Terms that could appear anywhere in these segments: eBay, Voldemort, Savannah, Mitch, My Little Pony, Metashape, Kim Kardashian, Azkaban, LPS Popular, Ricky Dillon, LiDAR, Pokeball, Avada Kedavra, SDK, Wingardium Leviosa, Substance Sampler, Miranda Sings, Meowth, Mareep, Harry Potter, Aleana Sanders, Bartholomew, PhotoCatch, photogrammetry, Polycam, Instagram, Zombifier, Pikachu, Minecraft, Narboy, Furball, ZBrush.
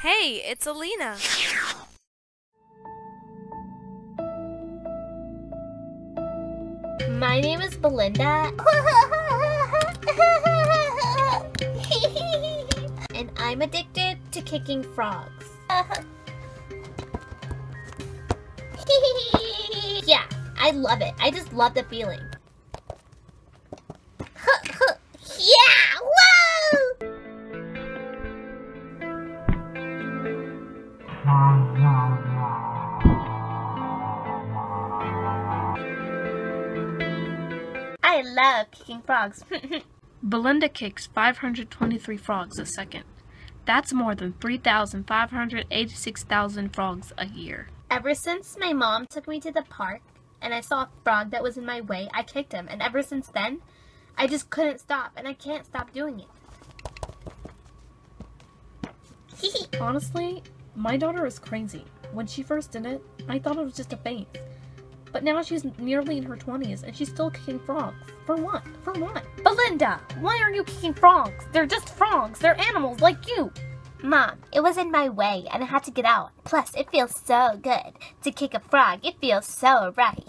Hey, it's Aleana. My name is Belinda. And I'm addicted to kicking frogs. Yeah, I love it. I just love the feeling. Yeah! Woo! I love kicking frogs. Belinda kicks 523 frogs a second. That's more than 3,586,000 frogs a year. Ever since my mom took me to the park and I saw a frog that was in my way, I kicked him. And ever since then, I just couldn't stop, and I can't stop doing it. Honestly, my daughter is crazy. When she first did it, I thought it was just a phase. But now she's nearly in her 20s, and she's still kicking frogs. For what? For what? Belinda, why are you kicking frogs? They're just frogs. They're animals like you. Mom, it was in my way, and I had to get out. Plus, it feels so good to kick a frog. It feels so right.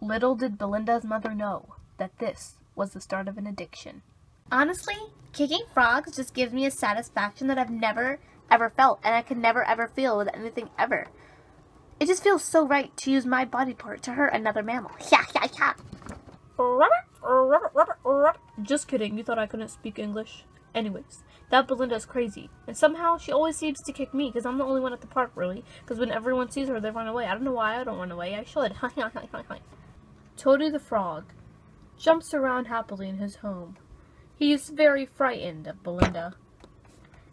Little did Belinda's mother know that this was the start of an addiction. Honestly, kicking frogs just gives me a satisfaction that I've never, ever felt, and I could never, ever feel with anything ever. It just feels so right to use my body part to hurt another mammal. Yeah, yeah, yeah. Just kidding, you thought I couldn't speak English? Anyways, that Belinda's crazy, and somehow she always seems to kick me, because I'm the only one at the park, really, because when everyone sees her, they run away. I don't know why I don't run away. I should. Toady the frog jumps around happily in his home. He is very frightened of Belinda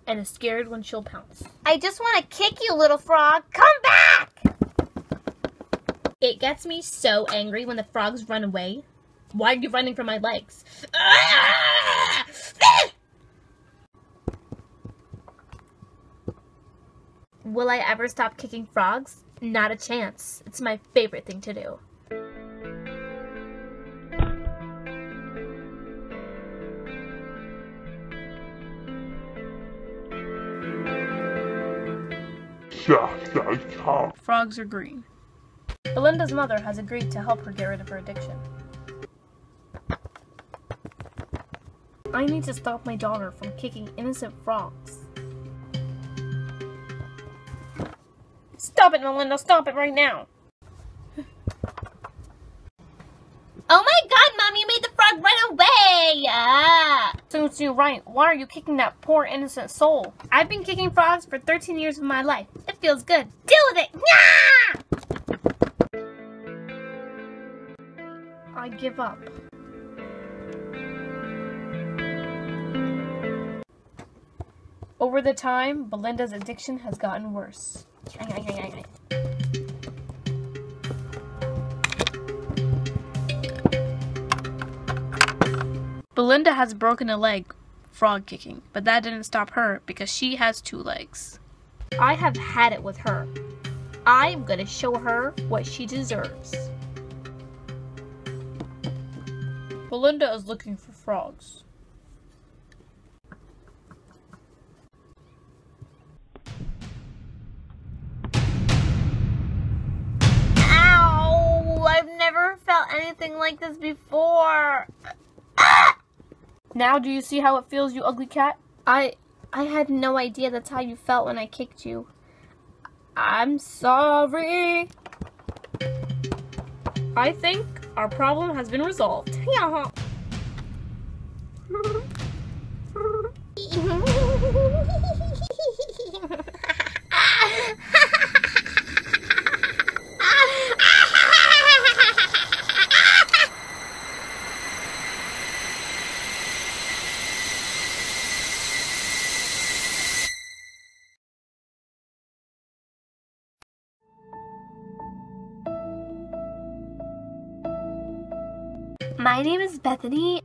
and is scared when she'll pounce. I just want to kick you, little frog. Come back! It gets me so angry when the frogs run away. Why are you running from my legs? Will I ever stop kicking frogs? Not a chance. It's my favorite thing to do. Frogs are green. Belinda's mother has agreed to help her get rid of her addiction. I need to stop my daughter from kicking innocent frogs. Stop it, Belinda! Stop it right now! Oh my god, Mom! You made the frog run away! Ah. Suits you right. Why are you kicking that poor innocent soul? I've been kicking frogs for 13 years of my life. It feels good. Deal with it! Nah! I give up. Over the time, Belinda's addiction has gotten worse. Belinda has broken a leg frog kicking, but that didn't stop her because she has two legs. I have had it with her. I'm gonna show her what she deserves. Belinda is looking for frogs. Ow! I've never felt anything like this before. Now do you see how it feels, you ugly cat? I had no idea that's how you felt when I kicked you. I'm sorry. I think our problem has been resolved. Yeah. My name is Bethany.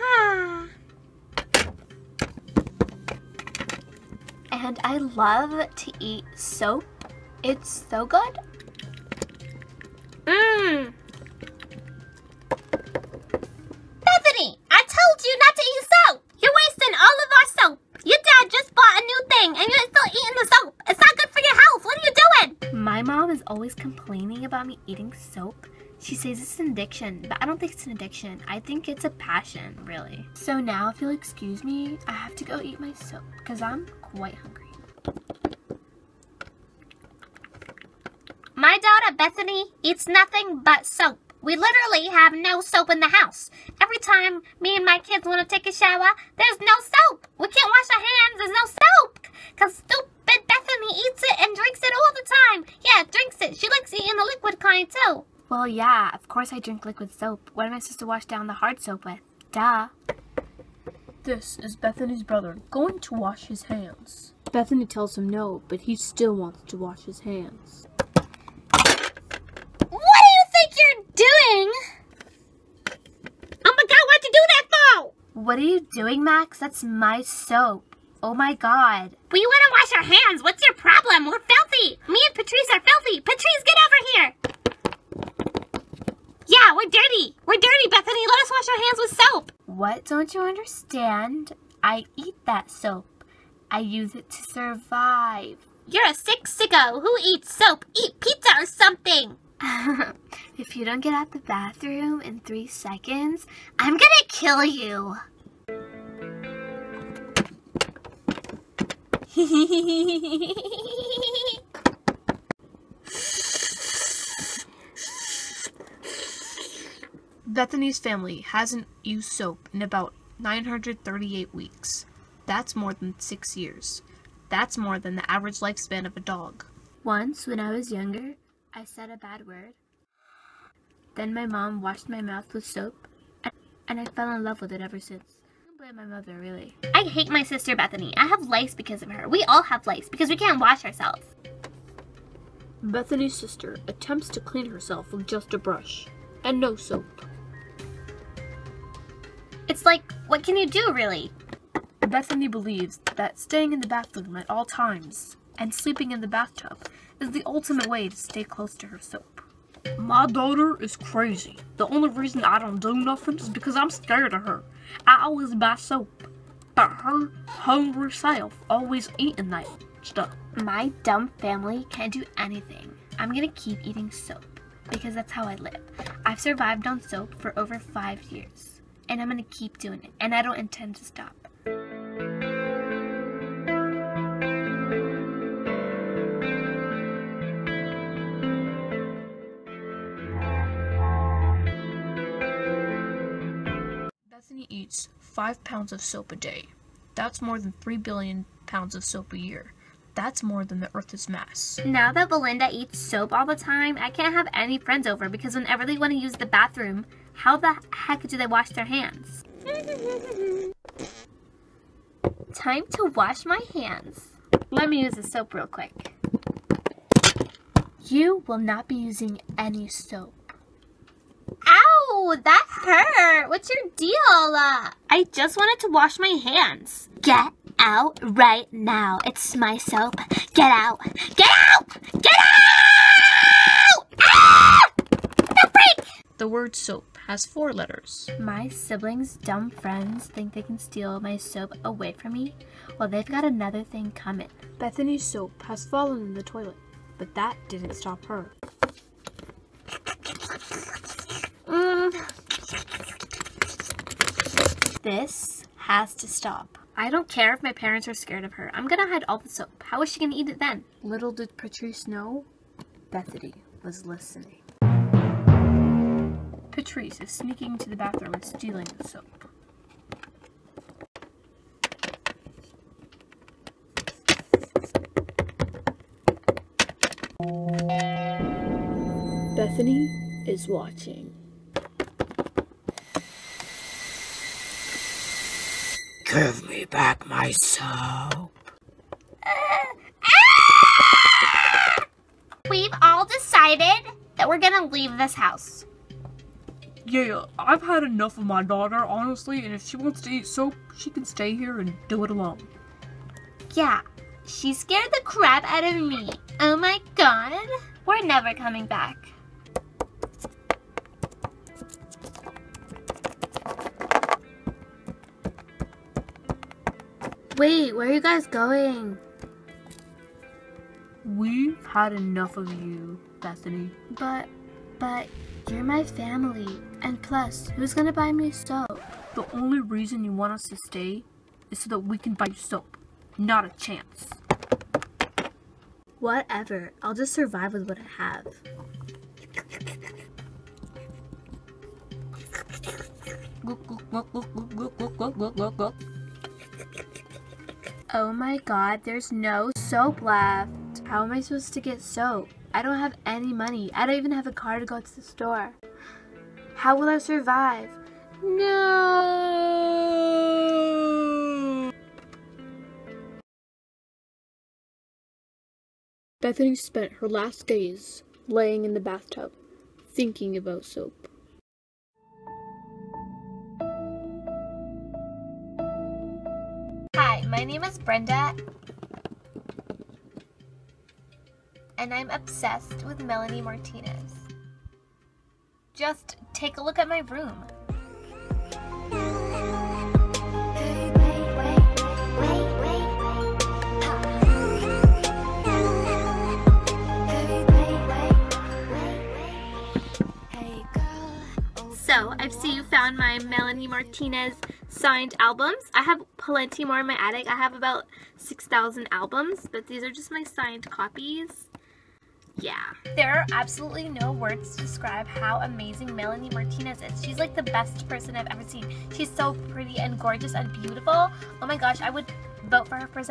Ah. And I love to eat soap. It's so good. Mmm. Bethany, I told you not to eat soap. You're wasting all of about me eating soap. She says it's an addiction, but I don't think it's an addiction. I think it's a passion, really. So now, if you'll excuse me, I have to go eat my soap because I'm quite hungry. My daughter, Bethany, eats nothing but soap. We literally have no soap in the house. Every time me and my kids want to take a shower, there's no soap. We can't wash our hands. There's no soap. Because stupid Bethany eats it and drinks it all the time. Yeah, drinks it. She likes eating the liquid kind, too. Well, yeah, of course I drink liquid soap. What am I supposed to wash down the hard soap with? Duh. This is Bethany's brother going to wash his hands. Bethany tells him no, but he still wants to wash his hands. Doing? Oh my god, why'd you do that for? What are you doing, Max? That's my soap. Oh my god. We want to wash our hands. What's your problem? We're filthy. Me and Patrice are filthy. Patrice, get over here. Yeah, we're dirty. We're dirty, Bethany. Let us wash our hands with soap. What don't you understand? I eat that soap. I use it to survive. You're a sick sicko. Who eats soap? Eat pizza or something. If you don't get out the bathroom in 3 seconds, I'm gonna kill you. Bethany's family hasn't used soap in about 938 weeks. That's more than 6 years. That's more than the average lifespan of a dog. Once, when I was younger, I said a bad word. Then my mom washed my mouth with soap, and I fell in love with it ever since. I don't blame my mother, really. I hate my sister Bethany. I have lice because of her. We all have lice because we can't wash ourselves. Bethany's sister attempts to clean herself with just a brush and no soap. It's like, what can you do, really? Bethany believes that staying in the bathroom at all times and sleeping in the bathtub is the ultimate way to stay close to her soap. My daughter is crazy. The only reason I don't do nothing is because I'm scared of her. I always buy soap, but her hungry self always eating that stuff. My dumb family can't do anything. I'm gonna keep eating soap because that's how I live. I've survived on soap for over 5 years, and I'm gonna keep doing it, and I don't intend to stop. Eats 5 pounds of soap a day. That's more than 3 billion pounds of soap a year. That's more than the Earth's mass. Now that Belinda eats soap all the time, I can't have any friends over because whenever they want to use the bathroom, how the heck do they wash their hands? Time to wash my hands. Let me use the soap real quick. You will not be using any soap. Ow, that hurt. What's your deal? I just wanted to wash my hands. Get out right now. It's my soap. Get out. Get out! Get out! Ah! The freak! The word soap has 4 letters. My siblings' dumb friends think they can steal my soap away from me. Well, they've got another thing coming. Bethany's soap has fallen in the toilet, but that didn't stop her. This has to stop. I don't care if my parents are scared of her. I'm gonna hide all the soap. How is she gonna eat it then? Little did Patrice know, Bethany was listening. Patrice is sneaking into the bathroom and stealing the soap. Bethany is watching. Give me back my soap. We've all decided that we're gonna leave this house. Yeah, I've had enough of my daughter, honestly, and if she wants to eat soap, she can stay here and do it alone. Yeah, she scared the crap out of me. Oh my god. We're never coming back. Wait, where are you guys going? We've had enough of you. Bethany. But you're my family. And plus, who's gonna buy me soap? The only reason you want us to stay is so that we can buy you soap. Not a chance. Whatever. I'll just survive with what I have. Oh my god, there's no soap left. How am I supposed to get soap? I don't have any money. I don't even have a car to go to the store. How will I survive? No! Bethany spent her last days laying in the bathtub, thinking about soap. Hi, my name is Brenda, and I'm obsessed with Melanie Martinez. Just take a look at my room. So, I see you found my Melanie Martinez signed albums. I have plenty more in my attic. I have about 6,000 albums, but these are just my signed copies. Yeah. There are absolutely no words to describe how amazing Melanie Martinez is. She's like the best person I've ever seen. She's so pretty and gorgeous and beautiful. Oh my gosh, I would vote for her for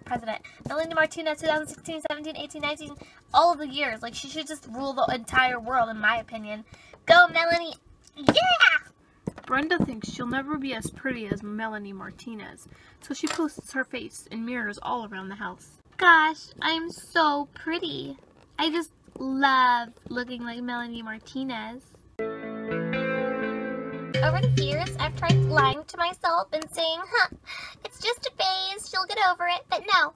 president. Melanie Martinez, 2016, 17, 18, 19, all of the years. Like, she should just rule the entire world, in my opinion. Go, Melanie! Yeah! Brenda thinks she'll never be as pretty as Melanie Martinez, so she posts her face in mirrors all around the house. Gosh, I'm so pretty. I just love looking like Melanie Martinez. Over the years, I've tried lying to myself and saying, it's just a phase, she'll get over it. But no,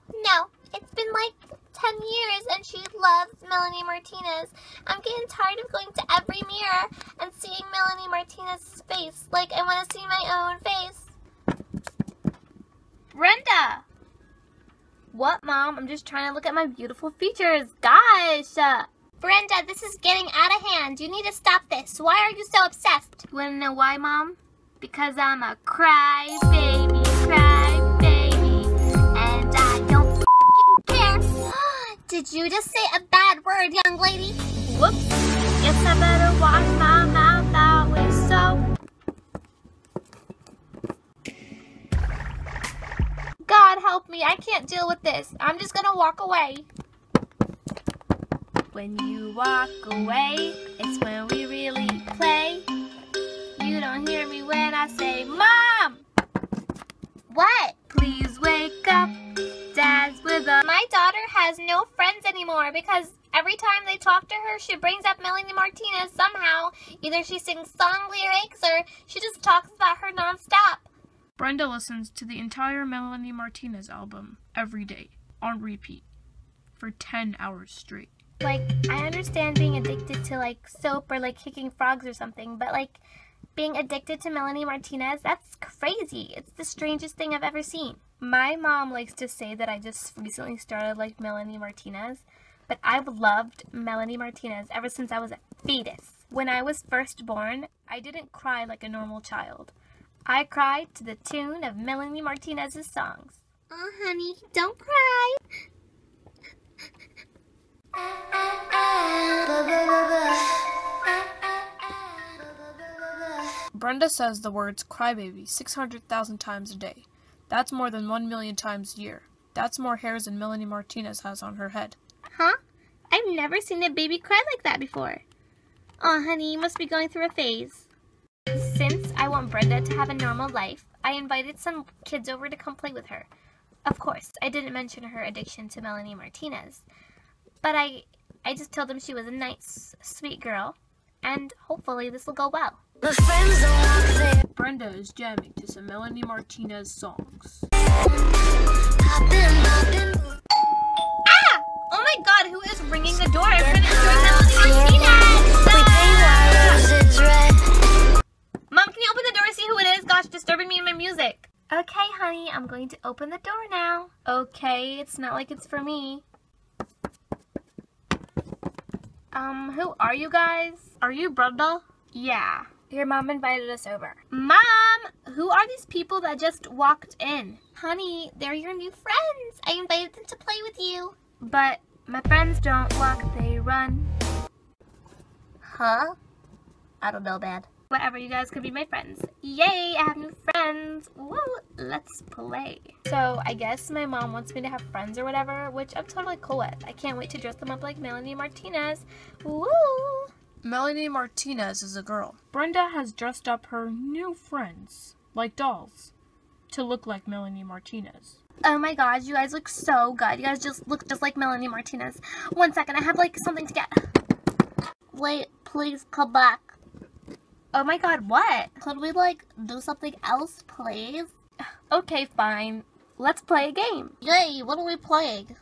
it's been like 10 years and she loves Melanie Martinez. I'm getting tired of going to every mirror and seeing Melanie Martinez's face. Like, I want to see my own face. Brenda! What, Mom? I'm just trying to look at my beautiful features. Gosh! Brenda, this is getting out of hand. You need to stop this. Why are you so obsessed? You want to know why, Mom? Because I'm a cry baby, and I don't f***ing care. Did you just say a bad word, young lady? Whoops. Guess I better wash my mouth out with soap. God help me, I can't deal with this. I'm just gonna walk away. When you walk away, it's when we really play. You don't hear me when I say, Mom! What? Please wake up, Dad's with us. My daughter has no friends anymore because every time they talk to her, she brings up Melanie Martinez somehow. Either she sings song lyrics or she just talks about her nonstop. Brenda listens to the entire Melanie Martinez album every day, on repeat, for 10 hours straight. Like, I understand being addicted to, like, soap or, like, kicking frogs or something, but, like, being addicted to Melanie Martinez, that's crazy. It's the strangest thing I've ever seen. My mom likes to say that I just recently started, like, Melanie Martinez, but I've loved Melanie Martinez ever since I was a fetus. When I was first born, I didn't cry like a normal child. I cried to the tune of Melanie Martinez's songs. Oh, honey, don't cry. Brenda says the words crybaby 600,000 times a day. That's more than 1 million times a year. That's more hairs than Melanie Martinez has on her head. Huh? I've never seen a baby cry like that before. Aw, honey, you must be going through a phase. Since I want Brenda to have a normal life, I invited some kids over to come play with her. Of course, I didn't mention her addiction to Melanie Martinez, but I just told them she was a nice, sweet girl, and hopefully this will go well. Brenda is jamming to some Melanie Martinez songs. Ah! Oh my god, who is ringing the door? I'm trying to enjoy Melanie Martinez! Mom, can you open the door and see who it is? Gosh, disturbing me in my music. Okay, honey, I'm going to open the door now. Okay, it's not like it's for me. Who are you guys? Are you Brenda? Yeah. Your mom invited us over. Mom, who are these people that just walked in? Honey, they're your new friends. I invited them to play with you. But my friends don't walk, they run. Huh? I don't know, man. Whatever, you guys could be my friends. Yay, I have new friends. Woo, let's play. So I guess my mom wants me to have friends or whatever, which I'm totally cool with. I can't wait to dress them up like Melanie Martinez. Woo! Melanie Martinez is a girl. Brenda has dressed up her new friends, like dolls, to look like Melanie Martinez. Oh my gosh, you guys look so good. You guys just look just like Melanie Martinez. One second, I have like something to get. Wait, please come back. Oh my god, what? Could we like do something else, please? Okay, fine. Let's play a game. Yay, what are we playing?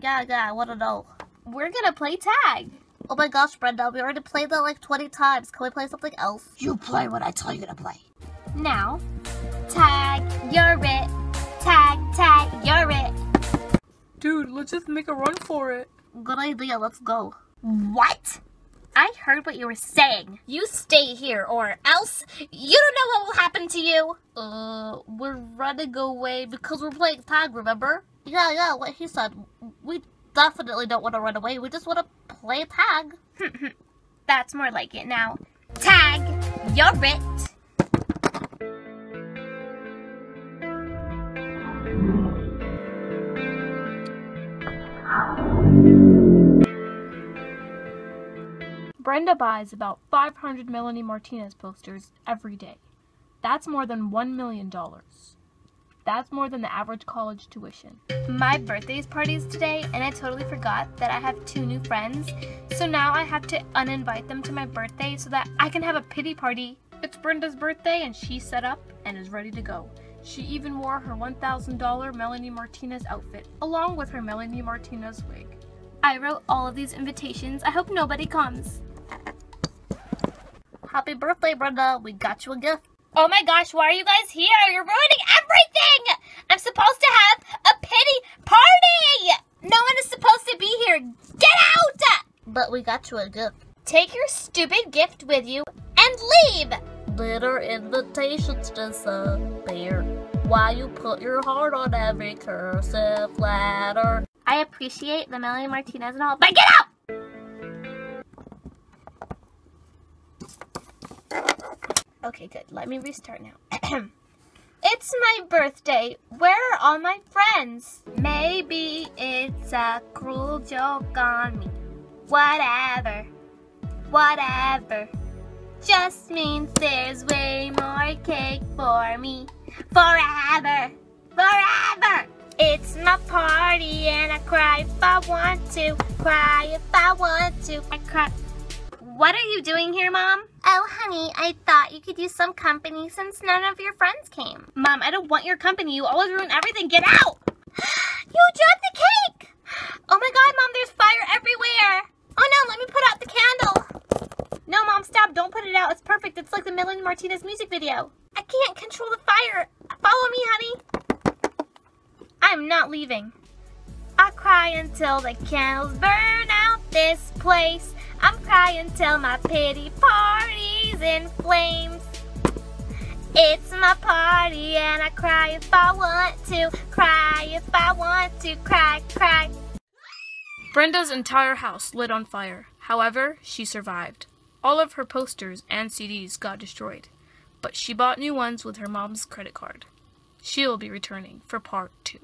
Yeah, I wanna know. We're gonna play tag. Oh my gosh, Brenda, we already played that like 20 times. Can we play something else? You play what I tell you to play. Now, tag, you're it. Tag, you're it. Dude, let's just make a run for it. Good idea, let's go. What? I heard what you were saying. You stay here or else you don't know what will happen to you. We're running away because we're playing tag, remember? Yeah, what he said. We definitely don't want to run away. We just want to play tag. That's more like it now. Tag, you're it. Brenda buys about 500 Melanie Martinez posters every day. That's more than $1 million. That's more than the average college tuition. My birthday's party is today, and I totally forgot that I have 2 new friends. So now I have to uninvite them to my birthday so that I can have a pity party. It's Brenda's birthday, and she's set up and is ready to go. She even wore her $1,000 Melanie Martinez outfit, along with her Melanie Martinez wig. I wrote all of these invitations. I hope nobody comes. Happy birthday, Brenda. We got you a gift. Oh my gosh, why are you guys here? You're ruining everything! I'm supposed to have a pity party! No one is supposed to be here. Get out! But we got you a gift. Take your stupid gift with you and leave! Little invitations disappear. Why you put your heart on every cursive letter? I appreciate the Melanie Martinez and all, but get out! Okay, good. Let me restart now. It's my birthday. Where are all my friends? Maybe it's a cruel joke on me. Whatever. Just means there's way more cake for me. Forever. It's my party and I cry if I want to. I cry. What are you doing here, Mom? Oh, honey, I thought you could use some company since none of your friends came. Mom, I don't want your company. You always ruin everything. Get out! You dropped the cake! Oh my god, Mom, there's fire everywhere! Oh no, let me put out the candle! No, Mom, stop. Don't put it out. It's perfect. It's like the Melanie Martinez music video. I can't control the fire. Follow me, honey. I'm not leaving. I cry until the candles burn out this place. I'm crying till my pity party's in flames. It's my party and I cry if I want to. Cry. Brenda's entire house lit on fire. However, she survived. All of her posters and CDs got destroyed, but she bought new ones with her mom's credit card. She'll be returning for part 2.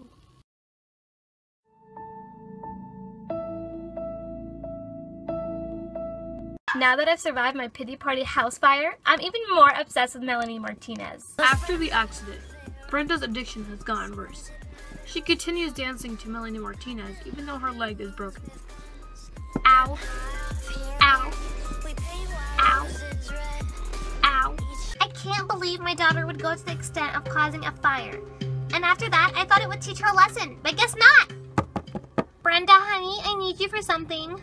Now that I've survived my pity party house fire, I'm even more obsessed with Melanie Martinez. After the accident, Brenda's addiction has gotten worse. She continues dancing to Melanie Martinez even though her leg is broken. Ow. I can't believe my daughter would go to the extent of causing a fire. And after that, I thought it would teach her a lesson, but guess not! Brenda, honey, I need you for something.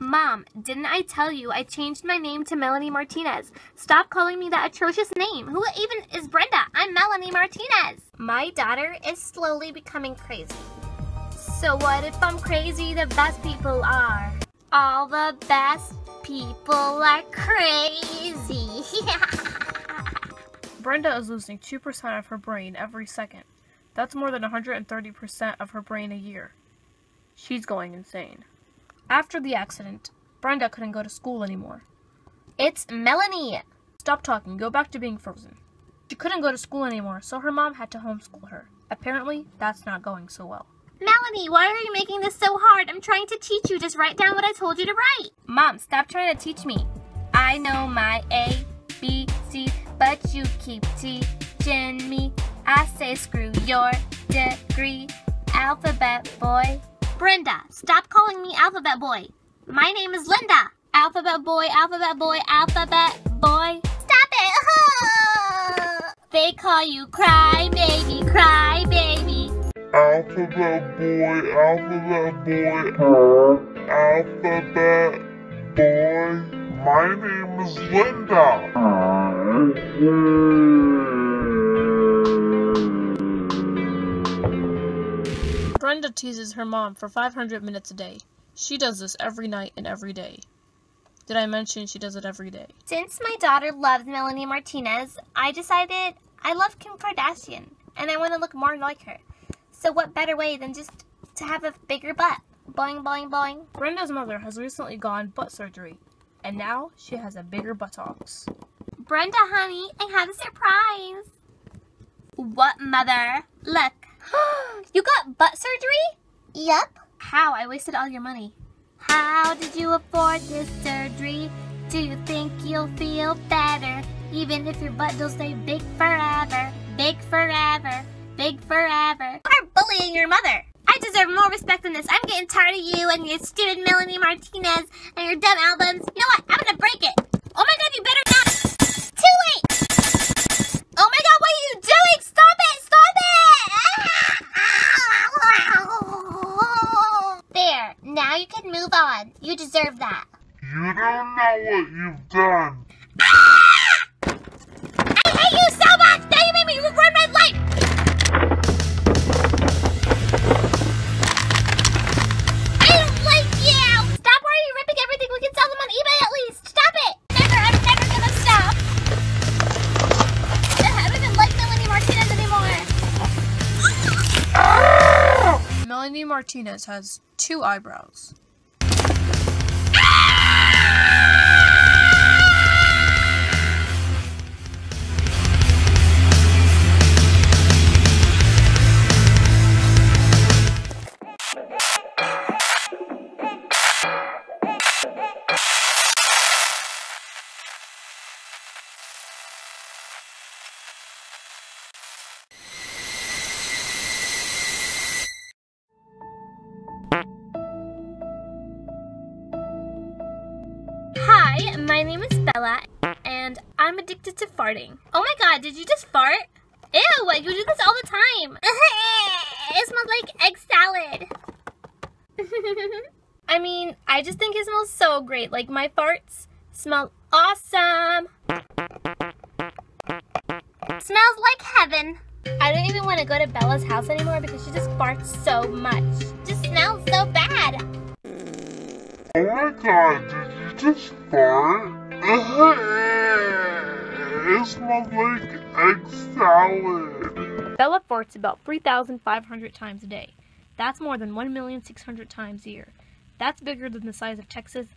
Mom, didn't I tell you I changed my name to Melanie Martinez? Stop calling me that atrocious name. Who even is Brenda? I'm Melanie Martinez. My daughter is slowly becoming crazy. So what if I'm crazy? The best people are. All the best people are crazy. Brenda is losing 2% of her brain every second. That's more than 130% of her brain a year. She's going insane. After the accident, Brenda couldn't go to school anymore. It's Melanie! Stop talking, go back to being frozen. She couldn't go to school anymore, so her mom had to homeschool her. Apparently, that's not going so well. Melanie, why are you making this so hard? I'm trying to teach you. Just write down what I told you to write. Mom, stop trying to teach me. I know my A, B, C, but you keep teaching me. I say screw your degree, alphabet boy. Brenda, stop calling me alphabet boy. My name is Linda. Alphabet boy, alphabet boy, alphabet boy. Stop it! They call you crybaby, crybaby. Alphabet boy, alphabet boy, alphabet boy. My name is Linda. Brenda teases her mom for 500 minutes a day. She does this every night and every day. Did I mention she does it every day? Since my daughter loves Melanie Martinez, I decided I love Kim Kardashian, and I want to look more like her. So what better way than just to have a bigger butt? Boing, boing, boing. Brenda's mother has recently gone butt surgery, and now she has a bigger buttocks. Brenda, honey, I have a surprise. What, mother? Look. You got butt surgery? Yep. How? I wasted all your money. How did you afford this surgery? Do you think you'll feel better? Even if your butt will stay big forever. Big forever. Big forever. You are bullying your mother. I deserve more respect than this. I'm getting tired of you and your stupid Melanie Martinez and your dumb albums. You know what? I'm gonna break it. Oh my god, you better not. Too late. Oh my god, what are you doing? Stop it. Stop it. There, now you can move on. You deserve that. You don't know what you've done. Ah! I hate you so much! Now you made me ruin my life! I don't like you! Stop worrying, you're ripping everything. We can sell them on eBay at least. Stop it! Never, I'm never gonna stop. I haven't even liked Melanie Martinez anymore. Ah! Melanie Martinez has two eyebrows. My name is Bella, and I'm addicted to farting. Oh my god, did you just fart? Ew, you do this all the time. It smells like egg salad. I mean, I just think it smells so great. Like, my farts smell awesome. Smells like heaven. I don't even want to go to Bella's house anymore because she just farts so much. Just smells so bad. Oh my god, dude. Just fart. It smells like egg salad. Bella farts about 3,500 times a day. That's more than 1,600,000 times a year. That's bigger than the size of Texas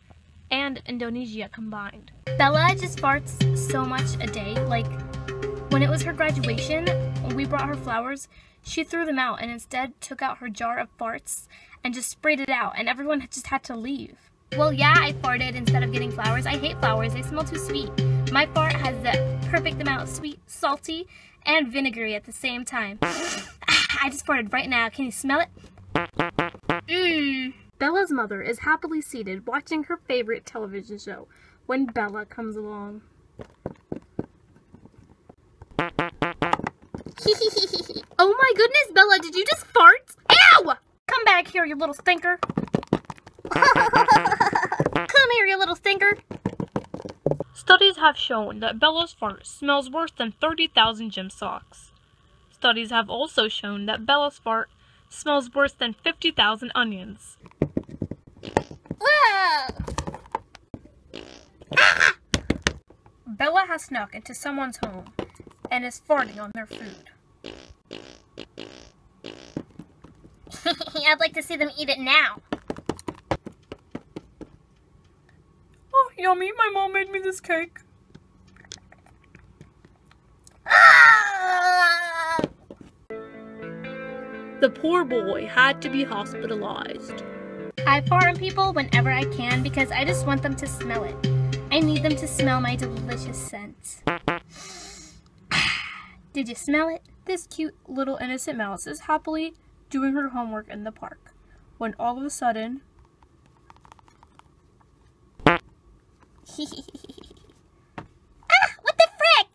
and Indonesia combined. Bella just farts so much a day. Like, when it was her graduation, when we brought her flowers, she threw them out and instead took out her jar of farts and just sprayed it out, and everyone just had to leave. Well, yeah, I farted instead of getting flowers. I hate flowers. They smell too sweet. My fart has the perfect amount of sweet, salty, and vinegary at the same time. I just farted right now. Can you smell it? Mmm. Bella's mother is happily seated watching her favorite television show when Bella comes along. Oh my goodness, Bella, did you just fart? Ew! Come back here, you little stinker. Come here, you little stinker. Studies have shown that Bella's fart smells worse than 30,000 gym socks. Studies have also shown that Bella's fart smells worse than 50,000 onions. Bella has snuck into someone's home and is farting on their food. I'd like to see them eat it now. Oh, yummy. My mom made me this cake. The poor boy had to be hospitalized. I fart on people whenever I can because I just want them to smell it. I need them to smell my delicious scent. Did you smell it? This cute little innocent mouse is happily doing her homework in the park when all of a sudden ah! What the frick?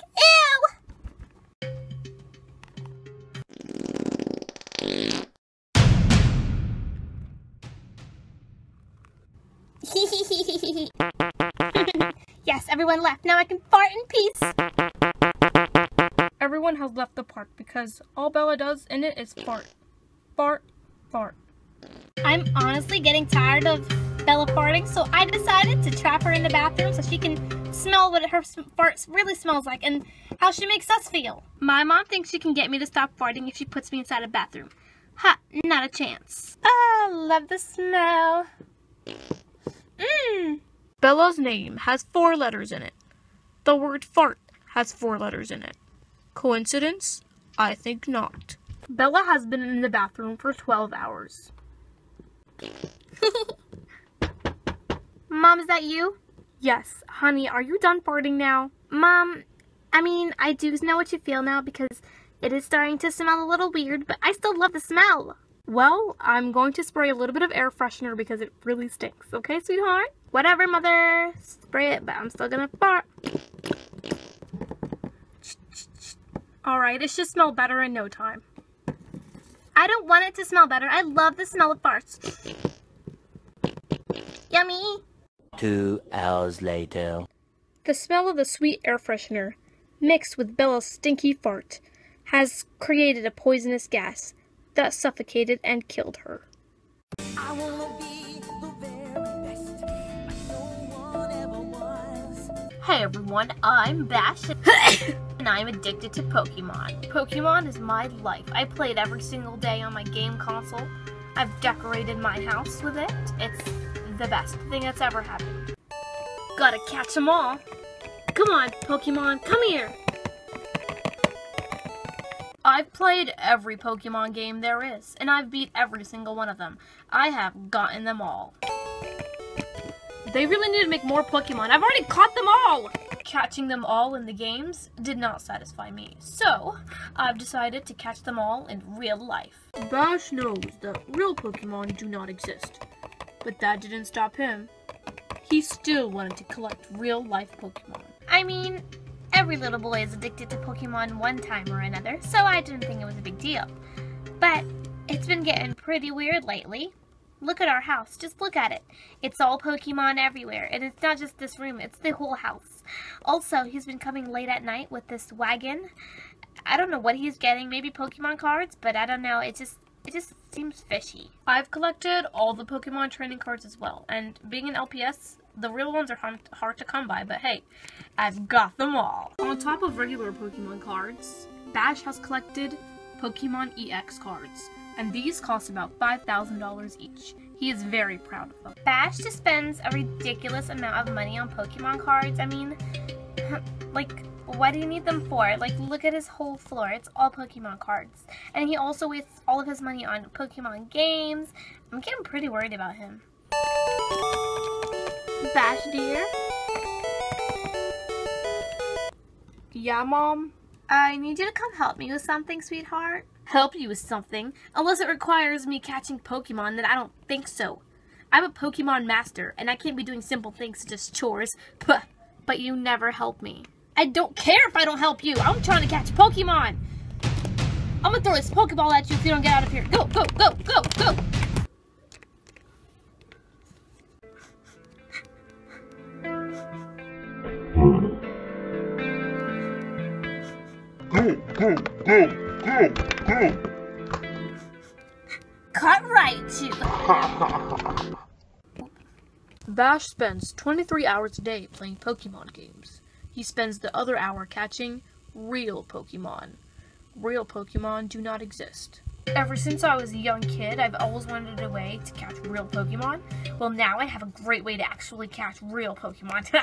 Ew! Yes, everyone left. Now I can fart in peace. Everyone has left the park because all Bella does in it is fart. Fart, fart. I'm honestly getting tired of Bella farting, so I decided to trap her in the bathroom so she can smell what her farts really smells like and how she makes us feel. My mom thinks she can get me to stop farting if she puts me inside a bathroom. Ha, not a chance. I love the smell. Mmm. Bella's name has 4 letters in it. The word fart has 4 letters in it. Coincidence? I think not. Bella has been in the bathroom for 12 hours. Mom, is that you? Yes. Honey, are you done farting now? Mom, I do know what you feel now because it is starting to smell a little weird, but I still love the smell. Well, I'm going to spray a little bit of air freshener because it really stinks. Okay, sweetheart? Whatever, Mother. Spray it, but I'm still gonna fart. Alright, it should smell better in no time. I don't want it to smell better. I love the smell of farts. Yummy! 2 hours later. The smell of the sweet air freshener, mixed with Bella's stinky fart, has created a poisonous gas that suffocated and killed her. I wanna be the very best like no one ever was. Hey everyone, I'm Bash. And I'm addicted to Pokemon. Pokemon is my life. I play it every single day on my game console. I've decorated my house with it. It's the best thing that's ever happened. Gotta catch them all. Come on, Pokemon, come here. I've played every Pokemon game there is, and I've beat every single one of them. I have gotten them all. They really need to make more Pokemon. I've already caught them all! Catching them all in the games did not satisfy me, so I've decided to catch them all in real life. Bash knows that real Pokemon do not exist, but that didn't stop him. He still wanted to collect real-life Pokemon. Every little boy is addicted to Pokemon one time or another, so I didn't think it was a big deal. But it's been getting pretty weird lately. Look at our house. Just look at it. It's all Pokemon everywhere, and it's not just this room. It's the whole house. Also, he's been coming late at night with this wagon. I don't know what he's getting. Maybe Pokemon cards, but I don't know. It just seems fishy. I've collected all the Pokemon training cards as well, and being an LPS... the real ones are hard to come by, but hey, I've got them all. On top of regular Pokemon cards, Bash has collected Pokemon EX cards, and these cost about $5,000 each. He is very proud of them. Bash just spends a ridiculous amount of money on Pokemon cards. What do you need them for? Look at his whole floor. It's all Pokemon cards. And he also wastes all of his money on Pokemon games. I'm getting pretty worried about him. Bash, dear? Yeah, Mom? I need you to come help me with something, sweetheart. Help you with something? Unless it requires me catching Pokemon, then I don't think so. I'm a Pokemon master, and I can't be doing simple things such as chores. Puh, but you never help me. I don't care if I don't help you. I'm trying to catch Pokemon. I'm gonna throw this Pokeball at you if you don't get out of here. Go, go, go, go, go! Go, go, go, go. Cut right, you. Bash spends 23 hours a day playing Pokemon games. He spends the other hour catching real Pokemon. Real Pokemon do not exist. Ever since I was a young kid, I've always wanted a way to catch real Pokemon. Well, now I have a great way to actually catch real Pokemon.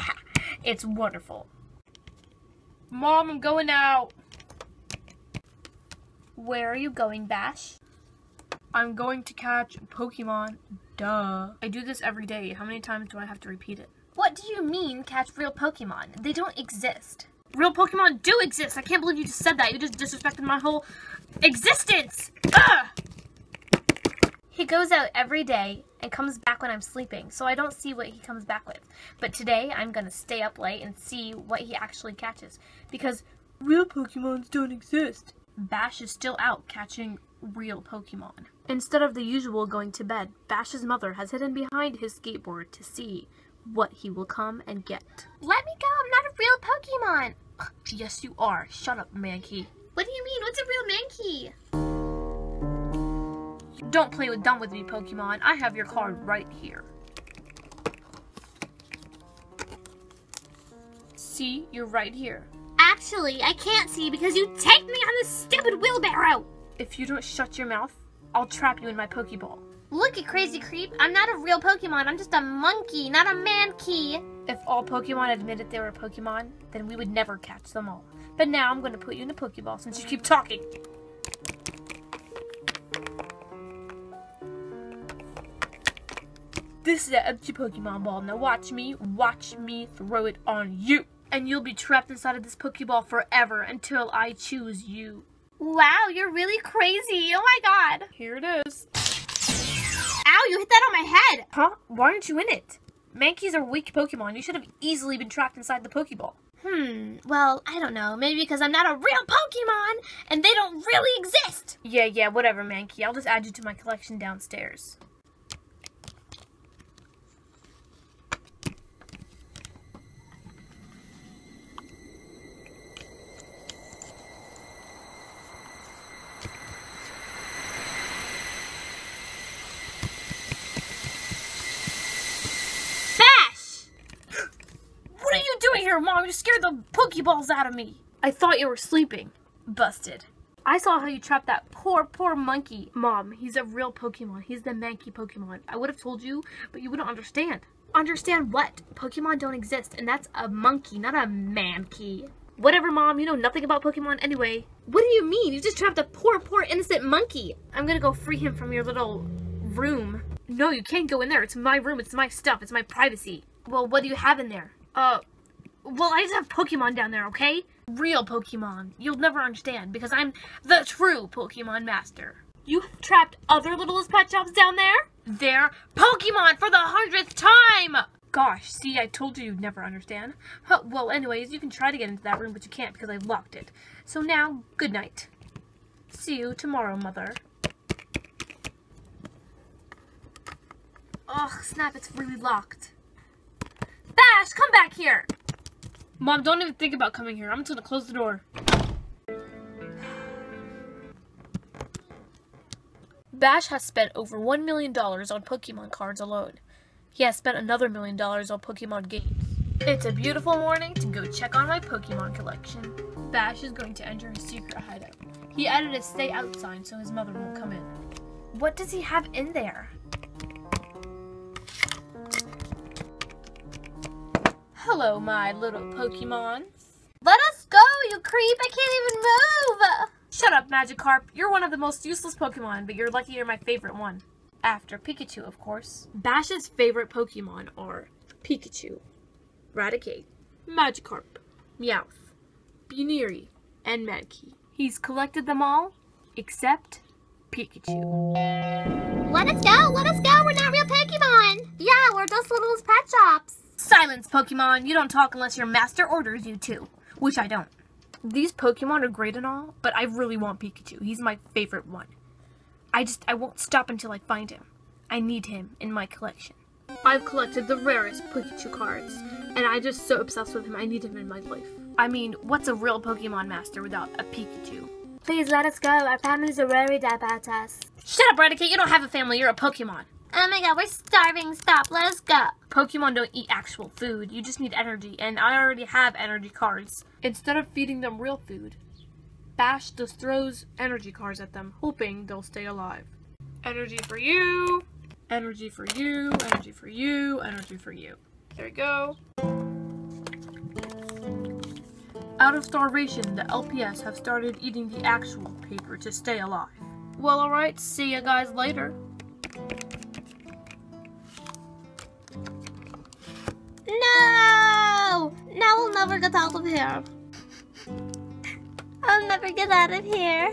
It's wonderful. Mom, I'm going out. Where are you going, Bash? I'm going to catch Pokemon. Duh. I do this every day. How many times do I have to repeat it? What do you mean, catch real Pokemon? They don't exist. Real Pokemon do exist! I can't believe you just said that. You just disrespected my whole existence! Ugh! He goes out every day and comes back when I'm sleeping, so I don't see what he comes back with. But today, I'm gonna stay up late and see what he actually catches, because real Pokemons don't exist. Bash is still out catching real Pokemon. Instead of the usual going to bed, Bash's mother has hidden behind his skateboard to see what he will come and get. Let me go, I'm not a real Pokemon! Yes you are, shut up Mankey. What do you mean, what's a real Mankey? Don't play with dumb with me Pokemon, I have your card right here. See, you're right here. Actually, I can't see because you take me on this stupid wheelbarrow! If you don't shut your mouth, I'll trap you in my Pokeball. Look at crazy creep, I'm not a real Pokemon, I'm just a monkey, not a Mankey. If all Pokemon admitted they were Pokemon, then we would never catch them all. But now I'm going to put you in a Pokeball since you keep talking. This is an empty Pokemon ball, now watch me throw it on you. And you'll be trapped inside of this Pokeball forever until I choose you. Wow, you're really crazy. Oh my god. Here it is. Ow, you hit that on my head. Huh? Why aren't you in it? Mankeys are weak Pokemon. You should have easily been trapped inside the Pokeball. Well, I don't know. Maybe because I'm not a real Pokemon and they don't really exist. Yeah, whatever, Mankey. I'll just add you to my collection downstairs. Mom, you scared the Pokeballs out of me. I thought you were sleeping. Busted. I saw how you trapped that poor monkey. Mom, he's a real Pokemon. He's the Mankey Pokemon. I would have told you, but you wouldn't understand. Understand what? Pokemon don't exist, and that's a monkey, not a Mankey. Whatever, Mom. You know nothing about Pokemon anyway. What do you mean? You just trapped a poor innocent monkey. I'm gonna go free him from your little room. No, you can't go in there. It's my room. It's my stuff. It's my privacy. Well, what do you have in there? Well, I just have Pokemon down there, okay? Real Pokemon. You'll never understand, because I'm the true Pokemon master. You have trapped other littlest pet shops down there? They're Pokemon for the 100th time! Gosh, see, I told you you'd never understand. Well, anyways, you can try to get into that room, but you can't because I locked it. So now, good night. See you tomorrow, Mother. Ugh, snap, it's really locked. Bash, come back here! Mom, don't even think about coming here. I'm just gonna close the door. Bash has spent over $1 million on Pokemon cards alone. He has spent another $1 million on Pokemon games. It's a beautiful morning to go check on my Pokemon collection. Bash is going to enter his secret hideout. He added a stay out sign so his mother won't come in. What does he have in there? Hello, my little Pokemon. Let us go, you creep! I can't even move! Shut up, Magikarp. You're one of the most useless Pokemon, but you're lucky you're my favorite one. After Pikachu, of course. Bash's favorite Pokemon are Pikachu, Raticate, Magikarp, Meowth, Buneary, and Mankey. He's collected them all, except Pikachu. Let us go! We're not real Pokemon! Yeah, we're just little pet shops! Silence, Pokemon! You don't talk unless your master orders you to. Which I don't. These Pokemon are great and all, but I really want Pikachu. He's my favorite one. I won't stop until I find him. I need him in my collection. I've collected the rarest Pikachu cards, and I'm just so obsessed with him, I need him in my life. I mean, what's a real Pokemon master without a Pikachu? Please let us go, our families are worried about us. Shut up, Raticate! You don't have a family, you're a Pokemon! Oh my god, we're starving. Stop. Let us go. Pokemon don't eat actual food. You just need energy, and I already have energy cards. Instead of feeding them real food, Bash just throws energy cards at them, hoping they'll stay alive. Energy for you. Energy for you. Energy for you. Energy for you. There we go. Out of starvation, the LPS have started eating the actual paper to stay alive. Well, alright, see you guys later. No! Now we'll never get out of here. I'll never get out of here.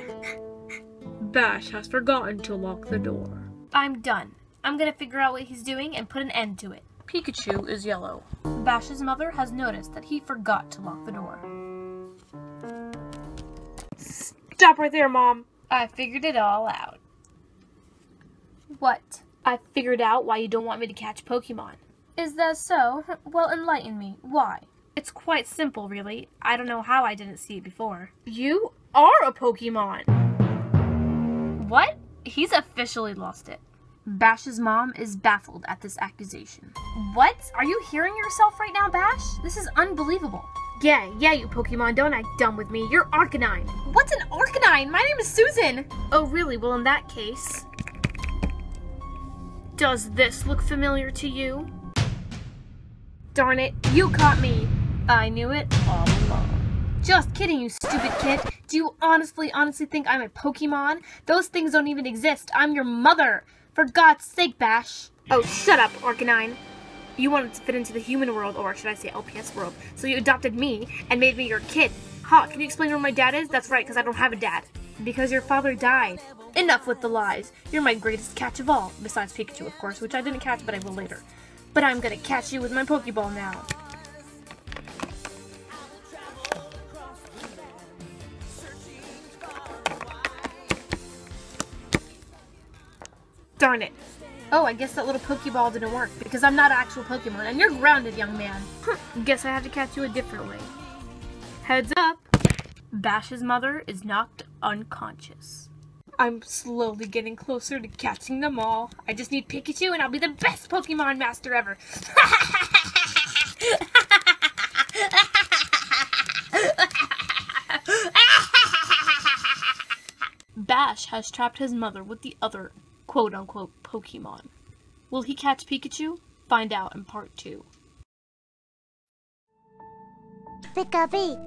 Bash has forgotten to lock the door. I'm done. I'm gonna figure out what he's doing and put an end to it. Pikachu is yellow. Bash's mother has noticed that he forgot to lock the door. Stop right there, Mom. I figured it all out. What? I figured out why you don't want me to catch Pokemon. Is that so? Well, enlighten me. Why? It's quite simple, really. I don't know how I didn't see it before. You are a Pokemon! What? He's officially lost it. Bash's mom is baffled at this accusation. What? Are you hearing yourself right now, Bash? This is unbelievable. Yeah, you Pokemon, don't act dumb with me. You're Arcanine. What's an Arcanine? My name is Susan. Oh, really? Well, in that case... Does this look familiar to you? Darn it, you caught me. I knew it all along. Just kidding, you stupid kid. Do you honestly think I'm a Pokemon? Those things don't even exist. I'm your mother. For God's sake, Bash. Oh, shut up, Arcanine. You wanted to fit into the human world, or should I say LPS world, so you adopted me and made me your kid. Ha, can you explain where my dad is? That's right, because I don't have a dad. Because your father died. Enough with the lies. You're my greatest catch of all. Besides Pikachu, of course, which I didn't catch, but I will later. But I'm gonna catch you with my Pokeball now. Darn it. Oh, I guess that little Pokeball didn't work, because I'm not an actual Pokemon, and you're grounded, young man. Guess I have to catch you a different way. Heads up! Bash's mother is knocked unconscious. I'm slowly getting closer to catching them all. I just need Pikachu, and I'll be the best Pokemon master ever. Bash has trapped his mother with the other quote-unquote Pokemon. Will he catch Pikachu? Find out in part 2. Pikachu!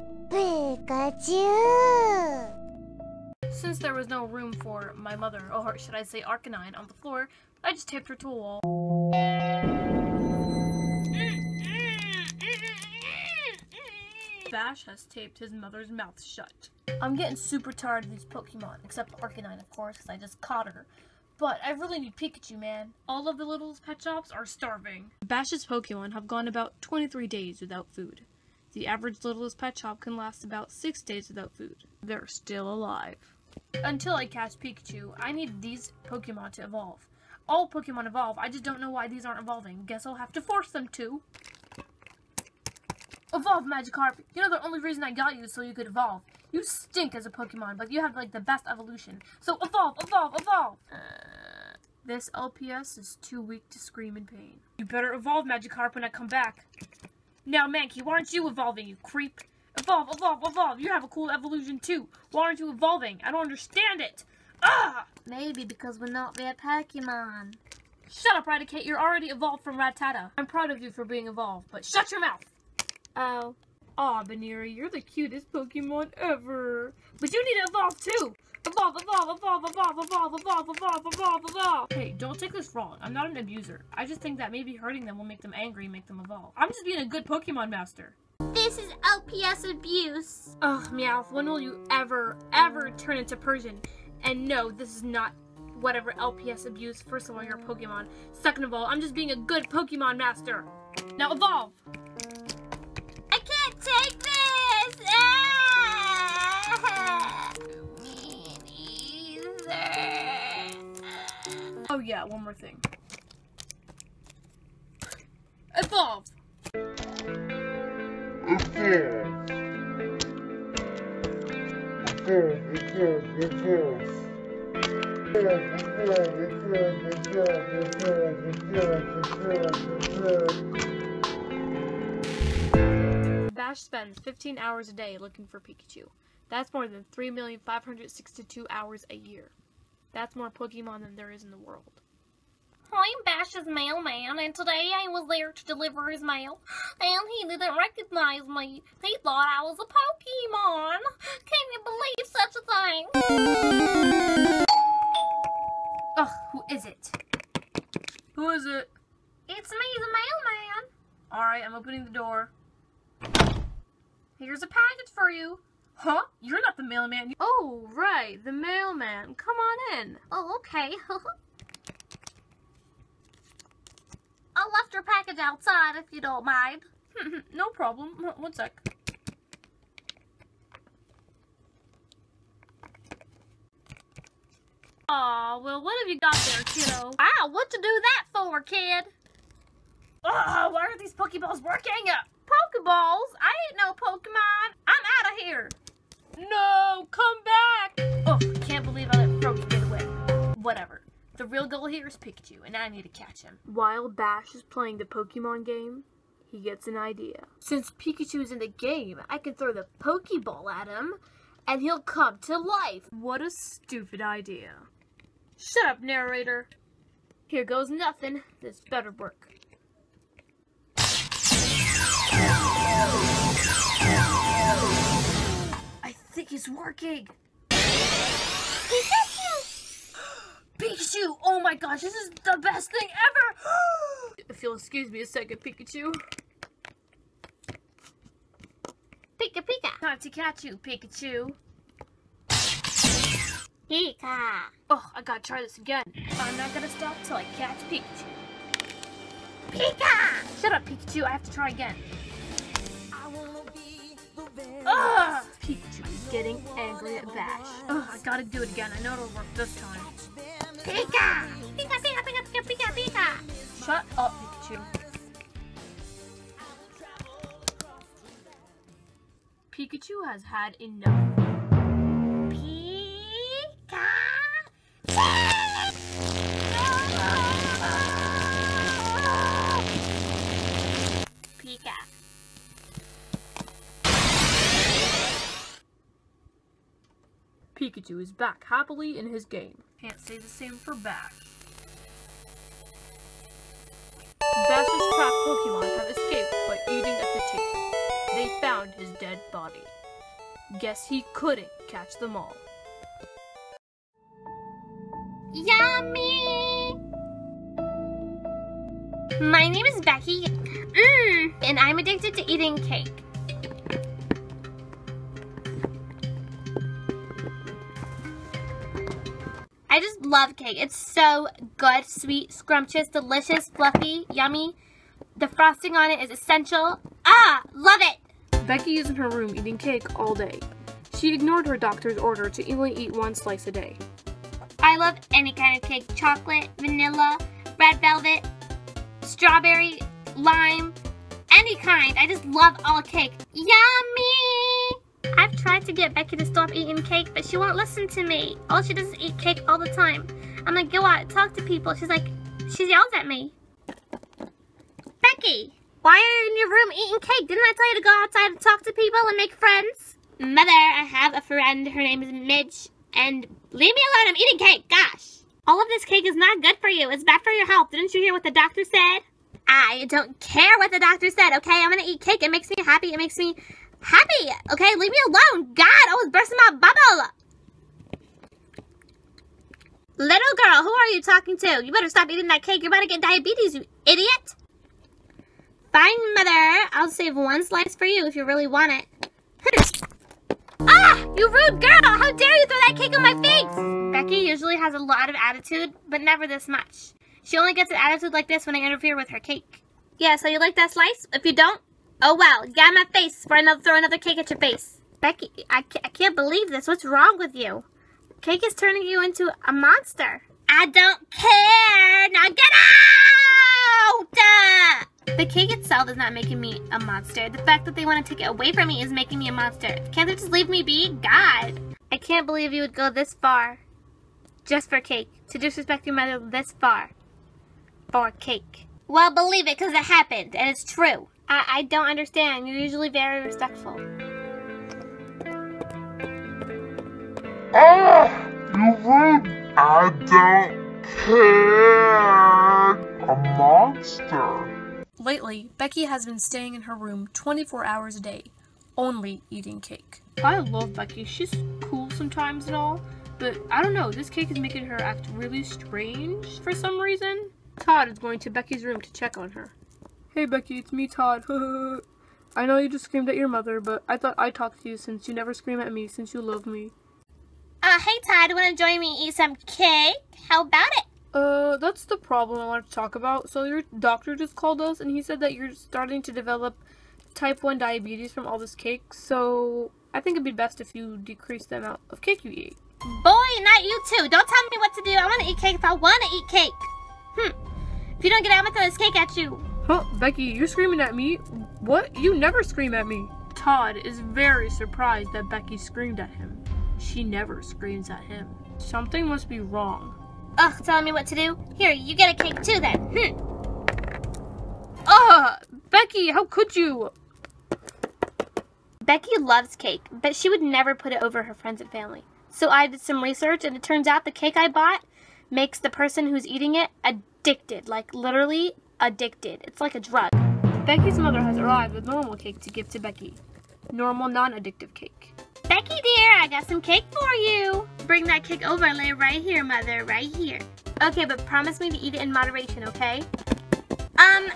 Since there was no room for my mother, or should I say Arcanine, on the floor, I just taped her to a wall. Bash has taped his mother's mouth shut. I'm getting super tired of these Pokemon, except Arcanine, of course, because I just caught her. But I really need Pikachu, man. All of the little pet shops are starving. Bash's Pokemon have gone about 23 days without food. The average littlest pet shop can last about 6 days without food. They're still alive. Until I catch Pikachu, I need these Pokemon to evolve. All Pokemon evolve, I just don't know why these aren't evolving. Guess I'll have to force them to. Evolve, Magikarp! You know the only reason I got you is so you could evolve. You stink as a Pokemon, but you have, like, the best evolution. So evolve, evolve, evolve! This LPS is too weak to scream in pain. You better evolve, Magikarp, when I come back. Now, Mankey, why aren't you evolving, you creep? Evolve, evolve, evolve! You have a cool evolution, too! Why aren't you evolving? I don't understand it! Ah! Maybe because we're not their Pokemon. Shut up, Raticate! You're already evolved from Rattata. I'm proud of you for being evolved, but shut your mouth! Oh. Aw, Buneary, you're the cutest Pokemon ever. But you need to evolve too! Evolve, evolve, evolve, evolve, evolve, evolve, evolve, evolve, evolve! Hey, don't take this wrong. I'm not an abuser. I just think that maybe hurting them will make them angry and make them evolve. I'm just being a good Pokemon master. This is LPS abuse. Ugh, Meowth, when will you ever turn into Persian? And no, this is not whatever LPS abuse. First of all, you're a Pokemon. Second of all, I'm just being a good Pokemon master. Now evolve! Take this! Ah! Oh yeah, one more thing. Evolve! Evolve! Evolve! Evolve! Bash spends 15 hours a day looking for Pikachu. That's more than 3,562 hours a year. That's more Pokemon than there is in the world. I'm Bash's mailman, and today I was there to deliver his mail, and he didn't recognize me. He thought I was a Pokemon. Can you believe such a thing? Ugh, who is it? Who is it? It's me, the mailman. Alright, I'm opening the door. Here's a package for you. Huh? You're not the mailman. Oh, right, the mailman. Come on in. Oh, okay. I left your package outside, if you don't mind. No problem. One sec. Aw, well, what have you got there, kiddo? Ah, what to do that for, kid? Ugh, why are these Pokeballs working? Pokeballs? I ain't no Pokemon. I'm out of here. No, come back. Ugh, can't believe I let Brooke get away. Whatever. The real goal here is Pikachu, and I need to catch him. While Bash is playing the Pokemon game, he gets an idea. Since Pikachu's in the game, I can throw the Pokeball at him, and he'll come to life. What a stupid idea. Shut up, narrator. Here goes nothing. This better work. I think it's working. Pikachu! Oh my gosh, this is the best thing ever! If you'll excuse me a second, Pikachu. Pika Pika! Time to catch you, Pikachu. Pika! Oh, I gotta try this again. I'm not gonna stop till I catch Pikachu. Pika! Shut up, Pikachu, I have to try again. Ugh! Pikachu is getting angry at Bash. Ugh, I gotta do it again. I know it'll work this time. Pika! Pika, Pika, Pika, Pika, Pika, Pika! Shut up, Pikachu. Pikachu has had enough. Pika! Pika. Pikachu is back happily in his game. Can't say the same for Bash. Bash's trapped Pokemon have escaped by eating at the table. They found his dead body. Guess he couldn't catch them all. Yummy! My name is Becky, and I'm addicted to eating cake. I just love cake. It's so good, sweet, scrumptious, delicious, fluffy, yummy. The frosting on it is essential. Ah, love it! Becky is in her room eating cake all day. She ignored her doctor's order to only eat one slice a day. I love any kind of cake. Chocolate, vanilla, red velvet, strawberry, lime, any kind. I just love all cake. Yummy! I've tried to get Becky to stop eating cake, but she won't listen to me. All she does is eat cake all the time. I'm like, go out, talk to people. She's like, she yells at me. Becky, why are you in your room eating cake? Didn't I tell you to go outside and talk to people and make friends? Mother, I have a friend. Her name is Midge. And leave me alone, I'm eating cake. Gosh. All of this cake is not good for you. It's bad for your health. Didn't you hear what the doctor said? I don't care what the doctor said, okay? I'm gonna eat cake. It makes me happy. It makes me... happy, okay? Leave me alone. God, I was bursting my bubble. Little girl, who are you talking to? You better stop eating that cake. You're about to get diabetes, you idiot. Fine, mother. I'll save one slice for you if you really want it. Ah, you rude girl. How dare you throw that cake on my face? Becky usually has a lot of attitude, but never this much. She only gets an attitude like this when I interfere with her cake. Yeah, so you like that slice? If you don't, oh well, get out of my face before I throw another cake at your face. Becky, I can't believe this. What's wrong with you? Cake is turning you into a monster. I don't care! Now get out! The cake itself is not making me a monster. The fact that they want to take it away from me is making me a monster. Can't they just leave me be? God! I can't believe you would go this far. just for cake. To disrespect your mother this far. For cake. Well, believe it, because it happened, and it's true. I don't understand. You're usually very respectful. Ah! You rude! I don't care! A monster! Lately, Becky has been staying in her room 24 hours a day, only eating cake. I love Becky. She's cool sometimes and all, but I don't know, this cake is making her act really strange for some reason. Todd is going to Becky's room to check on her. Hey Becky, it's me, Todd. I know you just screamed at your mother, but I thought I'd talk to you since you never scream at me, since you love me. Hey Todd, wanna join me and eat some cake? How about it? That's the problem I wanted to talk about. So your doctor just called us and he said that you're starting to develop type 1 diabetes from all this cake, so I think it'd be best if you decrease the amount of cake you eat. Boy, not you too. Don't tell me what to do. I want to eat cake if I want to eat cake. If you don't get out, I'm going to throw this cake at you. Huh, Becky, you're screaming at me? What? You never scream at me. Todd is very surprised that Becky screamed at him. She never screams at him. Something must be wrong. Ugh, telling me what to do? Here, you get a cake too then. Ugh, Becky, how could you? Becky loves cake, but she would never put it over her friends and family. So I did some research, and it turns out the cake I bought makes the person who's eating it addicted. Like, literally addicted. It's like a drug. Becky's mother has arrived with normal cake to give to Becky. Normal, non-addictive cake. Becky, dear, I got some cake for you. Bring that cake over and lay it right here, Mother, right here. Okay, but promise me to eat it in moderation, okay?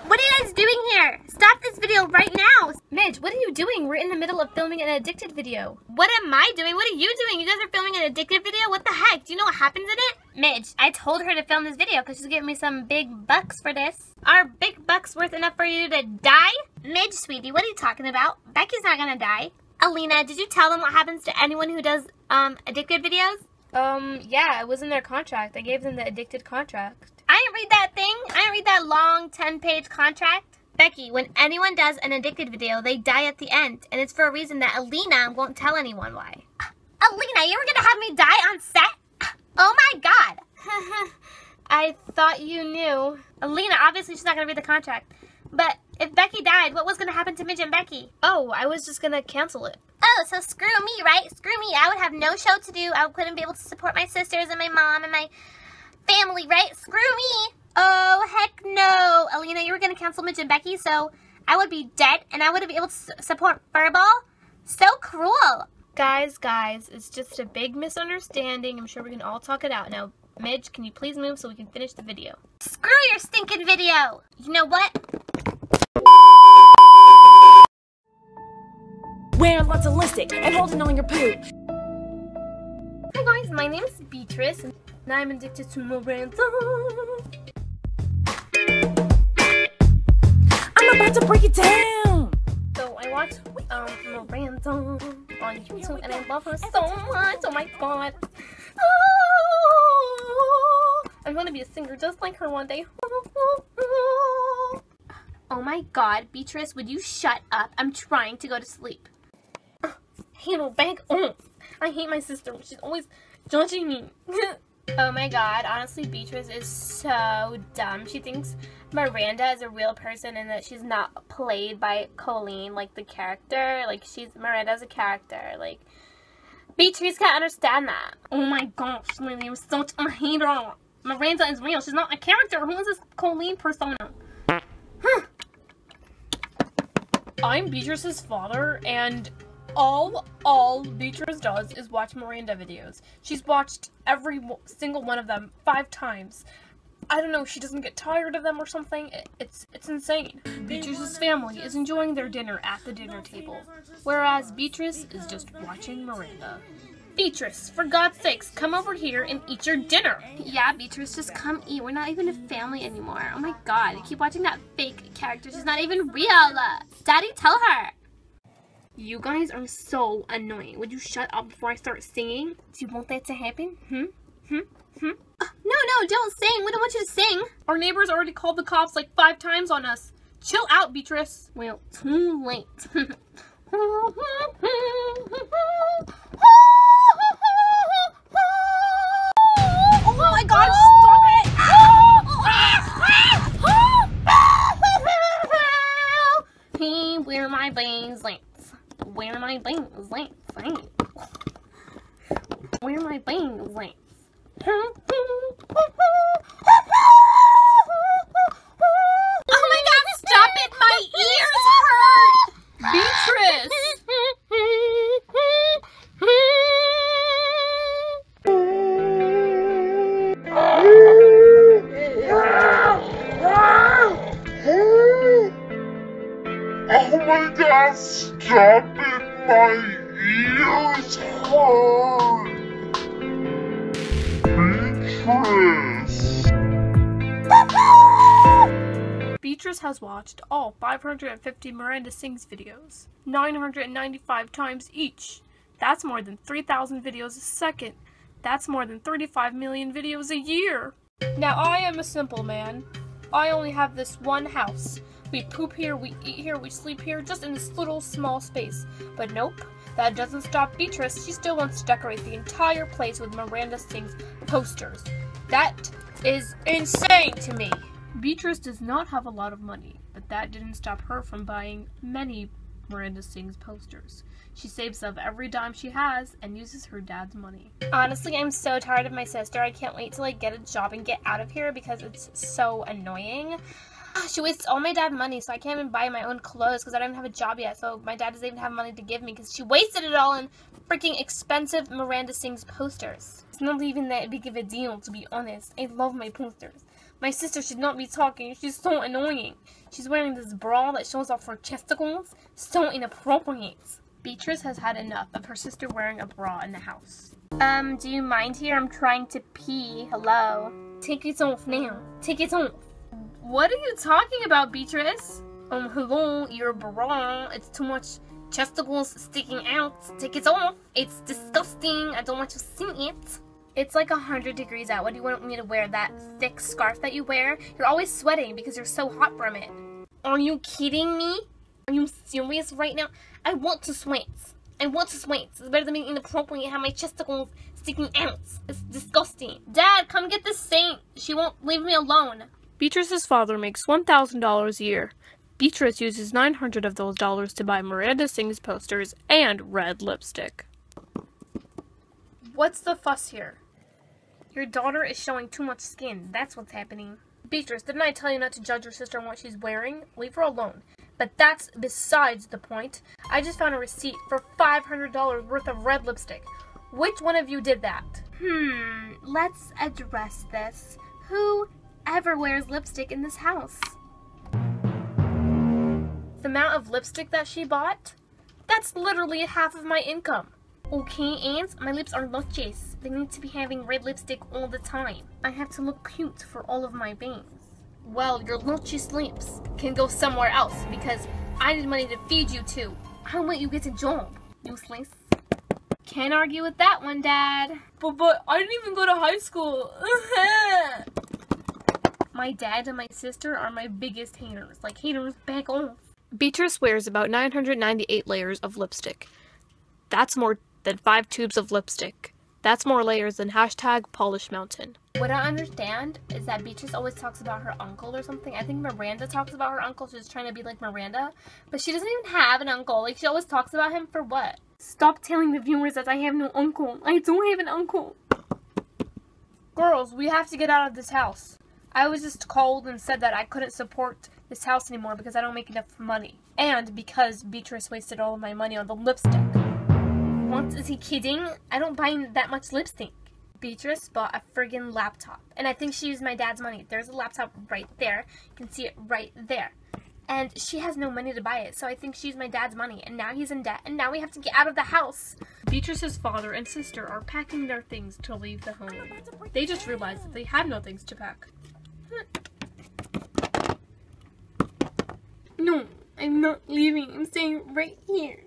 What are you guys doing here? Stop this video right now! Midge, what are you doing? We're in the middle of filming an addicted video. What am I doing? What are you doing? You guys are filming an addicted video? What the heck? Do you know what happens in it? Midge, I told her to film this video because she's giving me some big bucks for this. Are big bucks worth enough for you to die? Midge, sweetie, what are you talking about? Becky's not gonna die. Aleana, did you tell them what happens to anyone who does, addicted videos? Yeah, it was in their contract. I gave them the addicted contract. I didn't read that thing. I didn't read that long 10-page contract. Becky, when anyone does an addicted video, they die at the end. And it's for a reason that Aleana won't tell anyone why. Aleana, you were going to have me die on set? Oh my god. I thought you knew. Aleana, obviously she's not going to read the contract. But if Becky died, what was going to happen to Midge and Becky? Oh, I was just going to cancel it. Oh, so screw me, right? Screw me. I would have no show to do. I couldn't be able to support my sisters and my mom and my family, right? Screw me! Oh, heck no! Aleana, you were gonna cancel Mitch and Becky, so I would be dead, and I wouldn't be able to support Furball. So cruel! Guys, it's just a big misunderstanding. I'm sure we can all talk it out. Now, Midge, can you please move so we can finish the video? Screw your stinking video! You know what? Wearing lots of lipstick and holding on your poop. Hi guys, my name is Beatrice. Now I'm addicted to Miranda. I'm about to break it down! So I watched Miranda on YouTube and I love her so much! Oh my god! I'm gonna be a singer just like her one day. Oh my god, Beatrice, would you shut up? I'm trying to go to sleep. Handle back on! I hate my sister, she's always judging me. Oh my god, honestly, Beatrice is so dumb. She thinks Miranda is a real person and that she's not played by Colleen, like, the character. Like, Miranda's a character. Like, Beatrice can't understand that. Oh my gosh, Lily, I'm such a hater. Miranda is real. She's not a character. Who is this Colleen persona? I'm Beatrice's father, and all Beatrice does is watch Miranda videos. She's watched every single one of them 5 times. I don't know, she doesn't get tired of them or something. It's insane. Beatrice's family is enjoying their dinner at the dinner table, whereas Beatrice is just watching Miranda. Beatrice, for God's sakes, come over here and eat your dinner! Yeah, Beatrice, just come eat. We're not even a family anymore. Oh my god, I keep watching that fake character. She's not even real! Daddy, tell her! You guys are so annoying. Would you shut up before I start singing? Do you want that to happen? No, don't sing. We don't want you to sing. Our neighbors already called the cops like 5 times on us. Chill out, Beatrice. Well, too late. Beatrice has watched all 550 Miranda Sings videos, 995 times each. That's more than 3,000 videos a second. That's more than 35 million videos a year. Now I am a simple man. I only have this one house. We poop here, we eat here, we sleep here, just in this little small space. But nope, that doesn't stop Beatrice. She still wants to decorate the entire place with Miranda Sings posters. That is insane to me. Beatrice does not have a lot of money, but that didn't stop her from buying many Miranda Sings posters. She saves up every dime she has and uses her dad's money. Honestly, I'm so tired of my sister. I can't wait to get a job and get out of here because it's so annoying. She wastes all my dad's money, so I can't even buy my own clothes because I don't even have a job yet, so my dad doesn't even have money to give me because she wasted it all in freaking expensive Miranda Sings posters. It's not even that big of a deal, to be honest. I love my posters. My sister should not be talking. She's so annoying. She's wearing this bra that shows off her chesticles. So inappropriate. Beatrice has had enough of her sister wearing a bra in the house. Do you mind here? I'm trying to pee. Hello? Take it off now. Take it off. What are you talking about, Beatrice? Hello, your bra. It's too much chesticles sticking out. Take it off. It's disgusting. I don't want to see it. It's like 100 degrees out. What do you want me to wear? That thick scarf that you wear? You're always sweating because you're so hot from it. Are you kidding me? Are you serious right now? I want to sweat. I want to sweat. It's better than being inappropriate. I have my chesticles sticking out. It's disgusting. Dad, come get this saint. She won't leave me alone. Beatrice's father makes $1,000 a year. Beatrice uses 900 of those dollars to buy Miranda Sings posters and red lipstick. What's the fuss here? Your daughter is showing too much skin. That's what's happening. Beatrice, didn't I tell you not to judge your sister on what she's wearing? Leave her alone. But that's besides the point. I just found a receipt for $500 worth of red lipstick. Which one of you did that? Let's address this. Who ever wears lipstick in this house? The amount of lipstick that she bought? That's literally half of my income. Okay, Aunt, my lips are luscious. They need to be having red lipstick all the time. I have to look cute for all of my veins. Well, your luscious lips can go somewhere else because I need money to feed you too. How about you get a job? Useless. Can't argue with that one, Dad. But I didn't even go to high school. My dad and my sister are my biggest haters. Like, haters, back off. Beatrice wears about 998 layers of lipstick. That's more than 5 tubes of lipstick. That's more layers than #PolishMountain. What I understand is that Beatrice always talks about her uncle or something. I think Miranda talks about her uncle. She's trying to be like Miranda. But she doesn't even have an uncle. Like, she always talks about him for what? Stop telling the viewers that I have no uncle. I don't have an uncle. Girls, we have to get out of this house. I was just cold and said that I couldn't support this house anymore because I don't make enough money. And because Beatrice wasted all of my money on the lipstick. What? Is he kidding? I don't buy that much lipstick. Beatrice bought a friggin' laptop. And I think she used my dad's money. There's a laptop right there. You can see it right there. And she has no money to buy it, so I think she used my dad's money. And now he's in debt, and now we have to get out of the house. Beatrice's father and sister are packing their things to leave the home. They just realized that they have no things to pack. No, I'm not leaving. I'm staying right here.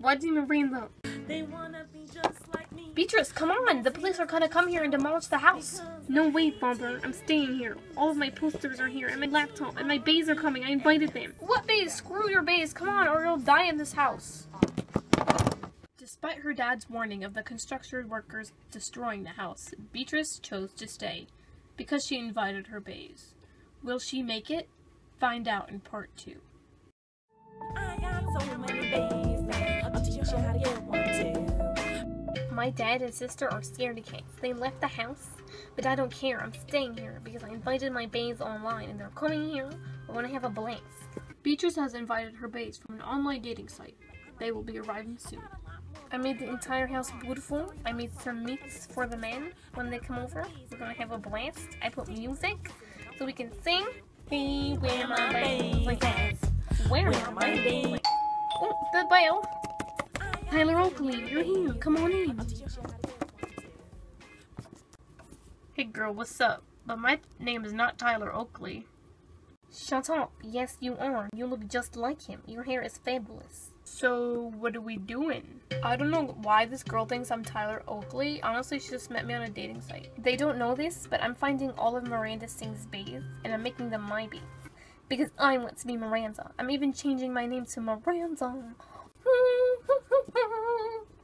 Watching Miranda. They wanna be just like me. Beatrice, come on. The police are gonna come here and demolish the house. No way, Father. I'm staying here. All of my posters are here, and my laptop, and my bays are coming. I invited them. What bays? Screw your bays. Come on, or you'll die in this house. Despite her dad's warning of the construction workers destroying the house, Beatrice chose to stay because she invited her bays. Will she make it? Find out in part 2. My dad and sister are scaredy cats. They left the house, but I don't care. I'm staying here because I invited my bays online and they're coming here. I want to have a blast. Beatrice has invited her bays from an online dating site. They will be arriving soon. I made the entire house beautiful. I made some meats for the men when they come over. We're gonna have a blast. I put music so we can sing. Be where my bays like that. Where my bays? Oh, the bell. Tyler Oakley, you're here. Come on in. Hey girl, what's up? But my name is not Tyler Oakley. Shut up. Yes, you are. You look just like him. Your hair is fabulous. So, what are we doing? I don't know why this girl thinks I'm Tyler Oakley. Honestly, she just met me on a dating site. They don't know this, but I'm finding all of Miranda Sings' bays, and I'm making them my bays. Because I want to be Miranda. I'm even changing my name to Miranda.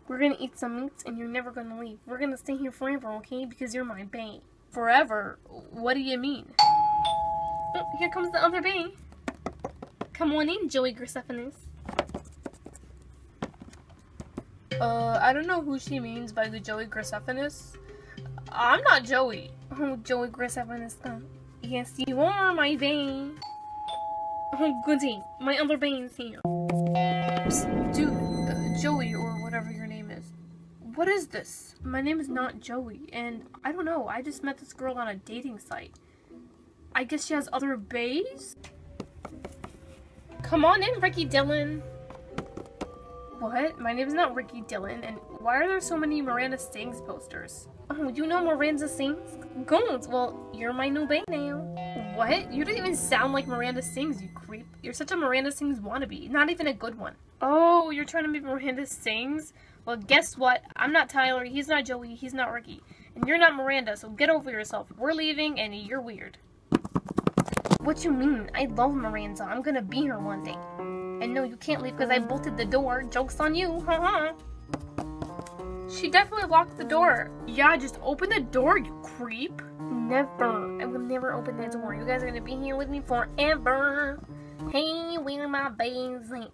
We're gonna eat some meats, and you're never gonna leave. We're gonna stay here forever, okay? Because you're my bae. Forever? What do you mean? Oh, here comes the other bae. Come on in, Joey Graceffa. I don't know who she means by the Joey Graceffa. I'm not Joey. Oh, Joey Graceffa. Yes, you are my bae. Oh, goody. My other bae is here. Psst, dude, Joey or whatever your name is. What is this? My name is not Joey, and I don't know. I just met this girl on a dating site. I guess she has other baes? Come on in, Ricky Dillon. What? My name is not Ricky Dillon, and why are there so many Miranda Sings posters? Oh, you know Miranda Sings? Gold! Well, you're my new bae now. What? You don't even sound like Miranda Sings, you creep. You're such a Miranda Sings wannabe, not even a good one. Oh, you're trying to be Miranda Sings? Well, guess what? I'm not Tyler, he's not Joey, he's not Ricky. And you're not Miranda, so get over yourself. We're leaving, and you're weird. What you mean? I love Miranda. I'm gonna be her one day. And no, you can't leave because I bolted the door. Joke's on you, haha. She definitely locked the door. Yeah, just open the door, you creep. Never. I will never open that door. You guys are gonna be here with me forever. Hey, where my bays at?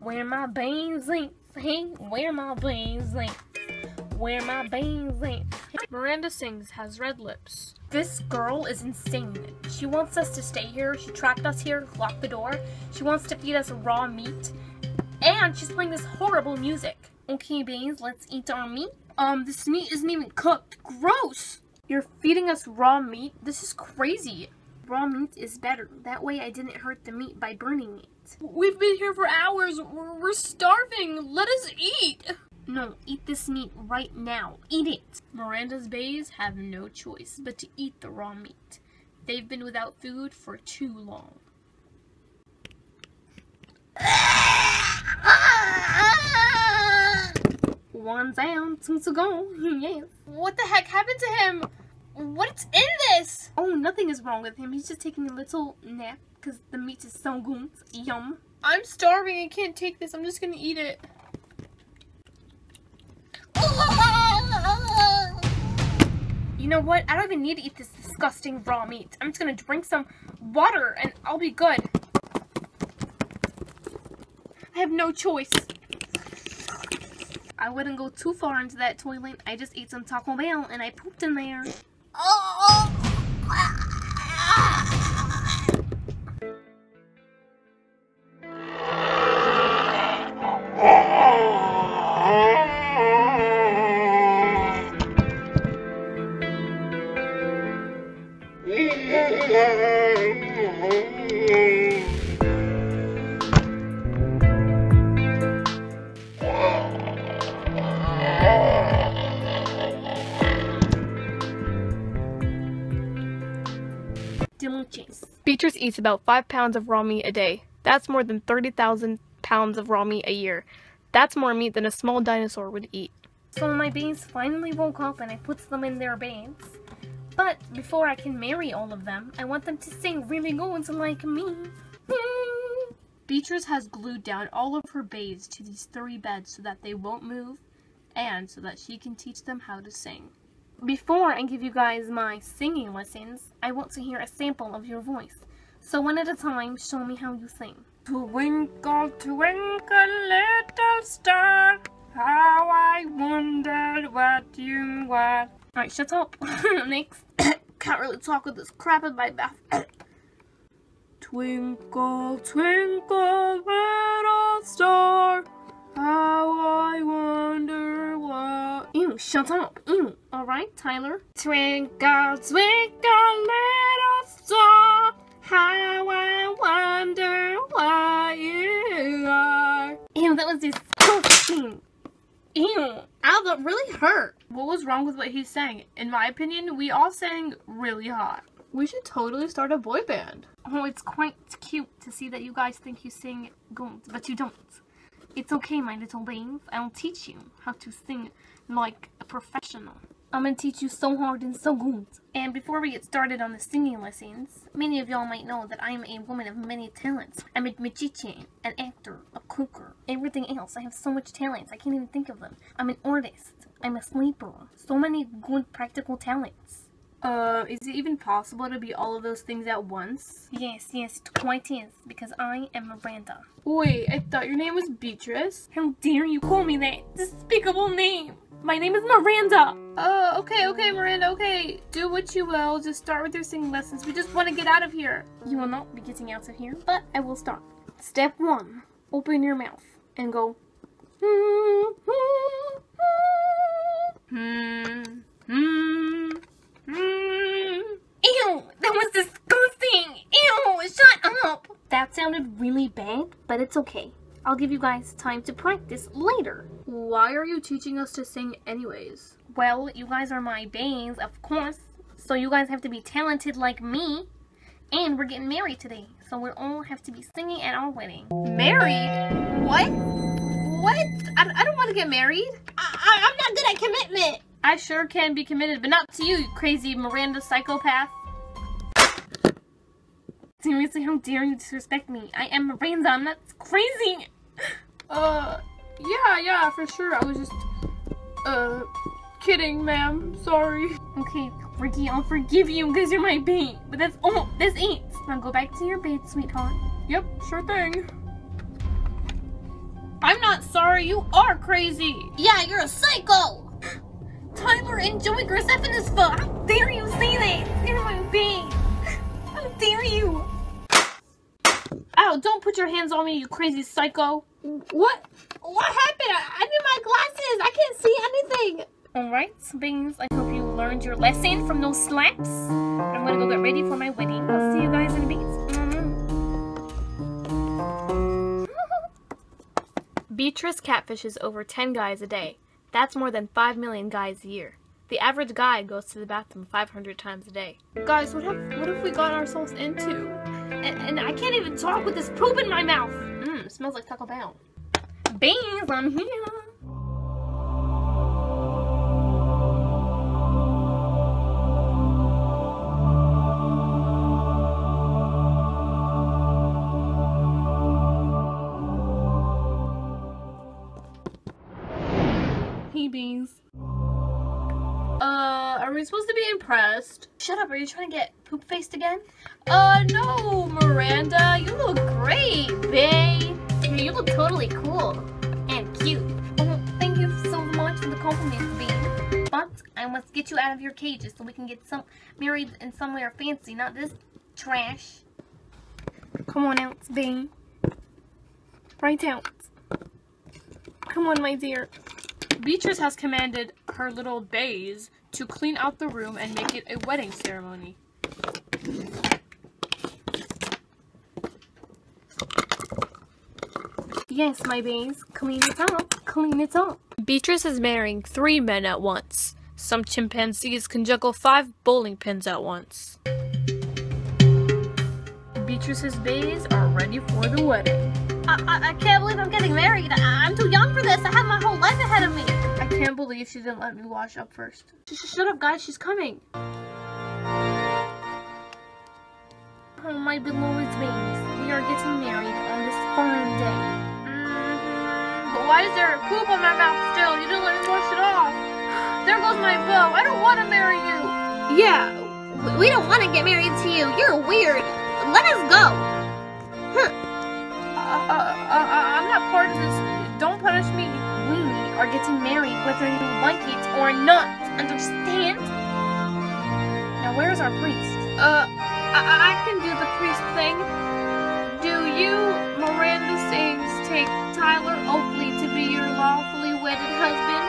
Where my bays at? Hey, where my bays at? Where my bays at? Miranda Sings has red lips. This girl is insane. She wants us to stay here, she trapped us here, locked the door, she wants to feed us raw meat, and she's playing this horrible music. Okay, bays, let's eat our meat. This meat isn't even cooked. Gross! You're feeding us raw meat? This is crazy. Raw meat is better. That way I didn't hurt the meat by burning it. We've been here for hours. We're starving. Let us eat. No, eat this meat right now. Eat it. Miranda's bays have no choice but to eat the raw meat. They've been without food for too long. One down, two to go. Yes. What the heck happened to him? What's in this? Oh, nothing is wrong with him. He's just taking a little nap because the meat is so good. Yum. I'm starving. I can't take this. I'm just going to eat it. You know what? I don't even need to eat this disgusting raw meat. I'm just gonna drink some water and I'll be good. I have no choice. I wouldn't go too far into that toilet. I just ate some Taco Bell and I pooped in there. Beatrice eats about 5 pounds of raw meat a day. That's more than 30,000 pounds of raw meat a year. That's more meat than a small dinosaur would eat. So my bays finally woke up and I put them in their bays. But before I can marry all of them, I want them to sing really good like me. Beatrice has glued down all of her bays to these three beds so that they won't move and so that she can teach them how to sing. Before I give you guys my singing lessons, I want to hear a sample of your voice. So one at a time, show me how you sing. Twinkle, twinkle, little star, How I wondered what you were. Alright, shut up. Next. Can't really talk with this crap in my mouth. Twinkle, twinkle, little star, how I wonder what... Ew, shut up. Ew. Alright, Tyler. Twinkle, twinkle, little star, how I wonder why you are. Ew, that was disgusting. Ew. Ow, that really hurt. What was wrong with what he sang? In my opinion, we all sang really hot. We should totally start a boy band. Oh, it's quite cute to see that you guys think you sing good, but you don't. It's okay, my little babe. I'll teach you how to sing like a professional. I'm gonna teach you so hard and so good. And before we get started on the singing lessons, many of y'all might know that I am a woman of many talents. I'm a magician, an actor, a cooker, everything else. I have so much talents, I can't even think of them. I'm an artist. I'm a sleeper. So many good practical talents. Is it even possible to be all of those things at once? Yes, yes, it quite is, because I am Miranda. Wait, I thought your name was Beatrice? How dare you call me that despicable name! My name is Miranda! Okay, Miranda, okay. Do what you will, just start with your singing lessons. We just want to get out of here. You will not be getting out of here, but I will start. Step 1. Open your mouth and go... Ew! That was disgusting! Ew! Shut up! That sounded really bad, but it's okay. I'll give you guys time to practice later. Why are you teaching us to sing anyways? Well, you guys are my babes, of course. So you guys have to be talented like me. And we're getting married today, so we all have to be singing at our wedding. Married? What? What? I don't want to get married. I'm not good at commitment. I sure can be committed, but not to you, you crazy Miranda psychopath. Seriously, how dare you disrespect me? I am Miranda, I'm not crazy! Yeah, for sure, I was just, kidding, ma'am, sorry. Okay, Ricky, I'll forgive you because you're my babe, but that's all, that's it! Now go back to your bed, sweetheart. Yep, sure thing. I'm not sorry, you are crazy! Yeah, you're a psycho! Tyler and Joey Graceffa is fuck. How dare you say that? You're my babe. How dare you? Ow, don't put your hands on me, you crazy psycho. What? What happened? I need my glasses. I can't see anything. Alright, Bings, I hope you learned your lesson from those slaps. I'm gonna go get ready for my wedding. I'll see you guys in a bit. Beatrice catfishes over 10 guys a day. That's more than 5 million guys a year. The average guy goes to the bathroom 500 times a day. Guys, what have we gotten ourselves into? And I can't even talk with this poop in my mouth! Mmm, smells like Taco Bell. Beans, I'm here! Are we supposed to be impressed? Shut up, are you trying to get poop-faced again? No, Miranda, you look great, babe. You look totally cool and cute. Oh, thank you so much for the compliments, babe. But I must get you out of your cages so we can get some married in somewhere fancy, not this trash. Come on out, babe. Right out. Come on, my dear. Beatrice has commanded her little bays to clean out the room and make it a wedding ceremony. Yes, my bays, clean it up, clean it up. Beatrice is marrying 3 men at once. Some chimpanzees can juggle 5 bowling pins at once. Beatrice's bays are ready for the wedding. I can't believe I'm getting married. I'm too young for this. I have my whole life ahead of me. I can't believe she didn't let me wash up first. Shut up, guys. She's coming. Oh, my beloved babes. We are getting married on this fine day. But why is there poop on my mouth still? You didn't let me wash it off. There goes my bow. I don't want to marry you. Yeah, we don't want to get married to you. You're weird. Let us go. Huh. I'm not part of this. Don't punish me. We are getting married whether you like it or not, understand? Now where's our priest? I can do the priest thing. Do you, Miranda Sings, take Tyler Oakley to be your lawfully wedded husband?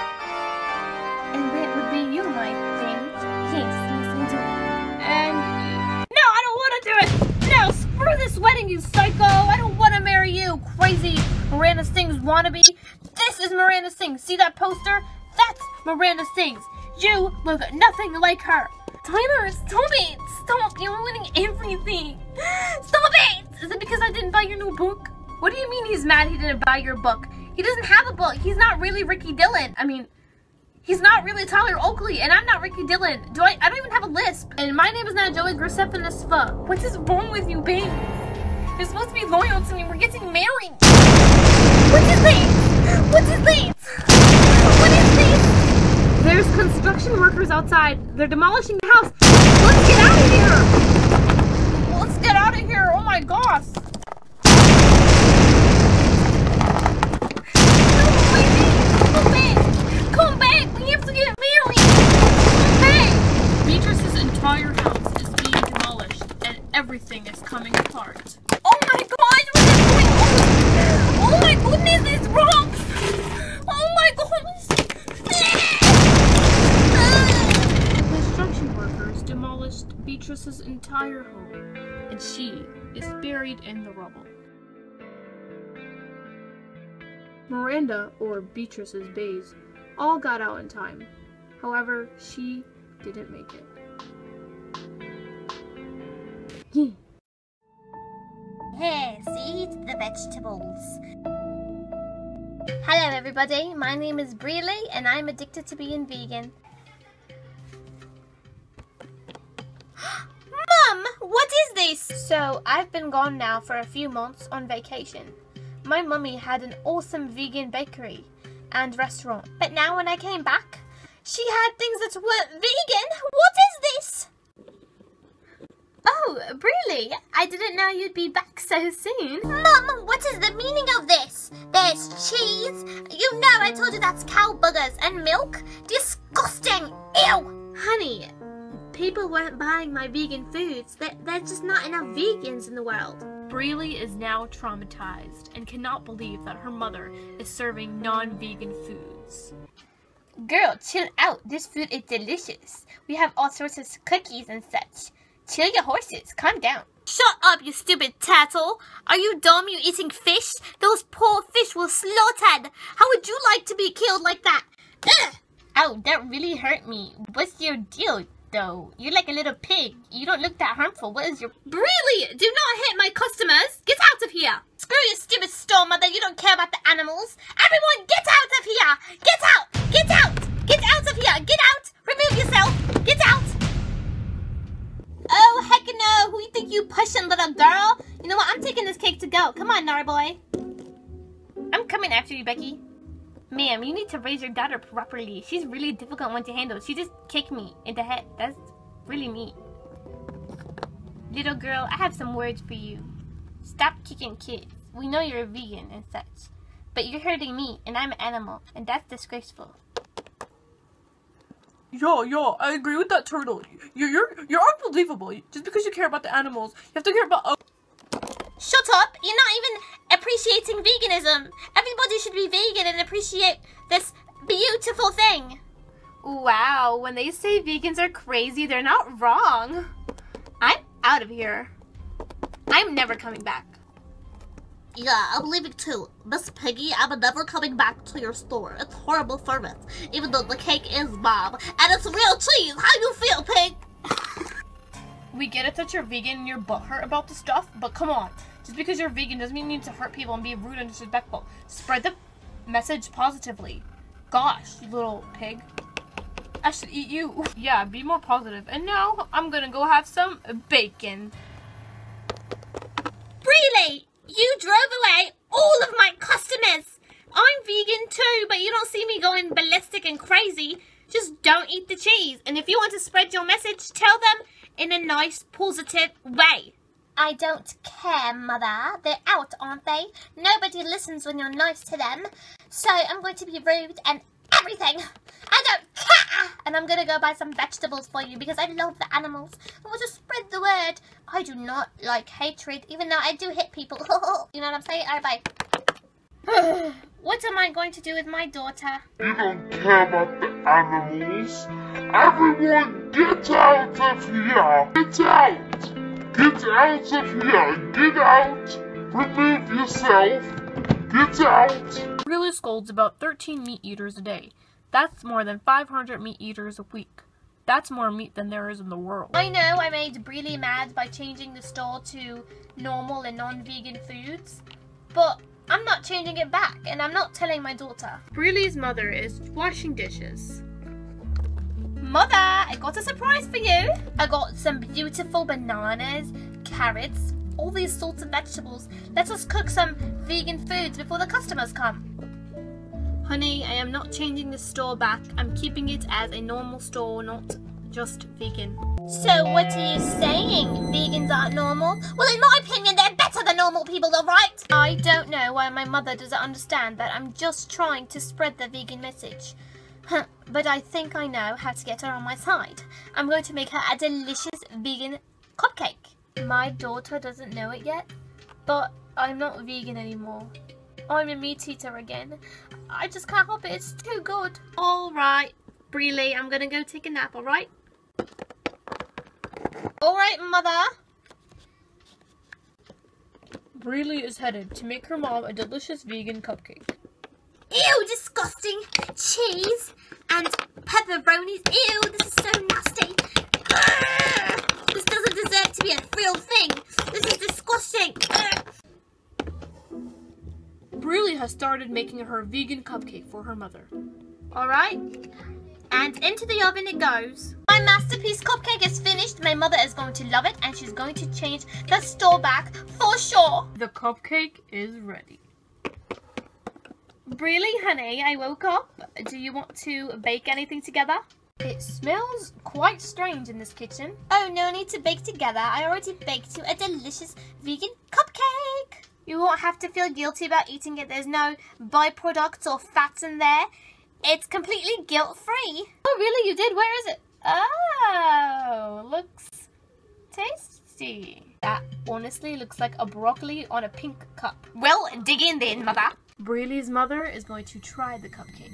And that would be you, my thing. Yes, listen to it. And... No, I don't want to do it! No, screw this wedding, you psycho! I don't want to marry you, crazy Miranda Sings wannabe! This is Miranda Sings! See that poster? That's Miranda Sings! You look nothing like her! Tyler, stop it! Stop! You're winning everything! Stop it! Is it because I didn't buy your new book? What do you mean he's mad he didn't buy your book? He doesn't have a book! He's not really Ricky Dillon! I mean, he's not really Tyler Oakley, and I'm not Ricky Dillon! I don't even have a lisp! And my name is not Joey Graceffa. What is wrong with you, babe? You're supposed to be loyal to me! We're getting married! What is this? What is this? What is this? There's construction workers outside. They're demolishing the house. Let's get out of here! Let's get out of here! Oh my gosh! No, baby! Come back! Come back! We have to get married! Come back! Beatrice's entire house is being demolished and everything is coming apart. Oh my god! What is going on? Oh my goodness! It's wrong! Oh my gosh! Demolished Beatrice's entire home, and she is buried in the rubble. Miranda, or Beatrice's bays, all got out in time. However, she didn't make it. Yes, eat the vegetables. Hello everybody, my name is Breeley and I'm addicted to being vegan. What is this? So, I've been gone now for a few months on vacation. My mummy had an awesome vegan bakery and restaurant. But now when I came back, she had things that weren't vegan. What is this? Oh, really? I didn't know you'd be back so soon. Mum, what is the meaning of this? There's cheese. You know I told you that's cow buggers and milk. Disgusting. Ew. Honey. People weren't buying my vegan foods. There's just not enough vegans in the world. Breeley is now traumatized and cannot believe that her mother is serving non-vegan foods. Girl, chill out. This food is delicious. We have all sorts of cookies and such. Chill your horses. Calm down. Shut up, you stupid tattle. Are you dumb? You eating fish? Those poor fish were slaughtered. How would you like to be killed like that? Ugh! Ow, that really hurt me. What's your deal? Though. You're like a little pig. You don't look that harmful. What is your... Breeley! Do not hit my customers! Get out of here! Screw your stupid store mother! You don't care about the animals! Everyone, get out of here! Get out! Get out! Get out of here! Get out! Remove yourself! Get out! Oh, heck no! Who you think you pushing, little girl? You know what? I'm taking this cake to go. Come on, Narboy. I'm coming after you, Becky. Ma'am, you need to raise your daughter properly. She's really difficult one to handle. She just kicked me in the head. That's really mean. Little girl, I have some words for you. Stop kicking kids. We know you're a vegan and such. But you're hurting me, and I'm an animal. And that's disgraceful. Yeah, I agree with that totally. You're unbelievable. Just because you care about the animals, you have to care about... Shut up! You're not even appreciating veganism! Everybody should be vegan and appreciate this beautiful thing! Wow, when they say vegans are crazy, they're not wrong! I'm out of here. I'm never coming back. Yeah, I'm leaving too. Miss Piggy, I'm never coming back to your store. It's horrible service, even though the cake is bomb. And it's real cheese! How you feel, Pig? We get it that you're vegan and you're butthurt about the stuff, but come on. Just because you're vegan doesn't mean you need to hurt people and be rude and disrespectful. Spread the message positively. Gosh, you little pig. I should eat you. Yeah, be more positive. And now, I'm gonna go have some bacon. Really? You drove away all of my customers! I'm vegan too, but you don't see me going ballistic and crazy. Just don't eat the cheese. And if you want to spread your message, tell them in a nice, positive way. I don't care, Mother. They're out, aren't they? Nobody listens when you're nice to them. So I'm going to be rude and everything. I don't care. And I'm going to go buy some vegetables for you because I love the animals. I want to spread the word. I do not like hatred, even though I do hit people. You know what I'm saying? All right, bye. What am I going to do with my daughter? You don't care about the animals. Everyone, get out of here. Get out. Get out of here. Get out. Remove yourself. Get out. Really scolds about 13 meat eaters a day. That's more than 500 meat eaters a week. That's more meat than there is in the world. I know I made Brilly mad by changing the store to normal and non-vegan foods, but I'm not changing it back, and I'm not telling my daughter. Brilly's mother is washing dishes. Mother, I got a surprise for you. I got some beautiful bananas, carrots, all these sorts of vegetables. Let us cook some vegan foods before the customers come. Honey, I am not changing the store back. I'm keeping it as a normal store, not just vegan. So what are you saying? Vegans aren't normal? Well, in my opinion, they're better than normal people, all right? I don't know why my mother doesn't understand that I'm just trying to spread the vegan message. But I think I know how to get her on my side. I'm going to make her a delicious vegan cupcake. My daughter doesn't know it yet, but I'm not vegan anymore. I'm a meat eater again. I just can't help it, it's too good. Alright, Brilly, I'm gonna go take a nap, alright? Alright, Mother. Brilly is headed to make her mom a delicious vegan cupcake. Ew, disgusting! Cheese and pepperonis. Ew, this is so nasty. This doesn't deserve to be a real thing. This is disgusting. Brilly has started making her vegan cupcake for her mother. Alright, and into the oven it goes. My masterpiece cupcake is finished. My mother is going to love it, and she's going to change the store back for sure. The cupcake is ready. Brilly, honey, I woke up. Do you want to bake anything together? It smells quite strange in this kitchen. Oh, no need to bake together. I already baked you a delicious vegan cupcake. You won't have to feel guilty about eating it. There's no byproducts or fats in there. It's completely guilt-free. Oh, really? You did? Where is it? Oh, looks tasty. That honestly looks like a broccoli on a pink cup. Well, dig in then, Mother. Brilly's mother is going to try the cupcake.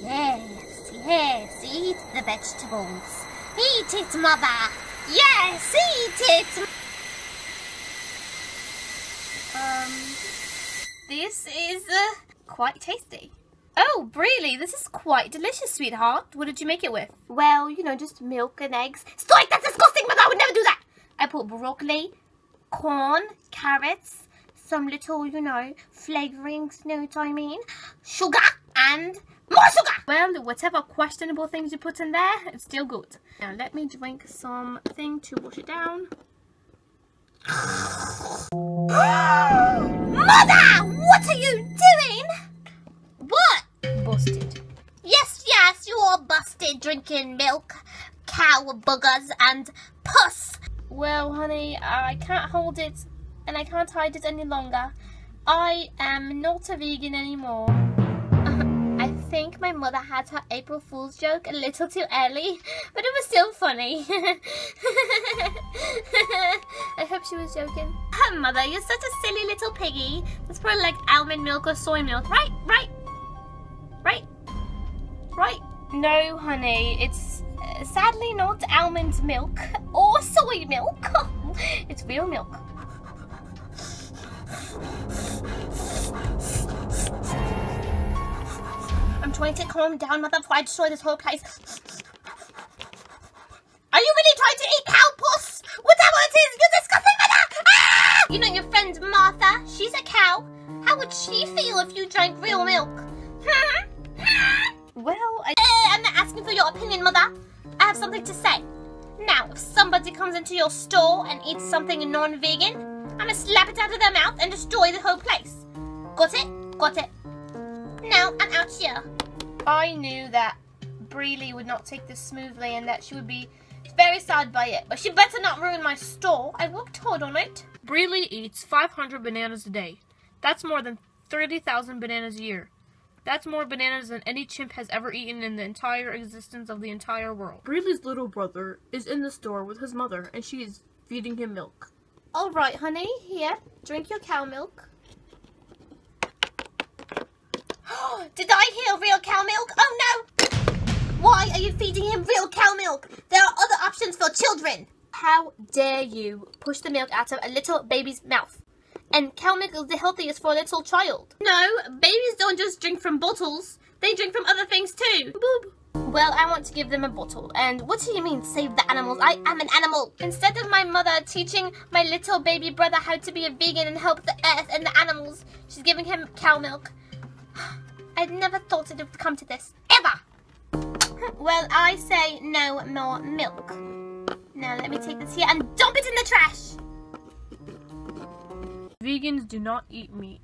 Yes, yes, eat the vegetables. Eat it, Mother. Yes, eat it. This is quite tasty. Oh, Brilly, this is quite delicious, sweetheart. What did you make it with? Well, you know, just milk and eggs. Strike, that's disgusting, Mother. I would never do that. I put broccoli, corn, carrots, some little, you know, flavorings, you know what I mean? Sugar and more sugar! Well, whatever questionable things you put in there, it's still good. Now, let me drink something to wash it down. Mother! What are you doing? What? Busted. Yes, yes, you are busted drinking milk, cow boogers and pus. Well, honey, I can't hold it. And I can't hide it any longer. I am not a vegan anymore. I think my mother had her April Fool's joke a little too early, but it was still funny. I hope she was joking. Oh, Mother, you're such a silly little piggy. That's probably like almond milk or soy milk. Right, right, right, right. No, honey, it's sadly not almond milk or soy milk. It's real milk. I'm trying to calm down, Mother, before I destroy this whole place. Are you really trying to eat cow puss? Whatever it is, you're disgusting, Mother! Ah! You know your friend Martha, she's a cow. How would she feel if you drank real milk? Hmm? Hmm? Well, I'm not asking for your opinion, Mother. I have something to say. Now, if somebody comes into your store and eats something non-vegan, I'm gonna slap it out of their mouth and destroy the whole place. Got it? Got it. Now I'm out here. I knew that Brilly would not take this smoothly and that she would be very sad by it. But she better not ruin my store. I worked hard on it. Brilly eats 500 bananas a day. That's more than 30,000 bananas a year. That's more bananas than any chimp has ever eaten in the entire existence of the entire world. Breeley's little brother is in the store with his mother, and she is feeding him milk. All right, honey. Here, drink your cow milk. Did I hear real cow milk? Oh, no! Why are you feeding him real cow milk? There are other options for children. How dare you push the milk out of a little baby's mouth? And cow milk is the healthiest for a little child. No, babies don't just drink from bottles. They drink from other things too. Boop. Well, I want to give them a bottle. And what do you mean, save the animals? I am an animal. Instead of my mother teaching my little baby brother how to be a vegan and help the earth and the animals, she's giving him cow milk. I'd never thought it would come to this, ever. Well, I say no more milk. Now let me take this here and dump it in the trash! Vegans do not eat meat.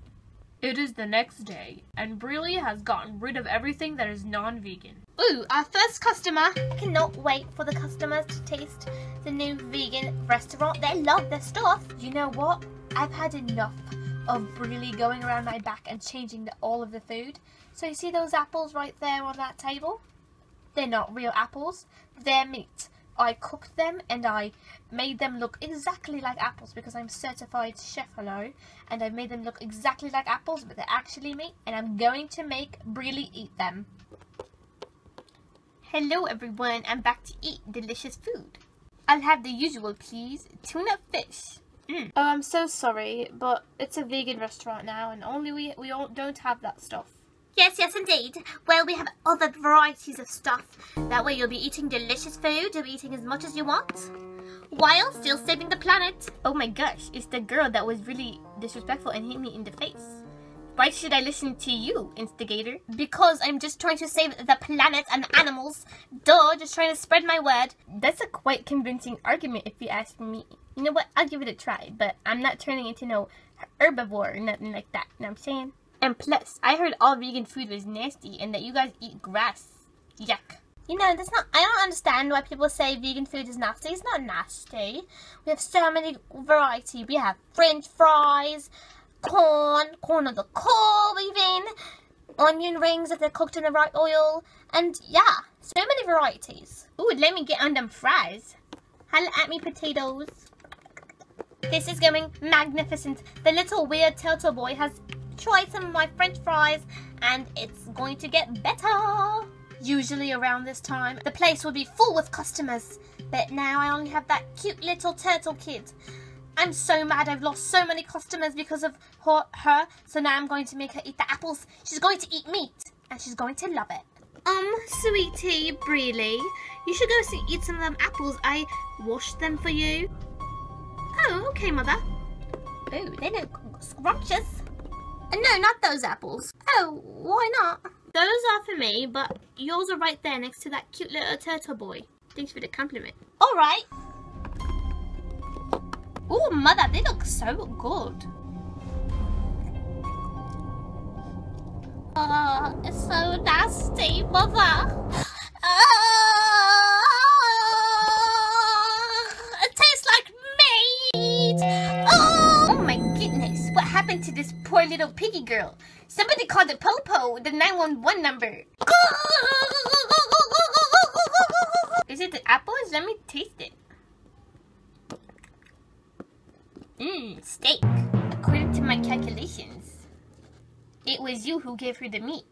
It is the next day, and Breeley has gotten rid of everything that is non-vegan. Ooh, our first customer! I cannot wait for the customers to taste the new vegan restaurant. They love their stuff! You know what? I've had enough of Breeley going around my back and changing all of the food. So you see those apples right there on that table? They're not real apples, they're meat. I cooked them and I made them look exactly like apples because I'm certified chef, hello. And I made them look exactly like apples, but they're actually meat, and I'm going to make Breeley eat them. Hello everyone, I'm back to eat delicious food. I'll have the usual please, tuna fish. Mm. Oh, I'm so sorry, but it's a vegan restaurant now and only we don't have that stuff. Yes, yes, indeed. Well, we have other varieties of stuff. That way you'll be eating delicious food, you'll be eating as much as you want, while still saving the planet. Oh my gosh, it's the girl that was really disrespectful and hit me in the face. Why should I listen to you, instigator? Because I'm just trying to save the planet and the animals. Duh, just trying to spread my word. That's a quite convincing argument if you ask me. You know what, I'll give it a try, but I'm not turning into no herbivore or nothing like that, you know what I'm saying? And plus, I heard all vegan food was nasty and that you guys eat grass. Yuck. You know, that's not. I don't understand why people say vegan food is nasty. It's not nasty. We have so many variety. We have French fries, corn on the cob even, onion rings if they're cooked in the right oil, and yeah, so many varieties. Ooh, let me get on them fries. Holla at me, potatoes. This is going magnificent. The little weird turtle boy has tried some of my French fries and it's going to get better. Usually around this time the place will be full with customers, but now I only have that cute little turtle kid. I'm so mad I've lost so many customers because of her, so now I'm going to make her eat the apples. She's going to eat meat and she's going to love it. Sweetie Breeley, you should go eat some of them apples. I washed them for you. Oh, okay, mother. Oh, they look scrumptious. No, not those apples. Oh, why not? Those are for me, but yours are right there next to that cute little turtle boy. Thanks for the compliment. All right. Oh, mother, they look so good. Oh, it's so nasty, mother. It tastes like meat. Oh my goodness, what happened to this poor little piggy girl? Somebody called the Popo, the 911 number. Is it the apples? Let me taste it. Mmm, steak. According to my calculations, it was you who gave her the meat.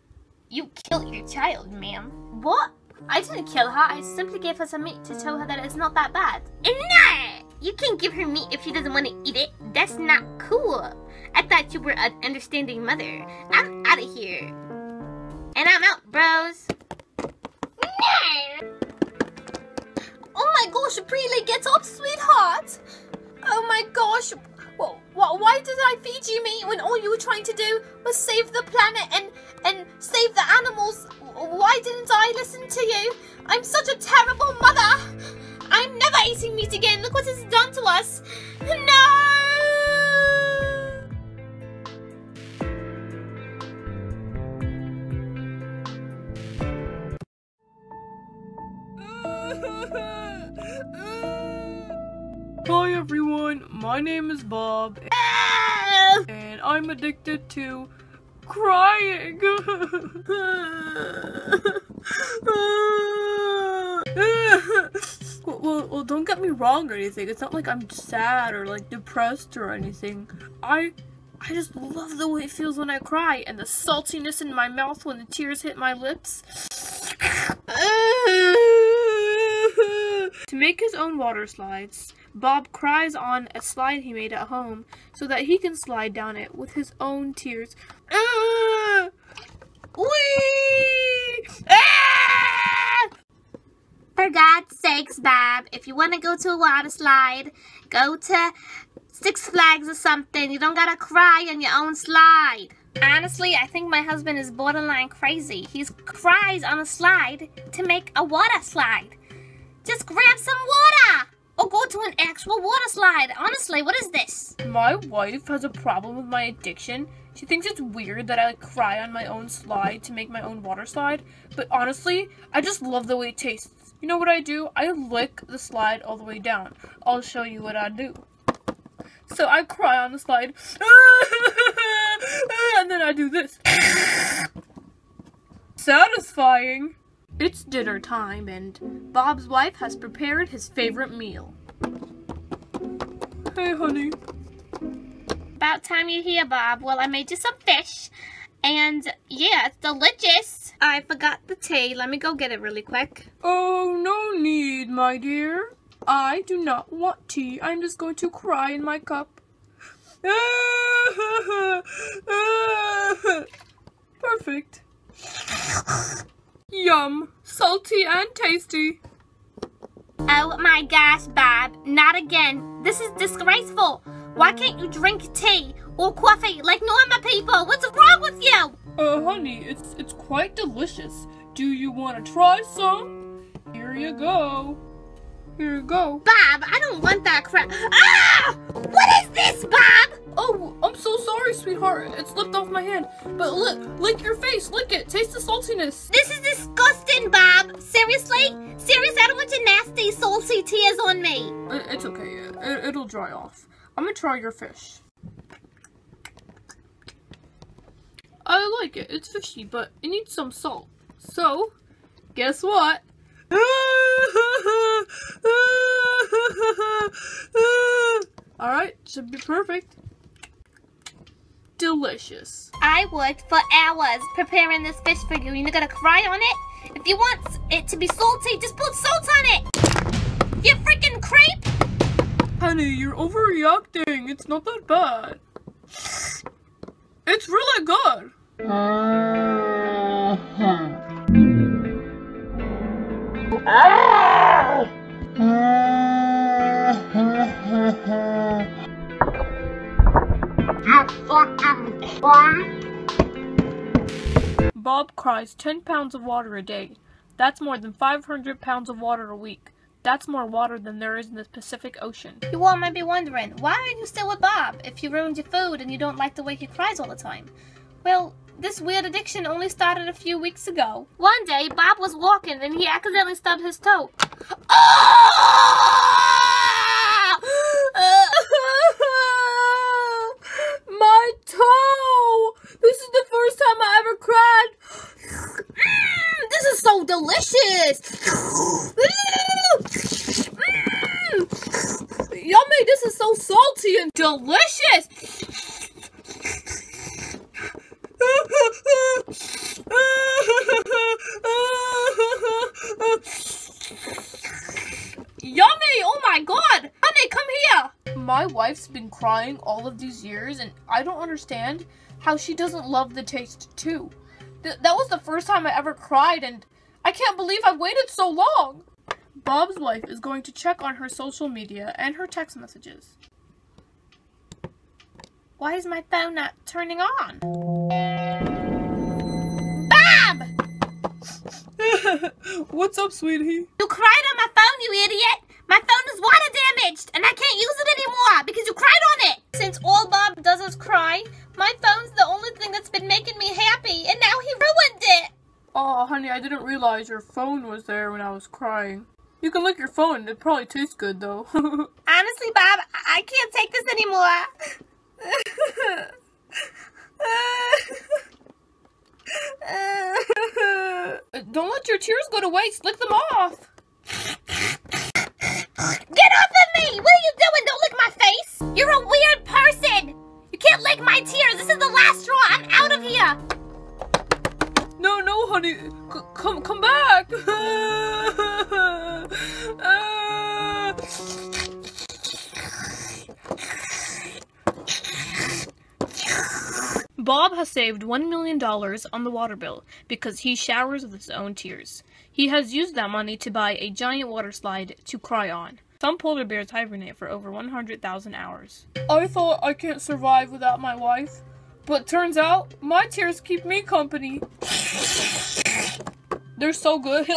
You killed your child, ma'am. What? I didn't kill her, I simply gave her some meat to tell her that it's not that bad. No! You can't give her meat if she doesn't want to eat it. That's not cool. I thought you were an understanding mother. I'm out of here. And I'm out, bros. No! Oh my gosh, Breeley, get up, sweetheart. Oh my gosh. Why did I feed you meat when all you were trying to do was save the planet and save the animals? Why didn't I listen to you? I'm such a terrible mother. I'm never eating meat again. Look what it's done to us. No! Hi everyone, my name is Bob, and I'm addicted to crying. Well, don't get me wrong or anything. It's not like I'm sad or like depressed or anything. I just love the way it feels when I cry and the saltiness in my mouth when the tears hit my lips. To make his own water slides, Bob cries on a slide he made at home so that he can slide down it with his own tears. Wee! Ah! For God's sakes, Bob, if you want to go to a water slide, go to Six Flags or something. You don't gotta cry on your own slide. Honestly, I think my husband is borderline crazy. He cries on a slide to make a water slide. Just grab some water or go to an actual water slide. Honestly, what is this? My wife has a problem with my addiction. She thinks it's weird that I like, cry on my own slide to make my own water slide. But honestly, I just love the way it tastes. You know what I do? I lick the slide all the way down. I'll show you what I do. So I cry on the slide, and then I do this. Satisfying. It's dinner time, and Bob's wife has prepared his favorite meal. Hey, honey. About time you're here, Bob. Well, I made you some fish, and yeah, it's delicious. I forgot the tea. Let me go get it really quick. Oh, no need, my dear. I do not want tea. I'm just going to cry in my cup. Perfect. Yum. Salty and tasty. Oh my gosh, Bob. Not again. This is disgraceful. Why can't you drink tea or coffee like normal people? What's wrong with you? Honey, it's quite delicious. Do you want to try some? Here you go. Here you go. Bob, I don't want that crap. Ah! What is this, Bob? Oh, I'm so sorry, sweetheart. It slipped off my hand. But look, lick your face. Lick it. Taste the saltiness. This is disgusting, Bob. Seriously? Seriously, I don't want your nasty, salty tears on me. It's okay. It'll dry off. I'm gonna try your fish. I like it. It's fishy, but it needs some salt. So, guess what? Alright, should be perfect. Delicious. I worked for hours preparing this fish for you. You're not gonna cry on it? If you want it to be salty, just put salt on it! You freaking creep! Honey, you're overreacting. It's not that bad. It's really good. You fucking cry. Bob cries 10 pounds of water a day. That's more than 500 pounds of water a week. That's more water than there is in the Pacific Ocean. You all might be wondering, why are you still with Bob if you ruined your food and you don't like the way he cries all the time? Well, this weird addiction only started a few weeks ago. One day, Bob was walking and he accidentally stubbed his toe. Oh! My toe! This is the first time I ever cried. This is so delicious. Yummy, this is so salty and delicious. Yummy! Oh my god! Honey, come here! My wife's been crying all of these years, and I don't understand how she doesn't love the taste, too. That was the first time I ever cried, and I can't believe I've waited so long! Bob's wife is going to check on her social media and her text messages. Why is my phone not turning on? Bob! What's up, sweetie? You cried on my phone, you idiot! My phone is water damaged, and I can't use it anymore because you cried on it! Since all Bob does is cry, my phone's the only thing that's been making me happy, and now he ruined it! Aw, honey, I didn't realize your phone was there when I was crying. You can lick your phone. It probably tastes good, though. Honestly, Bob, I can't take this anymore. Don't let your tears go to waste. Lick them off. Get off of me! What are you doing? Don't lick my face! You're a weird person! You can't lick my tears! This is the last straw! I'm out of here! No, no, honey. Come back! Bob has saved $1 million on the water bill because he showers with his own tears. He has used that money to buy a giant water slide to cry on. Some polar bears hibernate for over 100,000 hours. I thought I can't survive without my wife, but turns out my tears keep me company. They're so good.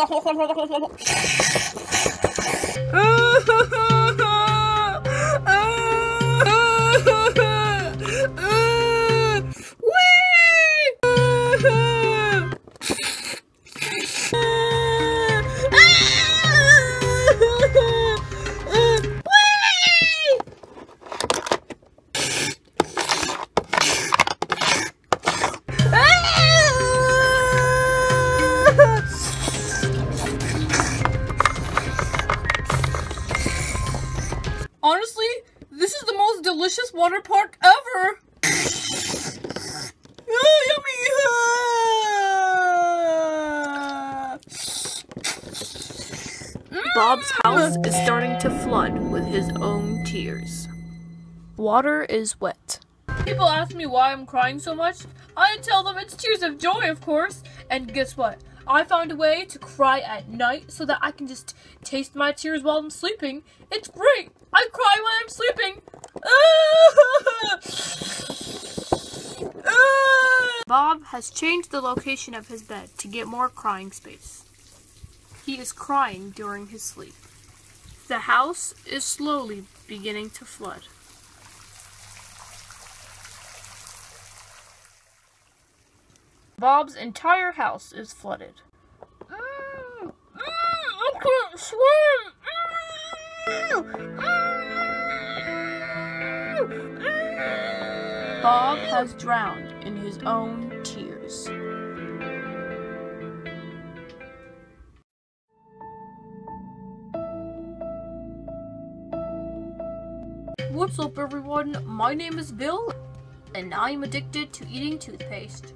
Honestly, this is the most delicious water park ever! Yummy! Bob's house is starting to flood with his own tears. Water is wet. People ask me why I'm crying so much. I tell them it's tears of joy, of course. And guess what? I found a way to cry at night so that I can just taste my tears while I'm sleeping. It's great! I cry when I'm sleeping! Bob has changed the location of his bed to get more crying space. He is crying during his sleep. The house is slowly beginning to flood. Bob's entire house is flooded. I can't swim! Bob has drowned in his own tears. What's up, everyone? My name is Bill, and I'm addicted to eating toothpaste.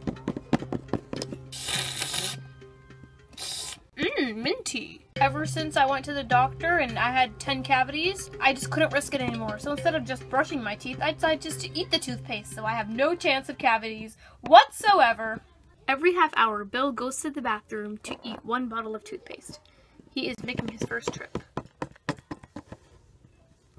Minty. Ever since I went to the doctor and I had 10 cavities, I just couldn't risk it anymore. So instead of just brushing my teeth, I decided just to eat the toothpaste, so I have no chance of cavities whatsoever. Every half hour, Bill goes to the bathroom to eat one bottle of toothpaste. He is making his first trip.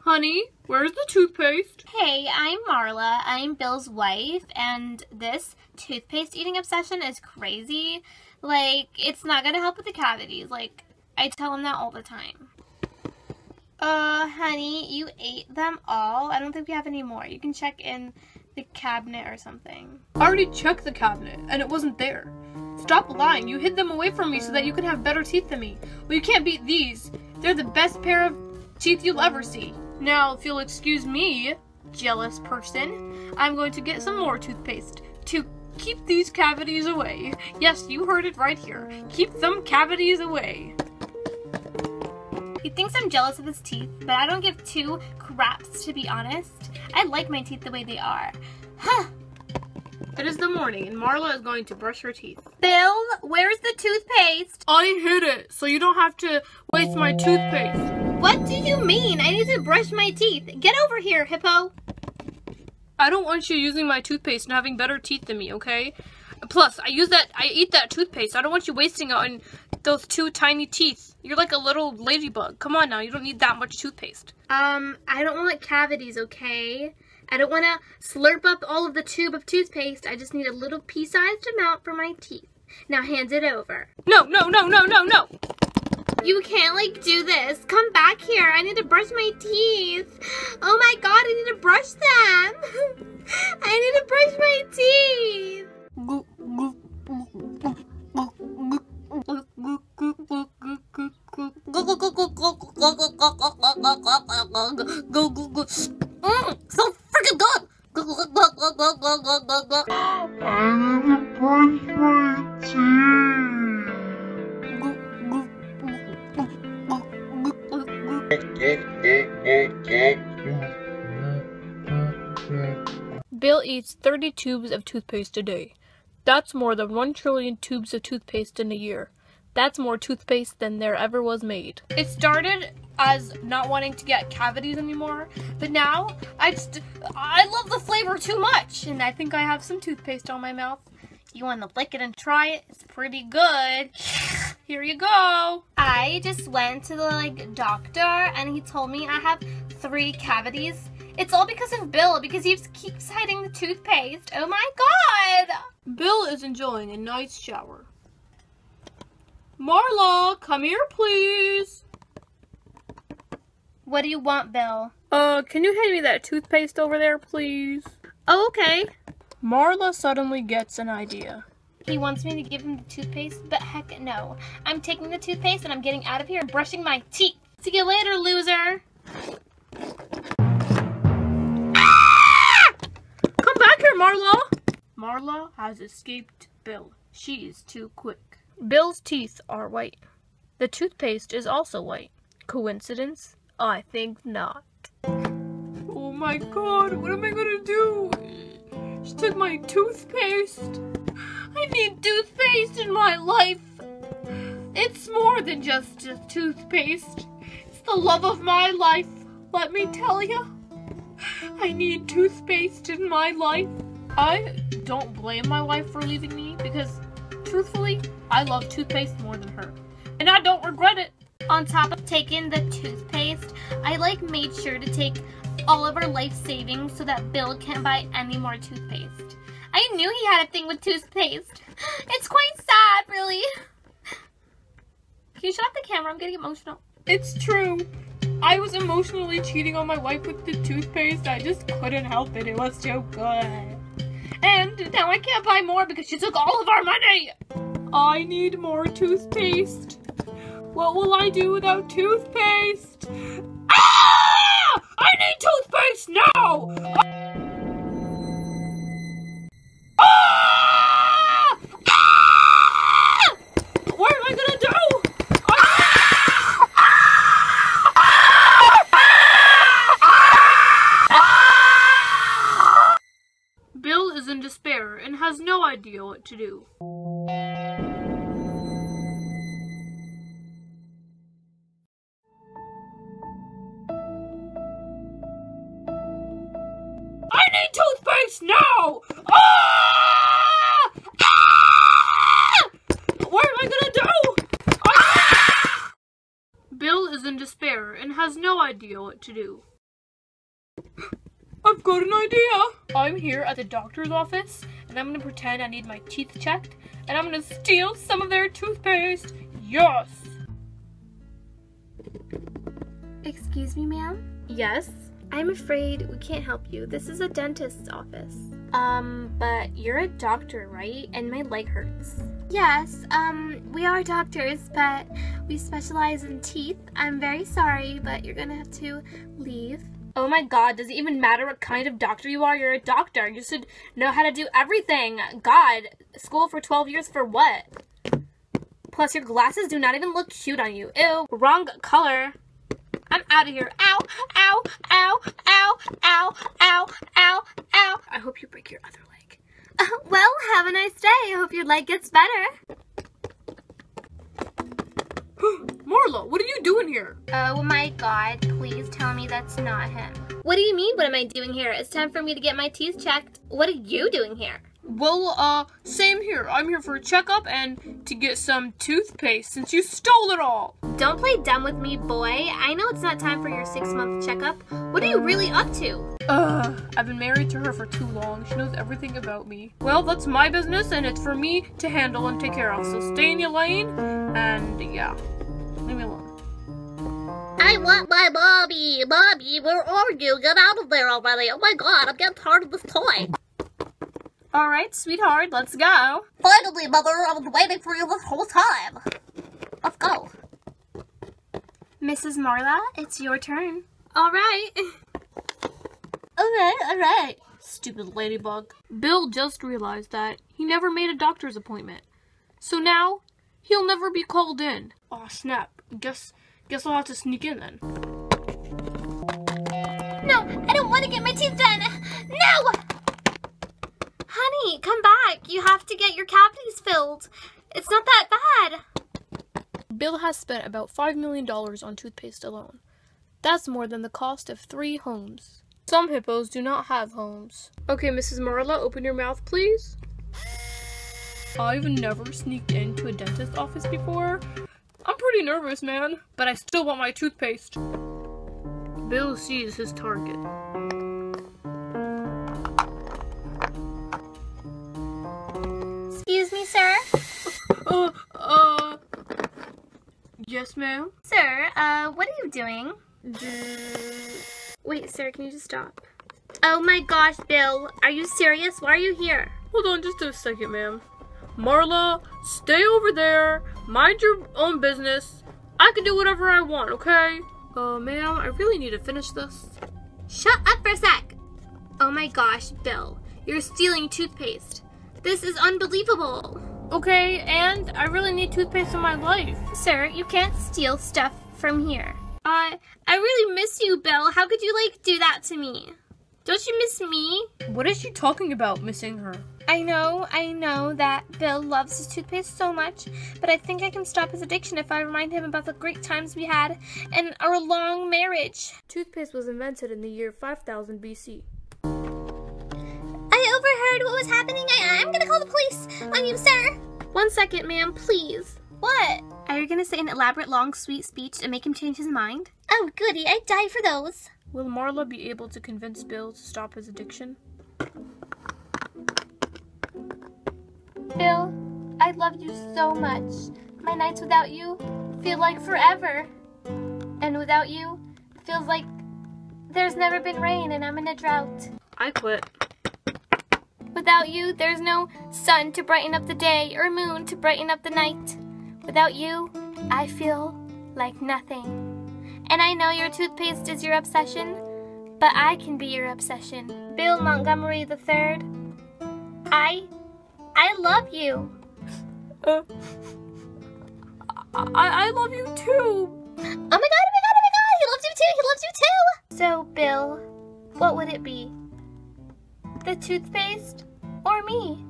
Honey, where's the toothpaste? Hey, I'm Marla. I'm Bill's wife, and this toothpaste eating obsession is crazy. Like, it's not gonna help with the cavities. Like, I tell him that all the time. Honey, you ate them all? I don't think we have any more. You can check in the cabinet or something. I already checked the cabinet, and it wasn't there. Stop lying. You hid them away from me so that you could have better teeth than me. Well, you can't beat these. They're the best pair of teeth you'll ever see. Now, if you'll excuse me, jealous person, I'm going to get some more toothpaste to keep these cavities away. Yes, you heard it right here. Keep them cavities away. He thinks I'm jealous of his teeth, but I don't give two craps, to be honest. I like my teeth the way they are. Huh. It is the morning, and Marla is going to brush her teeth. Bill, where's the toothpaste? I hid it, so you don't have to waste my toothpaste. What do you mean? I need to brush my teeth. Get over here, hippo. I don't want you using my toothpaste and having better teeth than me, okay? Plus, I eat that toothpaste. I don't want you wasting it on those two tiny teeth. You're like a little ladybug. Come on now, you don't need that much toothpaste. I don't want cavities, okay? I don't want to slurp up all of the tube of toothpaste. I just need a little pea-sized amount for my teeth. Now hand it over. No, no, no, no, no, no! You can't, like, do this. Come back here. I need to brush my teeth. Oh my god, I need to brush them. I need to brush my teeth. So freaking good. I need to brush my teeth. Bill eats 30 tubes of toothpaste a day. That's more than 1 trillion tubes of toothpaste in a year. That's more toothpaste than there ever was made. It started as not wanting to get cavities anymore, but now I love the flavor too much, and I think I have some toothpaste on my mouth. You want to lick it and try it? It's pretty good. Here you go. I just went to the doctor, and he told me I have 3 cavities. It's all because of Bill, because he keeps hiding the toothpaste. Oh my god! Bill is enjoying a nice shower. Marla, come here, please. What do you want, Bill? Can you hand me that toothpaste over there, please? Oh, okay. Marla suddenly gets an idea. He wants me to give him the toothpaste, but heck no. I'm taking the toothpaste and I'm getting out of here and brushing my teeth. See you later, loser. Ah! Come back here, Marla. Marla has escaped Bill. She is too quick. Bill's teeth are white. The toothpaste is also white. Coincidence? I think not. Oh my god, what am I gonna do? She took my toothpaste. I need toothpaste in my life. It's more than just toothpaste. It's the love of my life, let me tell you. I need toothpaste in my life. I don't blame my wife for leaving me because, truthfully, I love toothpaste more than her, and I don't regret it. On top of taking the toothpaste, I made sure to take all of our life savings so that Bill can't buy any more toothpaste. I knew he had a thing with toothpaste. It's quite sad, really. Can you shut off the camera? I'm getting emotional. It's true. I was emotionally cheating on my wife with the toothpaste. I just couldn't help it. It was so good. And now I can't buy more because she took all of our money. I need more toothpaste. What will I do without toothpaste? Ah! I need toothpaste now! Ah! Ah! What am I gonna do? Ah! Ah! Ah! Ah! Ah! Bill is in despair and has no idea what to do. I need toothpaste now! Ah! Ah! What am I gonna do? Ah! Bill is in despair and has no idea what to do. I've got an idea! I'm here at the doctor's office, and I'm gonna pretend I need my teeth checked, and I'm gonna steal some of their toothpaste! Yes! Excuse me, ma'am? Yes? I'm afraid we can't help you. This is a dentist's office. But you're a doctor, right? And my leg hurts. Yes, we are doctors, but we specialize in teeth. I'm very sorry, but you're gonna have to leave. Oh my god, does it even matter what kind of doctor you are? You're a doctor. You should know how to do everything. God, school for 12 years for what? Plus, your glasses do not even look cute on you. Ew, wrong color. I'm out of here. Ow, ow, ow, ow, ow, ow, ow, ow. I hope you break your other leg. Well, have a nice day. I hope your leg gets better. Marla, what are you doing here? Oh my god, please tell me that's not him. What do you mean, what am I doing here? It's time for me to get my teeth checked. What are you doing here? Well, same here. I'm here for a checkup and to get some toothpaste since you stole it all. Don't play dumb with me, boy. I know it's not time for your 6-month checkup. What are you really up to? I've been married to her for too long. She knows everything about me. Well, that's my business and it's for me to handle and take care of. So stay in your lane and yeah, leave me alone. I want my Bobby. Bobby, where are you? Get out of there already. Oh my god, I'm getting tired of this toy. Alright, sweetheart, let's go. Finally, mother, I was waiting for you this whole time. Let's go. Mrs. Marla, it's your turn. Alright. Alright. Stupid ladybug. Bill just realized that he never made a doctor's appointment. So now, he'll never be called in. Aw, snap. Guess I'll have to sneak in then. don't want to get my teeth done. No! Honey, come back. You have to get your cavities filled. It's not that bad. Bill has spent about $5 million on toothpaste alone. That's more than the cost of 3 homes. Some hippos do not have homes. Okay, Mrs. Marilla, open your mouth, please. I've never sneaked into a dentist's office before. I'm pretty nervous, man, but I still want my toothpaste. Bill sees his target. Excuse me, sir? Yes, ma'am? Sir, what are you doing? Wait, sir, can you just stop? Oh my gosh, Bill, are you serious? Why are you here? Hold on just a second, ma'am. Marla, stay over there. Mind your own business. I can do whatever I want, okay? Ma'am, I really need to finish this. Shut up for a sec. Oh my gosh, Bill, you're stealing toothpaste. This is unbelievable. Okay, and I really need toothpaste in my life. Sir, you can't steal stuff from here. I really miss you, Bill. How could you, like, do that to me? Don't you miss me? What is she talking about, missing her? I know that Bill loves his toothpaste so much, but I think I can stop his addiction if I remind him about the great times we had and our long marriage. Toothpaste was invented in the year 5000 BC. I overheard what was happening. I'm gonna call the police on you, sir. One second, ma'am, please. What? Are you gonna say an elaborate, long, sweet speech and make him change his mind? Oh, goody, I'd die for those. Will Marla be able to convince Bill to stop his addiction? Bill, I love you so much. My nights without you feel like forever. And without you, it feels like there's never been rain and I'm in a drought. I quit. Without you, there's no sun to brighten up the day or moon to brighten up the night. Without you, I feel like nothing. And I know your toothpaste is your obsession, but I can be your obsession. Bill Montgomery III, I love you. I love you too. Oh my god, oh my god, oh my god, he loves you too, he loves you too. So, Bill, what would it be? The toothpaste or me?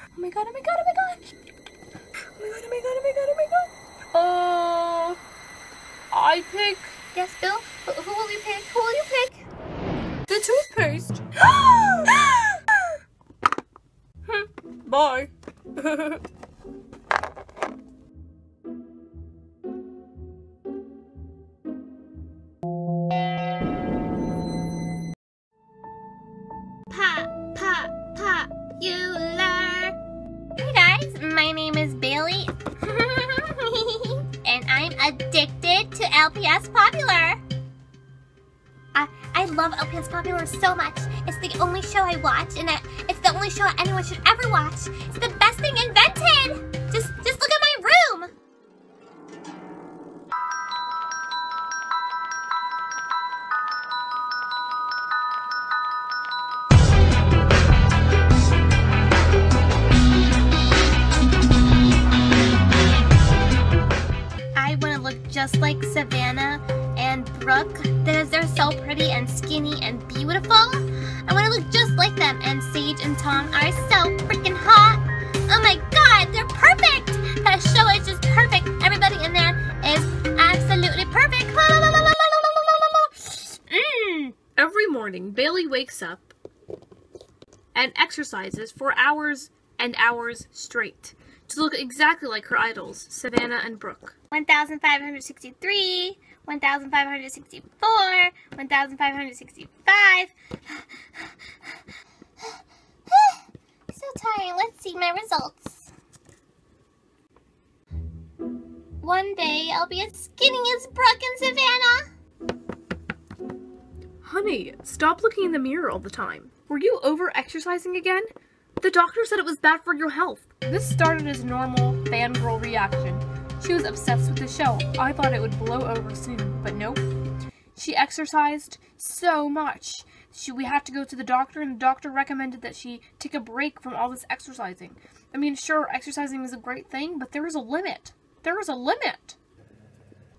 Oh my god, oh my god, oh my god! Oh my god, oh my god, oh my god, oh my god! I pick... Yes, Bill? Who will you pick? Who will you pick? The toothpaste! Bye! LPS Popular! I love LPS Popular so much. It's the only show I watch, and it's the only show anyone should ever watch. It's the best thing invented! Just look at my room! Just like Savannah and Brooke, because they're so pretty and skinny and beautiful. I want to look just like them, and Sage and Tom are so freaking hot. Oh my god, they're perfect! That show is just perfect. Everybody in there is absolutely perfect. Every morning, Bailey wakes up and exercises for hours and hours straight to look exactly like her idols, Savannah and Brooke. 1,563, 1,564, 1,565. So tired. Let's see my results. One day I'll be as skinny as Brooke and Savannah. Honey, stop looking in the mirror all the time. Were you over-exercising again? The doctor said it was bad for your health. This started as normal fangirl reaction. She was obsessed with the show. I thought it would blow over soon, but nope. She exercised so much. We had to go to the doctor, and the doctor recommended that she take a break from all this exercising. I mean, sure, exercising is a great thing, but there is a limit. There is a limit.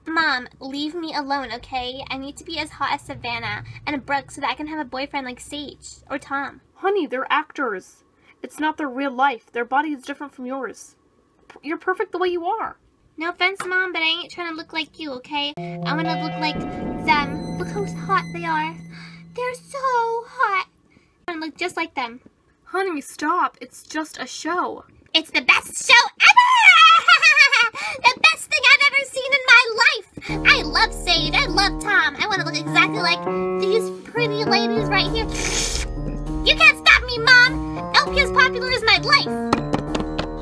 Mom, leave me alone, okay? I need to be as hot as Savannah and Brooke so that I can have a boyfriend like Sage or Tom. Honey, they're actors. It's not their real life. Their body is different from yours. You're perfect the way you are. No offense, Mom, but I ain't trying to look like you, okay? I want to look like them. Look how hot they are. They're so hot. I want to look just like them. Honey, stop. It's just a show. It's the best show ever! The best thing I've ever seen in my life! I love Sage. I love Tom. I want to look exactly like these pretty ladies right here. You can't stop me, Mom! LPS Popular is my life!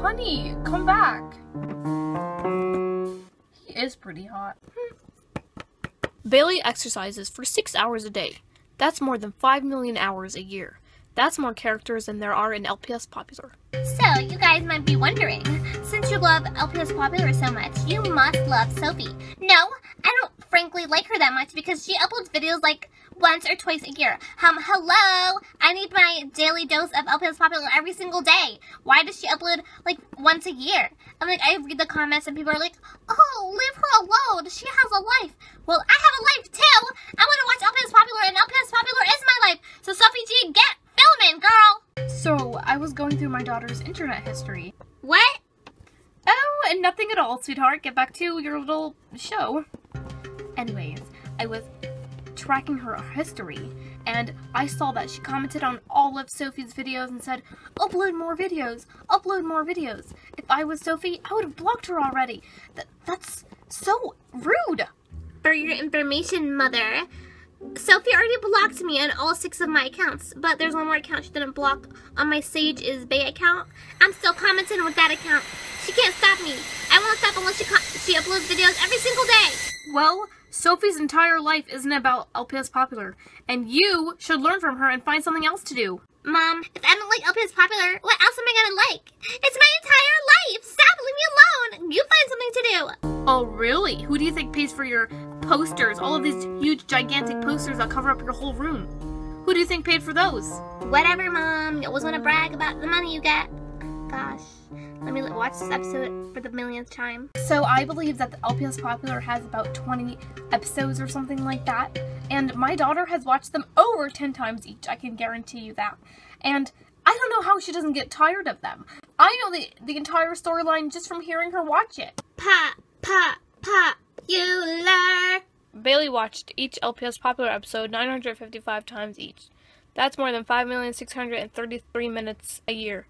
Honey, come back. He is pretty hot. Bailey exercises for 6 hours a day. That's more than 5 million hours a year. That's more characters than there are in LPS Popular. So, you guys might be wondering, since you love LPS Popular so much, you must love Sophie. No, I don't frankly like her that much because she uploads videos like once or twice a year. Hello, I need my daily dose of LPS Popular every single day. Why does she upload like once a year? I'm like, I read the comments and people are like, oh, leave her alone, she has a life. Well, I have a life too. I want to watch LPS Popular and LPS Popular is my life. So Sophie G, get filming, girl. So, I was going through my daughter's internet history. What? Oh, and nothing at all, sweetheart. Get back to your little show. Anyways, I was tracking her history, and I saw that she commented on all of Sophie's videos and said, upload more videos, upload more videos. If I was Sophie, I would have blocked her already. That's so rude. For your information, Mother, Sophie already blocked me on all 6 of my accounts, but there's one more account she didn't block on my Sage is Bay account. I'm still commenting with that account. She can't stop me. I won't stop unless she uploads videos every single day. Well, Sophie's entire life isn't about LPS Popular, and you should learn from her and find something else to do. Mom, if I don't like LPS Popular, what else am I gonna like? It's my entire life! Stop! Leave me alone! You find something to do! Oh, really? Who do you think pays for your posters? All of these huge, gigantic posters that cover up your whole room. Who do you think paid for those? Whatever, Mom. You always want to brag about the money you get. Gosh. Let me watch this episode for the millionth time. So I believe that the LPS Popular has about 20 episodes or something like that. And my daughter has watched them over 10 times each. I can guarantee you that. And I don't know how she doesn't get tired of them. I know the entire storyline just from hearing her watch it. Pop, pop, popular. Bailey watched each LPS Popular episode 955 times each. That's more than 5,633 minutes a year.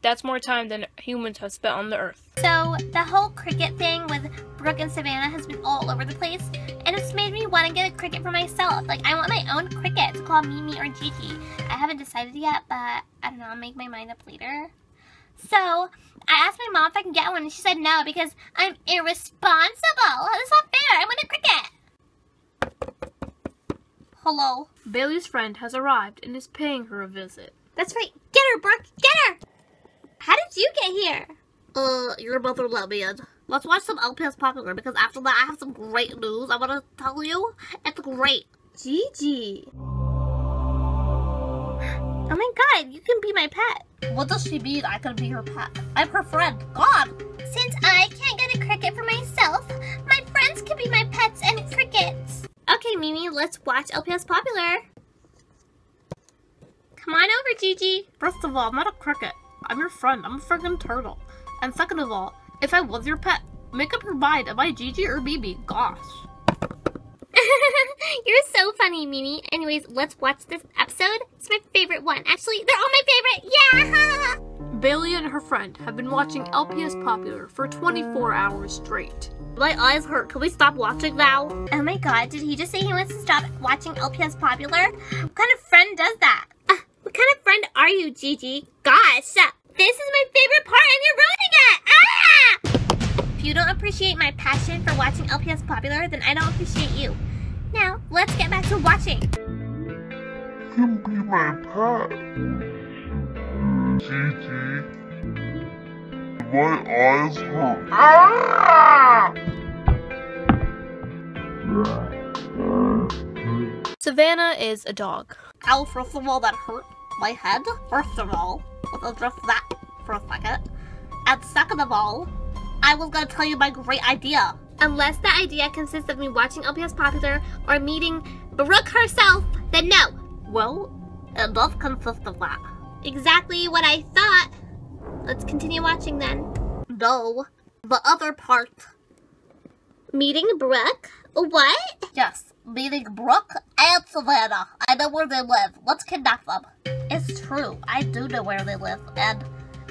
That's more time than humans have spent on the earth. So, the whole cricket thing with Brooke and Savannah has been all over the place, and it's made me want to get a cricket for myself. Like, I want my own cricket to call Mimi or Gigi. I haven't decided yet, but I don't know, I'll make my mind up later. So, I asked my mom if I can get one, and she said no, because I'm irresponsible. That's not fair. I want a cricket. Hello. Bailey's friend has arrived and is paying her a visit. That's right. Get her, Brooke. Get her. How did you get here? You're both a lesbian. Let's watch some LPS Popular because after that I have some great news I want to tell you. It's great. Gigi. Oh my god, you can be my pet. What does she mean I can be her pet? I'm her friend. God! Since I can't get a cricket for myself, my friends can be my pets and crickets. Okay, Mimi, let's watch LPS Popular. Come on over, Gigi. First of all, I'm not a cricket. I'm your friend. I'm a freaking turtle. And second of all, if I was your pet, make up your mind. Am I Gigi or BB? Gosh. You're so funny, Mimi. Anyways, let's watch this episode. It's my favorite one. Actually, they're all my favorite. Yeah! Bailey and her friend have been watching LPS Popular for 24 hours straight. My eyes hurt. Can we stop watching now? Oh my god, did he just say he wants to stop watching LPS Popular? What kind of friend does that? What kind of friend are you, Gigi? Gosh, this is my favorite part and you're ruining it! Ah! If you don't appreciate my passion for watching LPS Popular, then I don't appreciate you. Now, let's get back to watching. You can be my pet. Gigi. My eyes hurt. Ah! Savannah is a dog. Ow, first of all, that hurt my head. First of all, let's address that for a second. And second of all, I was gonna tell you my great idea. Unless that idea consists of me watching LPS Popular or meeting Brooke herself, then no. Well, both consist of that. Exactly what I thought. Let's continue watching then. Though, the other part. Meeting Brooke? What? Yes, meeting Brooke and Savannah. I know where they live. Let's kidnap them. It's true. I do know where they live. And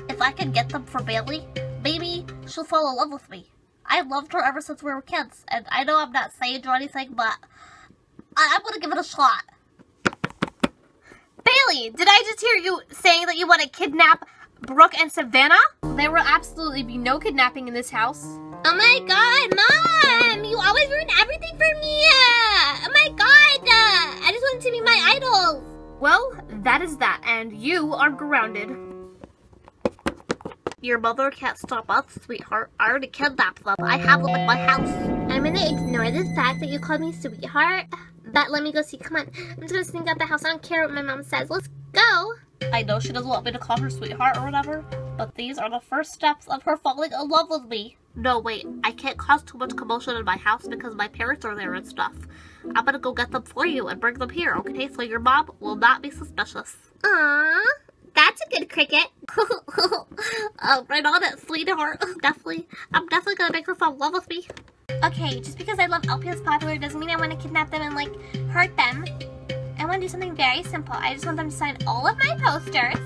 if I can get them for Bailey, maybe she'll fall in love with me. I loved her ever since we were kids. And I know I'm not Sage or anything, but I'm going to give it a shot. Bailey, did I just hear you saying that you want to kidnap Brooke and Savannah? There will absolutely be no kidnapping in this house. Oh my god, Mom! You always ruin everything for me! Oh my god! I just wanted to be my idol! Well, that is that, and you are grounded. Your mother can't stop us, sweetheart. I already kidnapped them. I have them in my house. I'm gonna ignore the fact that you called me sweetheart, but let me go see. Come on, I'm just gonna sneak out the house. I don't care what my mom says. Let's go! I know she doesn't want me to call her sweetheart or whatever, but these are the first steps of her falling in love with me. No, wait, I can't cause too much commotion in my house because my parents are there and stuff. I'm gonna go get them for you and bring them here, okay? So your mom will not be suspicious. Aww, that's a good cricket. Right on it, sweetheart. Definitely. I'm definitely gonna make her fall in love with me. Okay, just because I love LPS Popular doesn't mean I want to kidnap them and, like, hurt them. I want to do something very simple. I just want them to sign all of my posters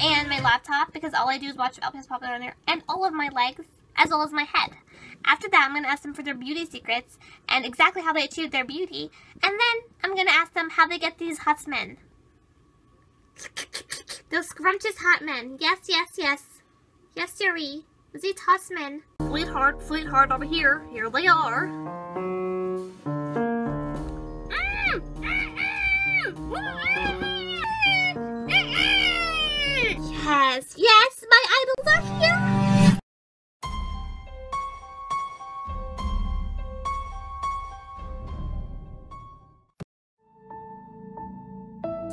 and my laptop because all I do is watch LPS Popular on there, and all of my legs as well as my head. After that, I'm going to ask them for their beauty secrets and exactly how they achieved their beauty, and then I'm going to ask them how they get these hot men. Those scrumptious hot men. Yes, yes, yes. Yes, siree. These hot men. Sweetheart, sweetheart over here. Here they are. Yes, yes, my idols are here!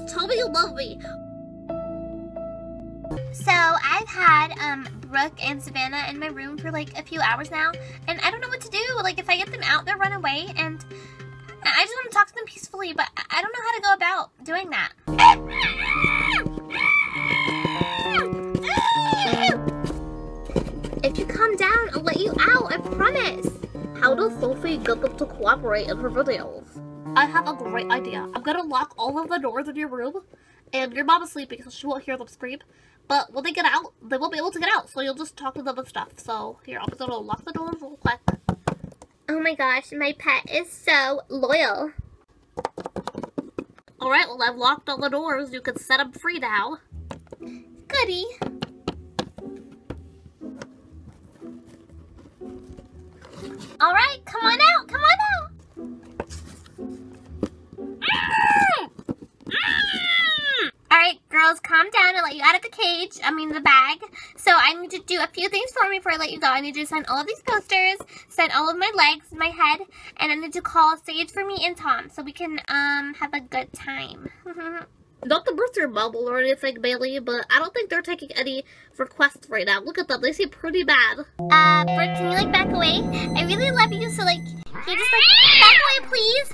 Tell me you love me. So, I've had, Brooke and Savannah in my room for, like, a few hours now, and I don't know what to do. Like, if I get them out, they'll run away, and I just want to talk to them peacefully, but I don't know how to go about doing that. If you calm down, I'll let you out, I promise. How does Sophie get them to cooperate in her videos? I have a great idea. I'm gonna lock all of the doors in your room, and your mom is sleeping, so she won't hear them scream. But when they get out, they won't be able to get out, so you'll just talk to them and stuff. So, here, I'm gonna lock the doors real quick. Oh my gosh, my pet is so loyal. Alright, well I've locked all the doors. You can set them free now. Goody. Alright, come on out, come on out. Alright, girls, calm down. I'll let you out of the cage. I mean, the bag. So I need you to do a few things for me before I let you go. I need you to sign all of these posters, sign all of my legs, my head, and I need to call Sage for me and Tom so we can, have a good time. Not the birthday bubble or anything, Bailey, but I don't think they're taking any requests right now. Look at them. They seem pretty bad. Brooke, can you, like, back away? I really love you, so, like, can you just, like, back away, please?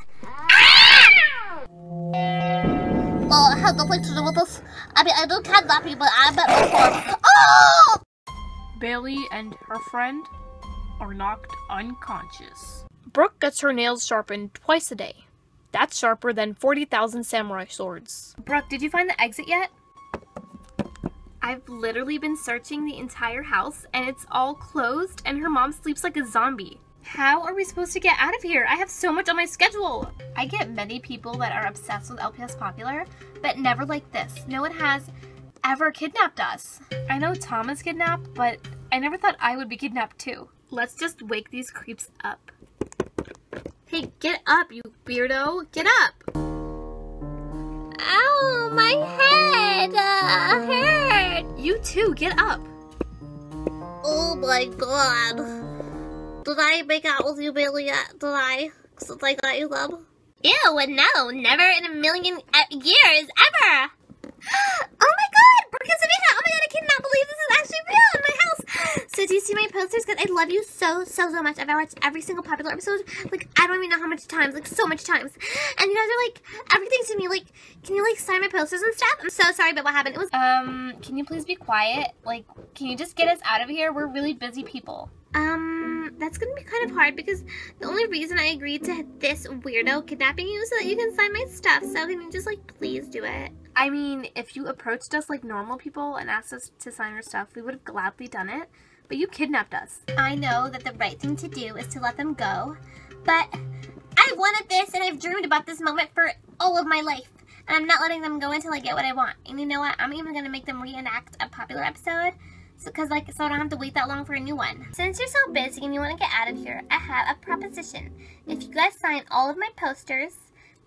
Well, it has nothing to do with this. I mean, I don't kidnap you, but I'm at the Oh! Bailey and her friend are knocked unconscious. Brooke gets her nails sharpened twice a day. That's sharper than 40,000 samurai swords. Brooke, did you find the exit yet? I've literally been searching the entire house, and it's all closed, and her mom sleeps like a zombie. How are we supposed to get out of here? I have so much on my schedule! I get many people that are obsessed with LPS Popular, but never like this. No one has ever kidnapped us. I know Tom is kidnapped, but I never thought I would be kidnapped too. Let's just wake these creeps up. Hey, get up, you weirdo! Get up! Ow, my head! Hurt! You too, get up! Oh my god! Did I make out with you, Bailey, yet? Did I? Since I got you, love? Ew, no. Never in a million years, ever. Oh my god, Brooke and Savannah. Oh my god, I cannot believe this is actually real in my house. So do you see my posters? Because I love you so much. I've watched every single Popular episode. Like, I don't even know how much times. Like, so much times. And you guys are like, everything to me. Like, can you like sign my posters and stuff? I'm so sorry about what happened. It was, can you please be quiet? Like, can you just get us out of here? We're really busy people. That's gonna be kind of hard because the only reason I agreed to this weirdo kidnapping you is so that you can sign my stuff. So can you just like please do it? I mean, if you approached us like normal people and asked us to sign your stuff, we would have gladly done it, but you kidnapped us. I know that the right thing to do is to let them go, but I wanted this and I've dreamed about this moment for all of my life. And I'm not letting them go until I get what I want. And you know what? I'm even gonna make them reenact a Popular episode. Because, like, so I don't have to wait that long for a new one. Since you're so busy and you want to get out of here, I have a proposition. If you guys sign all of my posters,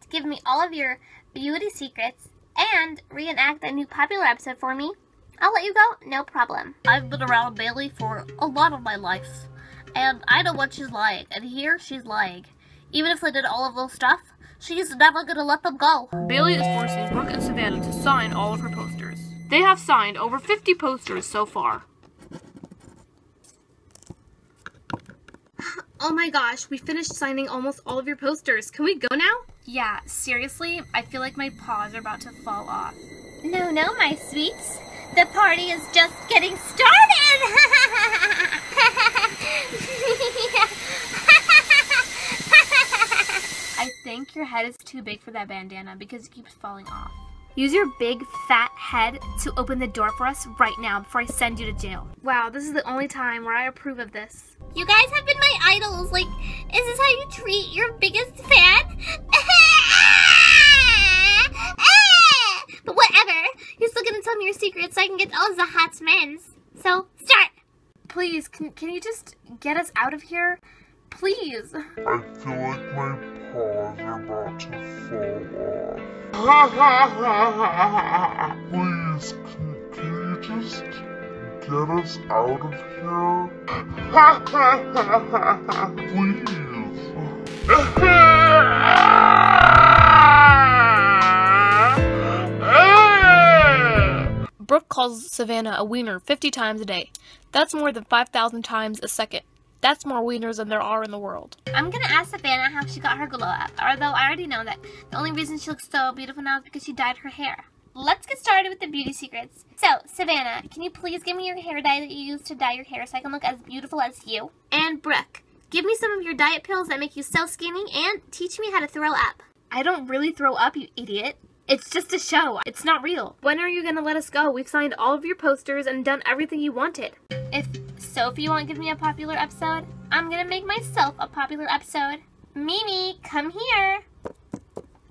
to give me all of your beauty secrets, and reenact a new Popular episode for me, I'll let you go, no problem. I've been around Bailey for a lot of my life, and I know what she's like, and here she's lying. Even if they did all of those stuff, she's never gonna let them go. Bailey is forcing Brooke and Savannah to sign all of her posters. They have signed over 50 posters so far. Oh my gosh, we finished signing almost all of your posters. Can we go now? Yeah, seriously, I feel like my paws are about to fall off. No, no, my sweets. The party is just getting started! I think your head is too big for that bandana because it keeps falling off. Use your big, fat head to open the door for us right now before I send you to jail. Wow, this is the only time where I approve of this. You guys have been my idols. Like, is this how you treat your biggest fan? But whatever. You're still gonna tell me your secrets so I can get all of the hot men's. So, start. Please, can you just get us out of here? Please. I feel like my paws are about to fall off. Please, can you just get us out of here? Please. Brooke calls Savannah a wiener 50 times a day. That's more than 5,000 times a second. That's more wieners than there are in the world. I'm gonna ask Savannah how she got her glow up, although I already know that the only reason she looks so beautiful now is because she dyed her hair. Let's get started with the beauty secrets. So, Savannah, can you please give me your hair dye that you used to dye your hair so I can look as beautiful as you? And Brooke, give me some of your diet pills that make you so skinny and teach me how to throw up. I don't really throw up, you idiot. It's just a show. It's not real. When are you gonna let us go? We've signed all of your posters and done everything you wanted. If Sophie won't give me a Popular episode, I'm gonna make myself a Popular episode. Mimi, come here.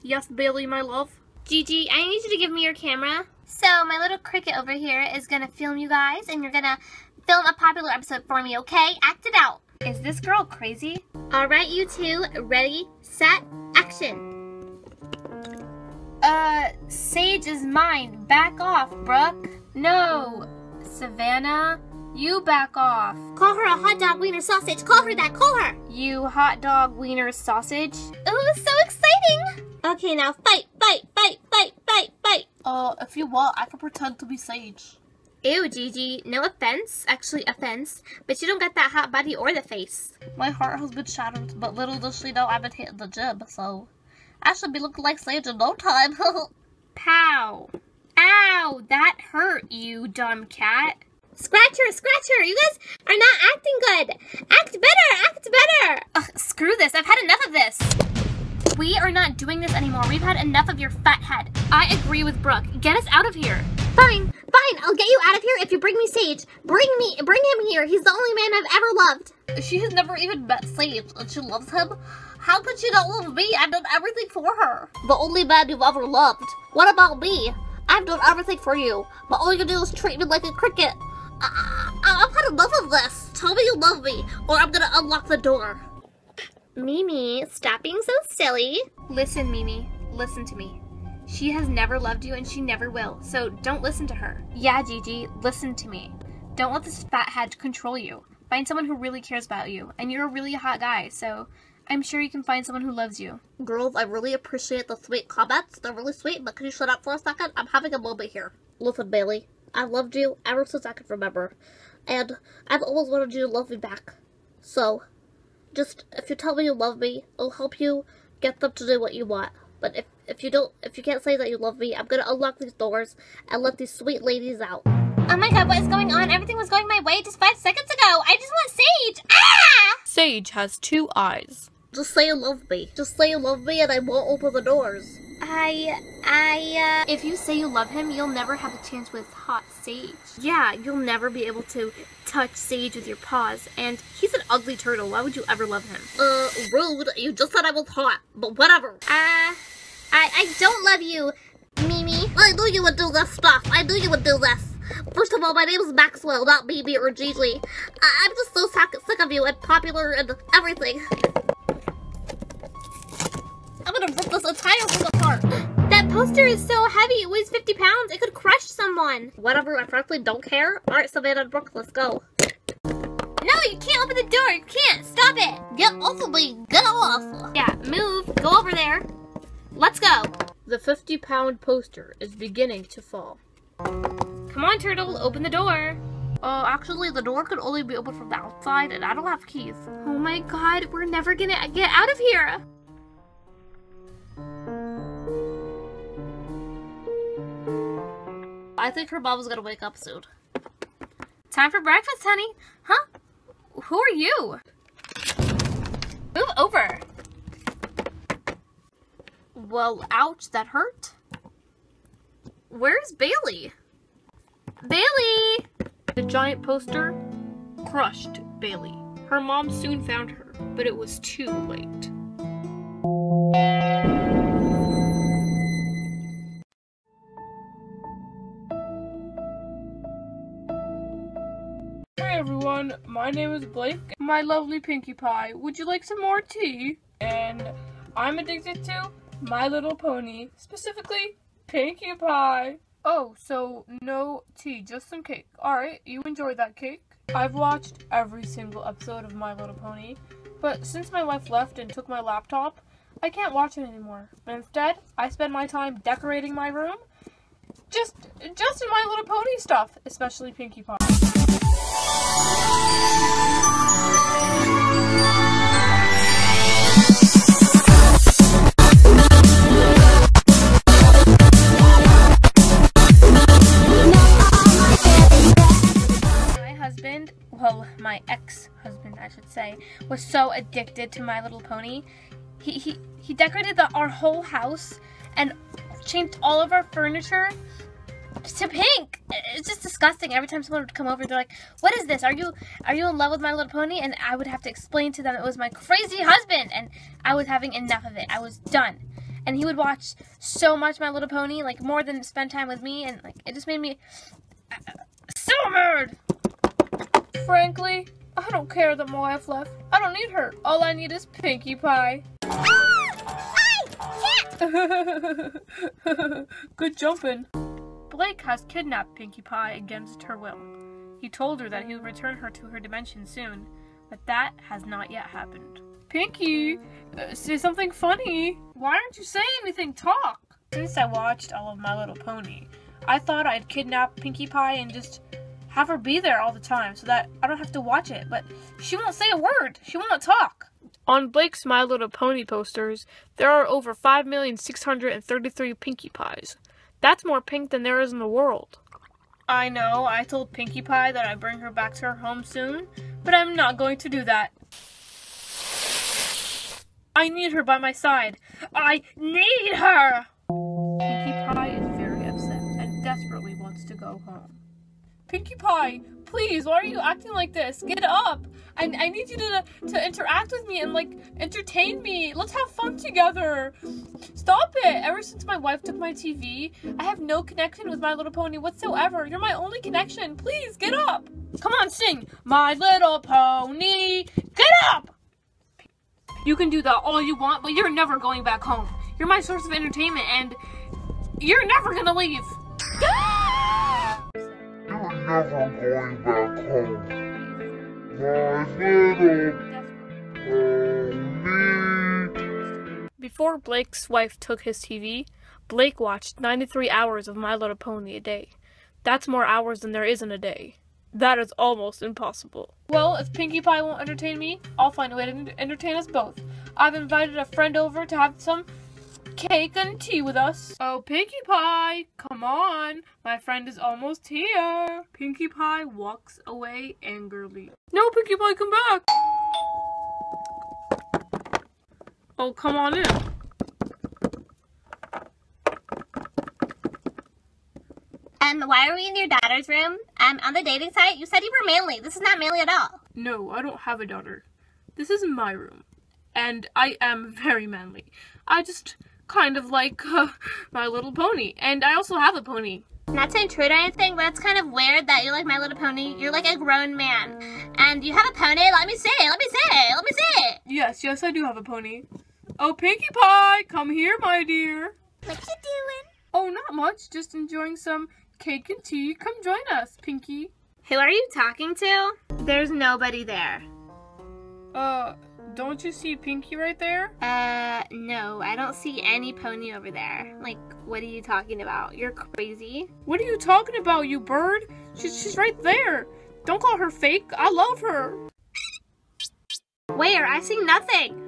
Yes, Bailey, my love. Gigi, I need you to give me your camera. So, my little cricket over here is gonna film you guys, and you're gonna film a Popular episode for me, okay? Act it out. Is this girl crazy? All right, you two, ready, set, action. Sage is mine. Back off, Brooke. No, Savannah, you back off. Call her a hot dog wiener sausage. Call her that. Call her. You hot dog wiener sausage. Ooh, so exciting. Okay, now fight, fight, fight, fight, fight, fight. If you want, I can pretend to be Sage. Ew, Gigi. No offense. Actually, offense. But you don't got that hot body or the face. My heart has been shattered, but little does she know I've been hitting the gym, so... I should be looking like Sage in no time. Pow. Ow, that hurt, you dumb cat. Scratcher, Scratcher, you guys are not acting good. Act better, act better. Ugh, screw this, I've had enough of this. We are not doing this anymore. We've had enough of your fat head. I agree with Brooke. Get us out of here. Fine, fine, I'll get you out of here if you bring me Sage. Bring him here. He's the only man I've ever loved. She has never even met Sage and she loves him. How could she not love me? I've done everything for her. The only man you've ever loved. What about me? I've done everything for you, but all you do is treat me like a cricket. I've had enough of this. Tell me you love me, or I'm gonna unlock the door. Mimi, stop being so silly. Listen, Mimi. Listen to me. She has never loved you, and she never will, so don't listen to her. Yeah, Gigi, listen to me. Don't let this fathead control you. Find someone who really cares about you, and you're a really hot guy, so... I'm sure you can find someone who loves you. Girls, I really appreciate the sweet comments. They're really sweet, but can you shut up for a second? I'm having a moment here. Listen, Bailey, I loved you ever since I can remember. and I've always wanted you to love me back. So, just, if you tell me you love me, I'll help you get them to do what you want. But if you can't say that you love me, I'm gonna unlock these doors and let these sweet ladies out. Oh my god, what is going on? Everything was going my way just 5 seconds ago. I just want Sage. Ah! Sage has two eyes. Just say you love me. Just say you love me and I won't open the doors. If you say you love him, you'll never have a chance with hot Sage. Yeah, you'll never be able to touch Sage with your paws, and he's an ugly turtle. Why would you ever love him? Rude. You just said I was hot, but whatever. I don't love you, Mimi. I knew you would do this stuff. I knew you would do this. First of all, my name is Maxwell, not Mimi or Gigi. I'm just so sick of you and Popular and everything. I'm gonna rip this entire thing apart. That poster is so heavy, it weighs 50 pounds. It could crush someone. Whatever, I frankly don't care. All right, Savannah and Brooke, let's go. No, you can't open the door. You can't. Stop it. Get off of me. Get off. Yeah, move. Go over there. Let's go. The 50-pound poster is beginning to fall. Come on, turtle. Open the door. Actually, the door could only be opened from the outside, and I don't have keys. Oh my god, we're never gonna get out of here. I think her mom was gonna wake up soon. Time for breakfast, honey. Huh? Who are you? Move over. Well, ouch, that hurt. Where's Bailey? Bailey! The giant poster crushed Bailey. Her mom soon found her, but it was too late. Everyone, my name is Blake, my lovely Pinkie Pie. Would you like some more tea? And I'm addicted to My Little Pony, specifically Pinkie Pie. Oh, so no tea, just some cake. Alright, you enjoy that cake. I've watched every single episode of My Little Pony, but since my wife left and took my laptop, I can't watch it anymore. Instead, I spend my time decorating my room, just in My Little Pony stuff, especially Pinkie Pie. My husband, well, my ex-husband, I should say, was so addicted to My Little Pony. He decorated our whole house and changed all of our furniture to pink. It's just disgusting. Every time someone would come over, they're like, what is this? Are you in love with My Little Pony? And I would have to explain to them it was my crazy husband, and I was having enough of it. I was done. And he would watch so much My Little Pony, like more than spend time with me, and like it just made me so mad. Frankly, I don't care that my wife left. I don't need her. All I need is Pinkie Pie. Ah! I can't! Good jumping. Blake has kidnapped Pinkie Pie against her will. He told her that he would return her to her dimension soon, but that has not yet happened. Pinkie, say something funny. Why aren't you saying anything? Talk! Since I watched all of My Little Pony, I thought I'd kidnap Pinkie Pie and just have her be there all the time so that I don't have to watch it, but she won't say a word. She won't talk. On Blake's My Little Pony posters, there are over 5,633 Pinkie Pies. That's more pink than there is in the world. I know, I told Pinkie Pie that I'd bring her back to her home soon, but I'm not going to do that. I need her by my side. I need her! Pinkie Pie is very upset and desperately wants to go home. Pinkie Pie, please, why are you acting like this? Get up! I need you to interact with me and, like, entertain me. Let's have fun together. Stop it. Ever since my wife took my TV, I have no connection with My Little Pony whatsoever. You're my only connection. Please, get up. Come on, sing. My Little Pony, get up. You can do that all you want, but you're never going back home. You're my source of entertainment, and you're never going to leave. You're never going back home. Before Blake's wife took his TV, Blake watched 93 hours of My Little Pony a day. That's more hours than there is in a day. That is almost impossible. Well, if Pinkie Pie won't entertain me, I'll find a way to entertain us both. I've invited a friend over to have some cake and tea with us. Oh, Pinkie Pie, come on. My friend is almost here. Pinkie Pie walks away angrily. No, Pinkie Pie, come back. Oh, come on in. Why are we in your daughter's room? On the dating site, you said you were manly. This is not manly at all. No, I don't have a daughter. This is my room. And I am very manly. I just kind of like My Little Pony. And I also have a pony. Not to intrude or anything, but it's kind of weird that you like My Little Pony. You're like a grown man. And you have a pony? Let me see. Yes, I do have a pony. Oh, Pinkie Pie, come here, my dear. What you doing? Oh, not much. Just enjoying some cake and tea. Come join us, Pinkie. Who are you talking to? There's nobody there. Don't you see Pinkie right there? No, I don't see any pony over there. Like, what are you talking about? You're crazy. What are you talking about, you bird? She's right there. Don't call her fake. I love her. Where? I see nothing.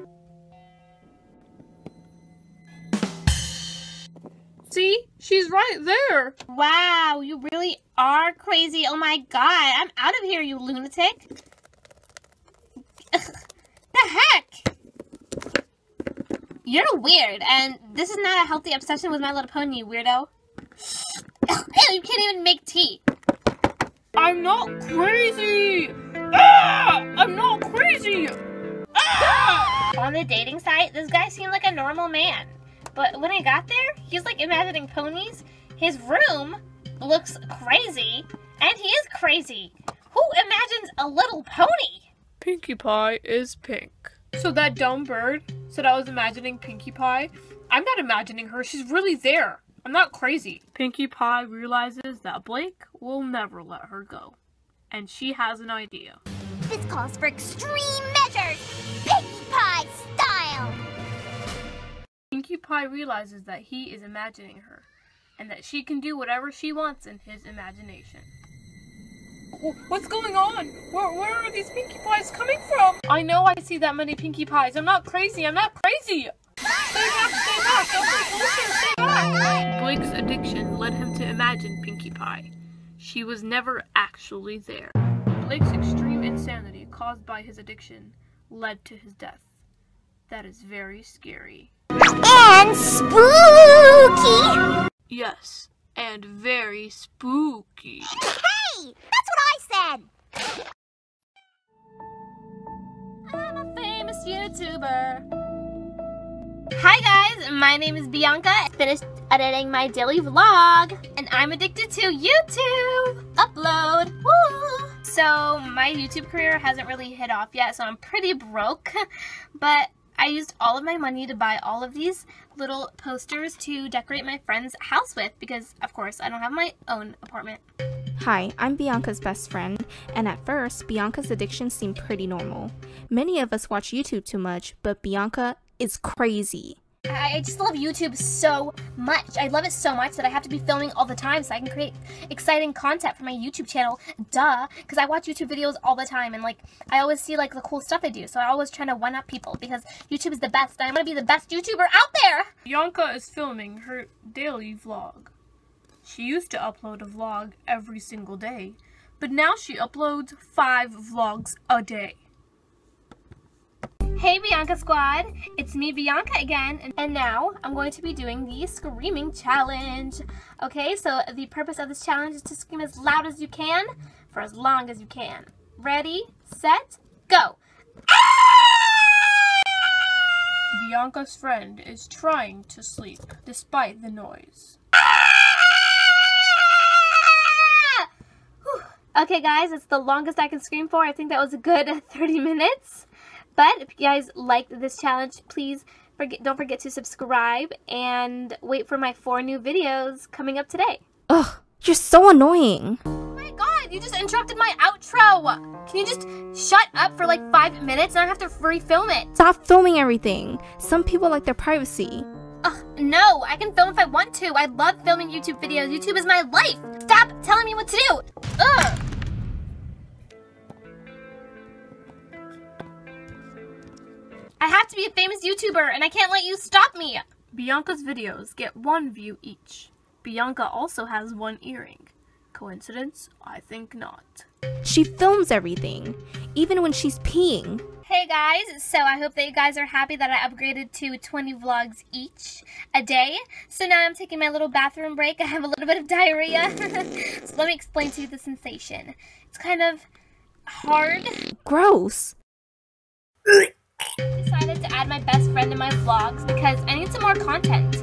See? She's right there. Wow, you really are crazy. Oh my god, I'm out of here, you lunatic. The heck? You're weird, and this is not a healthy obsession with My Little Pony, you weirdo. Ew, you can't even make tea. I'm not crazy. Ah, I'm not crazy. Ah! On the dating site, this guy seemed like a normal man. But when I got there, he's like imagining ponies. His room looks crazy, and he is crazy. Who imagines a little pony? Pinkie Pie is pink. So that dumb bird said I was imagining Pinkie Pie. I'm not imagining her. She's really there. I'm not crazy. Pinkie Pie realizes that Blake will never let her go, and she has an idea. This calls for extreme measures. Pinkie Pie style. Pinkie Pie realizes that he is imagining her, and that she can do whatever she wants in his imagination. What's going on? Where are these Pinkie Pies coming from? I know I see that many Pinkie Pies. I'm not crazy! Stay back! Don't be bullshit, stay back! Blake's addiction led him to imagine Pinkie Pie. She was never actually there. Blake's extreme insanity caused by his addiction led to his death. That is very scary. And spooky! Yes, and very spooky. Hey! That's what I said! I'm a famous YouTuber. Hi guys, my name is Bianca. I finished editing my daily vlog, and I'm addicted to YouTube! Upload! Woo! So, my YouTube career hasn't really hit off yet, so I'm pretty broke, but I used all of my money to buy all of these little posters to decorate my friend's house with because, of course, I don't have my own apartment. Hi, I'm Bianca's best friend, and at first, Bianca's addiction seemed pretty normal. Many of us watch YouTube too much, but Bianca is crazy. I just love YouTube so much. I love it so much that I have to be filming all the time so I can create exciting content for my YouTube channel. Duh, because I watch YouTube videos all the time and like I always see like the cool stuff they do. So I always try to one-up people because YouTube is the best. And I want to be the best YouTuber out there. Bianca is filming her daily vlog. She used to upload a vlog every single day, but now she uploads 5 vlogs a day. Hey Bianca Squad, it's me Bianca again, and now I'm going to be doing the screaming challenge. Okay, so the purpose of this challenge is to scream as loud as you can, for as long as you can. Ready, set, go! Bianca's friend is trying to sleep, despite the noise. Okay guys, it's the longest I can scream for. I think that was a good 30 minutes. But if you guys liked this challenge, please don't forget to subscribe and wait for my 4 new videos coming up today. Ugh, you're so annoying. Oh my god, you just interrupted my outro. Can you just shut up for like 5 minutes and I have to re-film it? Stop filming everything. Some people like their privacy. Ugh, no, I can film if I want to. I love filming YouTube videos. YouTube is my life. Stop telling me what to do. Ugh. I have to be a famous YouTuber, and I can't let you stop me! Bianca's videos get 1 view each. Bianca also has 1 earring. Coincidence? I think not. She films everything, even when she's peeing. Hey guys, so I hope that you guys are happy that I upgraded to 20 vlogs each a day. So now I'm taking my little bathroom break. I have a little bit of diarrhea. So let me explain to you the sensation. It's kind of hard. Gross. I decided to add my best friend in my vlogs because I need some more content.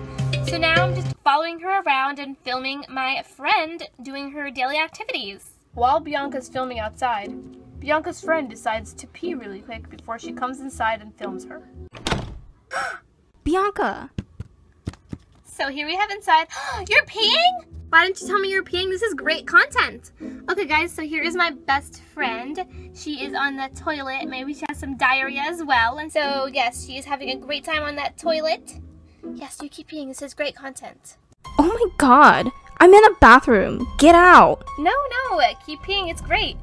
So now I'm just following her around and filming my friend doing her daily activities. While Bianca's filming outside, Bianca's friend decides to pee really quick before she comes inside and films her. Bianca! So here we have inside. You're peeing? Why didn't you tell me you were peeing? This is great content. Okay guys, so here is my best friend. She is on the toilet. Maybe she has some diarrhea as well. And so yes, she is having a great time on that toilet. Yes, you keep peeing. This is great content. Oh my god. I'm in a bathroom. Get out. No, no. Keep peeing. It's great.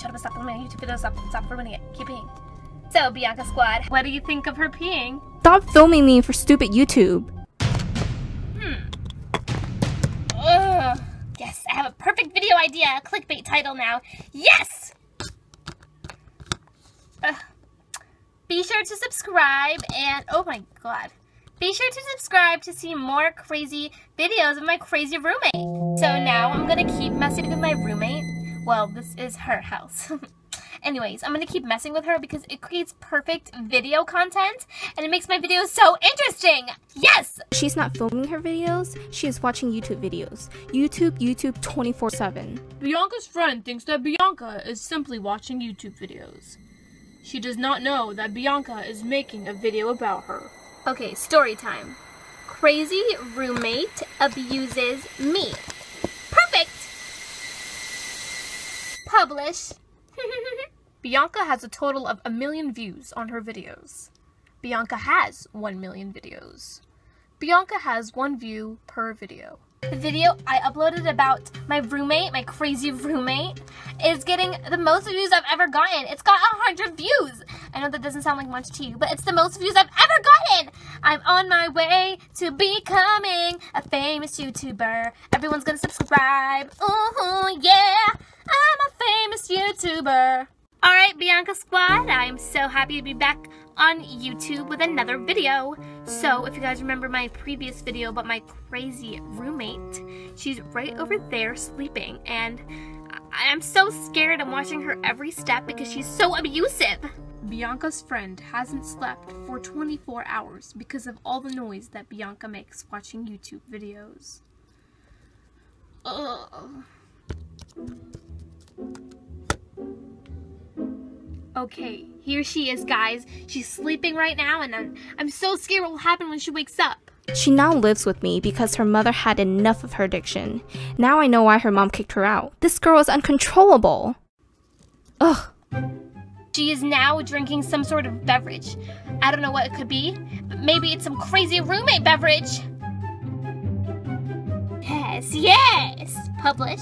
Shut up, stop, my YouTube videos up, stop for a minute, keep peeing. So, Bianca Squad, what do you think of her peeing? Stop filming me for stupid YouTube. Ugh. Yes, I have a perfect video idea, a clickbait title now. Yes! Be sure to subscribe and, oh my god. Be sure to subscribe to see more crazy videos of my crazy roommate. So now I'm gonna keep messing with my roommate. Well, this is her house. Anyways, I'm gonna keep messing with her because it creates perfect video content and it makes my videos so interesting! Yes! She's not filming her videos, she is watching YouTube videos. YouTube 24/7. Bianca's friend thinks that Bianca is simply watching YouTube videos. She does not know that Bianca is making a video about her. Okay, story time. Crazy roommate abuses me. Publish. Bianca has a total of 1 million views on her videos. Bianca has 1 million videos. Bianca has 1 view per video. The video I uploaded about my roommate, my crazy roommate, is getting the most views I've ever gotten. It's got 100 views. I know that doesn't sound like much to you, but it's the most views I've ever gotten. I'm on my way to becoming a famous YouTuber. Everyone's gonna subscribe. Ooh, yeah. I'm a famous YouTuber. Alright, Bianca Squad, I'm so happy to be back on YouTube with another video. So, if you guys remember my previous video about my crazy roommate, she's right over there sleeping, and I'm so scared. I'm watching her every step because she's so abusive. Bianca's friend hasn't slept for 24 hours because of all the noise that Bianca makes watching YouTube videos. Ugh. Okay, here she is, guys. She's sleeping right now, and I'm so scared what will happen when she wakes up. She now lives with me because her mother had enough of her addiction. Now I know why her mom kicked her out. This girl is uncontrollable. Ugh. She is now drinking some sort of beverage. I don't know what it could be, but maybe it's some crazy roommate beverage. Yes, yes! Publish.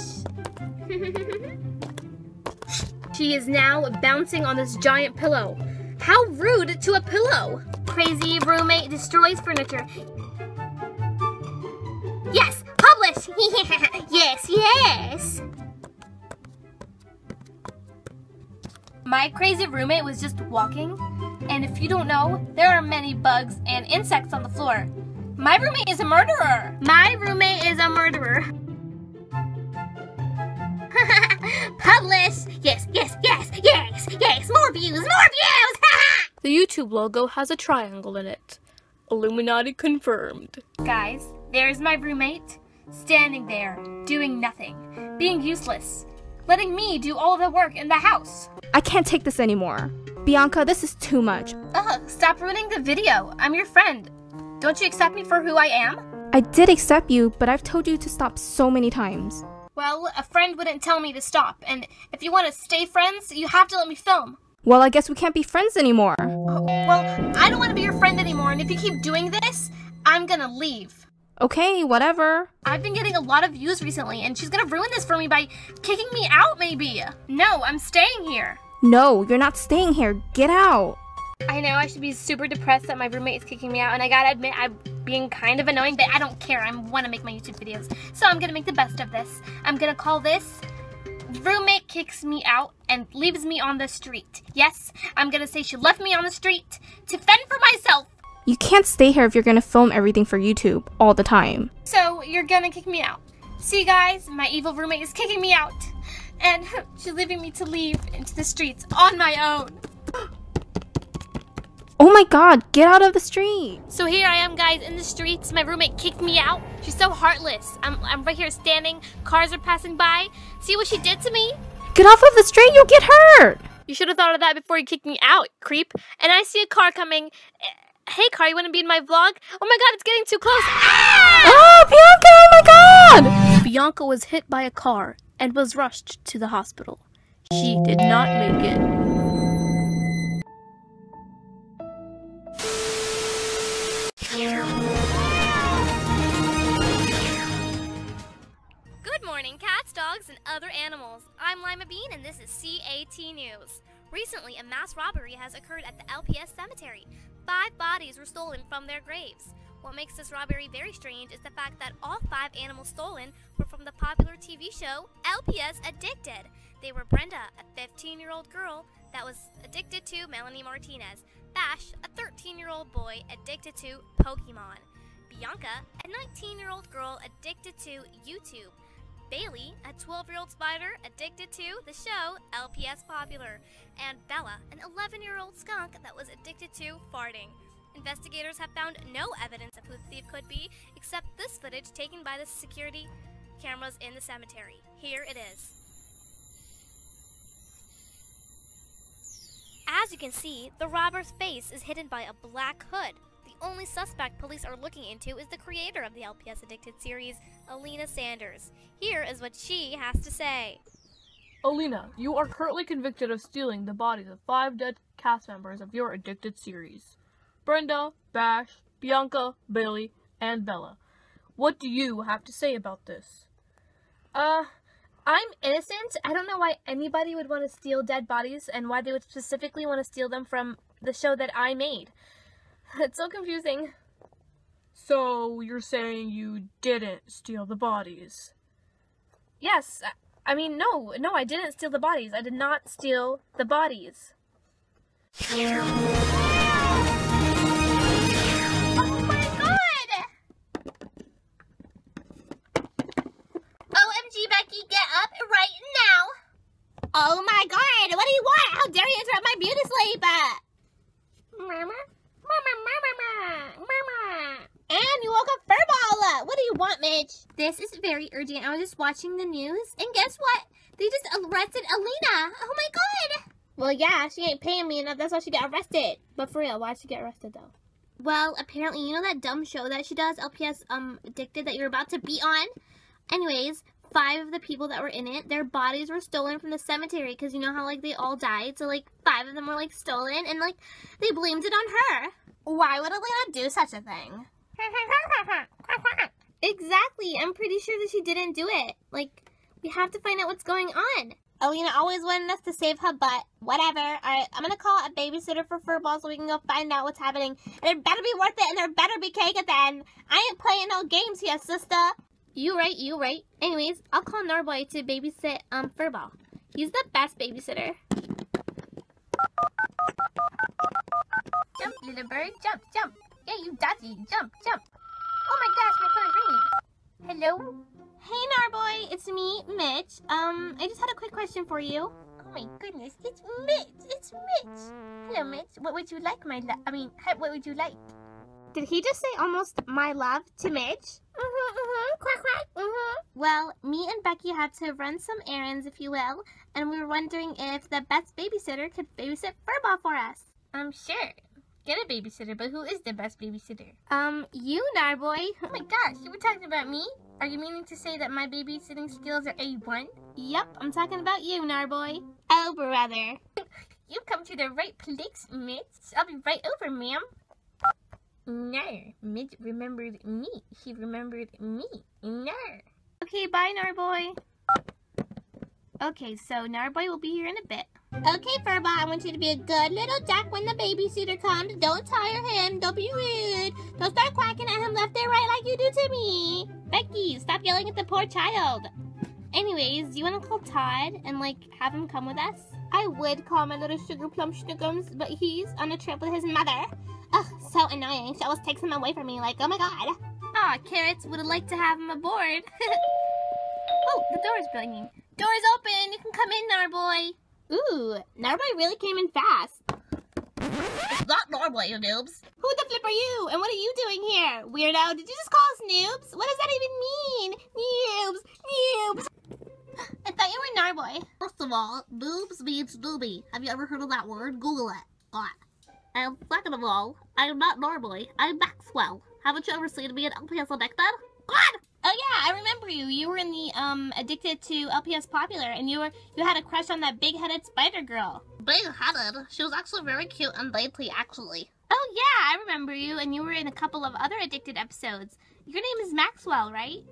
She is now bouncing on this giant pillow. How rude to a pillow! Crazy roommate destroys furniture. Yes! Publish! Yes, yes! My crazy roommate was just walking, and if you don't know, there are many bugs and insects on the floor. My roommate is a murderer! My roommate is a murderer. Publish! Yes, yes, yes, yes, yes! More views, more views! The YouTube logo has a triangle in it. Illuminati confirmed. Guys, there's my roommate, standing there, doing nothing, being useless, letting me do all the work in the house. I can't take this anymore. Bianca, this is too much. Ugh, stop ruining the video. I'm your friend. Don't you accept me for who I am? I did accept you, but I've told you to stop so many times. Well, a friend wouldn't tell me to stop, and if you want to stay friends, you have to let me film. Well, I guess we can't be friends anymore. Oh, well, I don't want to be your friend anymore, and if you keep doing this, I'm gonna leave. Okay, whatever. I've been getting a lot of views recently, and she's gonna ruin this for me by kicking me out, maybe. No, I'm staying here. No, you're not staying here. Get out. I know I should be super depressed that my roommate is kicking me out, and I gotta admit I'm being kind of annoying, but I don't care. I wanna make my YouTube videos. So I'm gonna make the best of this. I'm gonna call this Roommate Kicks Me Out and Leaves Me on the Street. Yes, I'm gonna say she left me on the street to fend for myself. You can't stay here if you're gonna film everything for YouTube all the time. So you're gonna kick me out. See guys, my evil roommate is kicking me out. And she's leaving me to leave into the streets on my own. Oh my god, get out of the street. So here I am guys, in the streets. My roommate kicked me out. She's so heartless. I'm right here standing, cars are passing by. See what she did to me? Get off of the street, you'll get hurt. You should have thought of that before you kicked me out, creep. And I see a car coming. Hey car, you wanna be in my vlog? Oh my god, it's getting too close. Ah! Oh, Bianca, oh my god! Bianca was hit by a car and was rushed to the hospital. She did not make it. Good morning, cats, dogs, and other animals. I'm Lima Bean, and this is CAT News. Recently, a mass robbery has occurred at the LPS cemetery. 5 bodies were stolen from their graves. What makes this robbery very strange is the fact that all 5 animals stolen were from the popular TV show LPS Addicted. They were Brenda, a 15-year-old girl that was addicted to Melanie Martinez, Bash, a 13-year-old boy addicted to Pokemon, Bianca, a 19-year-old girl addicted to YouTube, Bailey, a 12-year-old spider addicted to the show LPS Popular, and Bella, an 11-year-old skunk that was addicted to farting. Investigators have found no evidence of who the thief could be, except this footage taken by the security cameras in the cemetery. Here it is. As you can see, the robber's face is hidden by a black hood. The only suspect police are looking into is the creator of the LPS Addicted series, Aleana Sanders. Here is what she has to say. Aleana, you are currently convicted of stealing the bodies of 5 dead cast members of your Addicted series. Brenda, Bash, Bianca, Bailey, and Bella. What do you have to say about this? I'm innocent. I don't know why anybody would want to steal dead bodies and why they would specifically want to steal them from the show that I made. It's so confusing. So, you're saying you didn't steal the bodies? Yes. I mean, no, I didn't steal the bodies. I did not steal the bodies. Oh my god! OMG, Becky, get up right now! Oh my god, what do you want? How dare you interrupt my beauty sleep? Mama? Mama. And you woke up Furball. What do you want, Mitch? This is very urgent. I was just watching the news, and guess what? They just arrested Aleana. Oh my god! Well, yeah, she ain't paying me enough. That's why she got arrested. But for real, why'd she get arrested though? Well, apparently, you know that dumb show that she does, LPS Addicted, that you're about to be on. Anyways, 5 of the people that were in it, their bodies were stolen from the cemetery because you know how like they all died. So like 5 of them were like stolen, and like they blamed it on her. Why would Aleana do such a thing? Exactly. I'm pretty sure that she didn't do it. Like, we have to find out what's going on. Aleana always wanted us to save her butt. Whatever. Alright, I'm gonna call a babysitter for Furball so we can go find out what's happening. And it better be worth it, and there better be cake at the end. I ain't playing no games here, sister. You right. Anyways, I'll call Narboy to babysit Furball. He's the best babysitter. Jump, little bird, jump, jump. Yeah, you dodgy, jump, jump. Oh my gosh, my phone is ringing. Hello? Hey, Narboy, it's me, Mitch. I just had a quick question for you. Oh my goodness, it's Mitch. Hello, Mitch. What would you like, what would you like? Did he just say almost my love to Midge? Quack, quack. Well, me and Becky had to run some errands, if you will, and we were wondering if the best babysitter could babysit Furball for us. Sure. Get a babysitter, but who is the best babysitter? You, Narboy. Oh my gosh, you were talking about me? Are you meaning to say that my babysitting skills are A1? Yep, I'm talking about you, Narboy. Oh, brother. You've come to the right place, Mitch. I'll be right over, ma'am. No, Midge remembered me. She remembered me. No. Okay, bye, Narboy. Okay, so Narboy will be here in a bit. Okay, Furball, I want you to be a good little duck when the babysitter comes. Don't tire him. Don't be rude. Don't start quacking at him left and right like you do to me. Becky, stop yelling at the poor child. Anyways, you want to call Todd and, like, have him come with us? I would call my little sugar plum schnickums, but he's on a trip with his mother. Ugh, so annoying. She always takes him away from me, like, oh my god. Aw, Carrots would have liked to have him aboard. Oh, the door's banging. Door's open. You can come in, Narboy. Ooh, Narboy really came in fast. It's not Narboy, you noobs. Who the flip are you? And what are you doing here? Weirdo, did you just call us noobs? What does that even mean? Noobs, noobs. I thought you were Narboy. First of all, boobs means doobie. Have you ever heard of that word? Google it. And second of all, I am not Narboy. I'm Maxwell. Haven't you ever seen me in LPS on Deckbed? God! Oh yeah, I remember you. You were in the addicted to LPS Popular, and you had a crush on that big-headed spider girl. Big-headed? She was actually very cute and dainty, actually. Oh yeah, I remember you, and you were in a couple of other addicted episodes. Your name is Maxwell, right?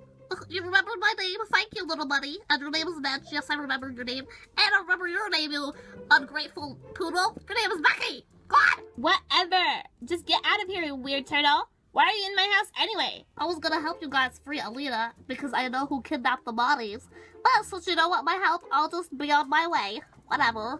You remembered my name? Thank you, little buddy. And your name is Midge. Yes, I remember your name. And I remember your name, you ungrateful poodle. Your name is Becky. God! Whatever. Just get out of here, you weird turtle. Why are you in my house anyway? I was gonna help you guys free Aleana because I know who kidnapped the bodies. But since you don't want my help, I'll just be on my way. Whatever.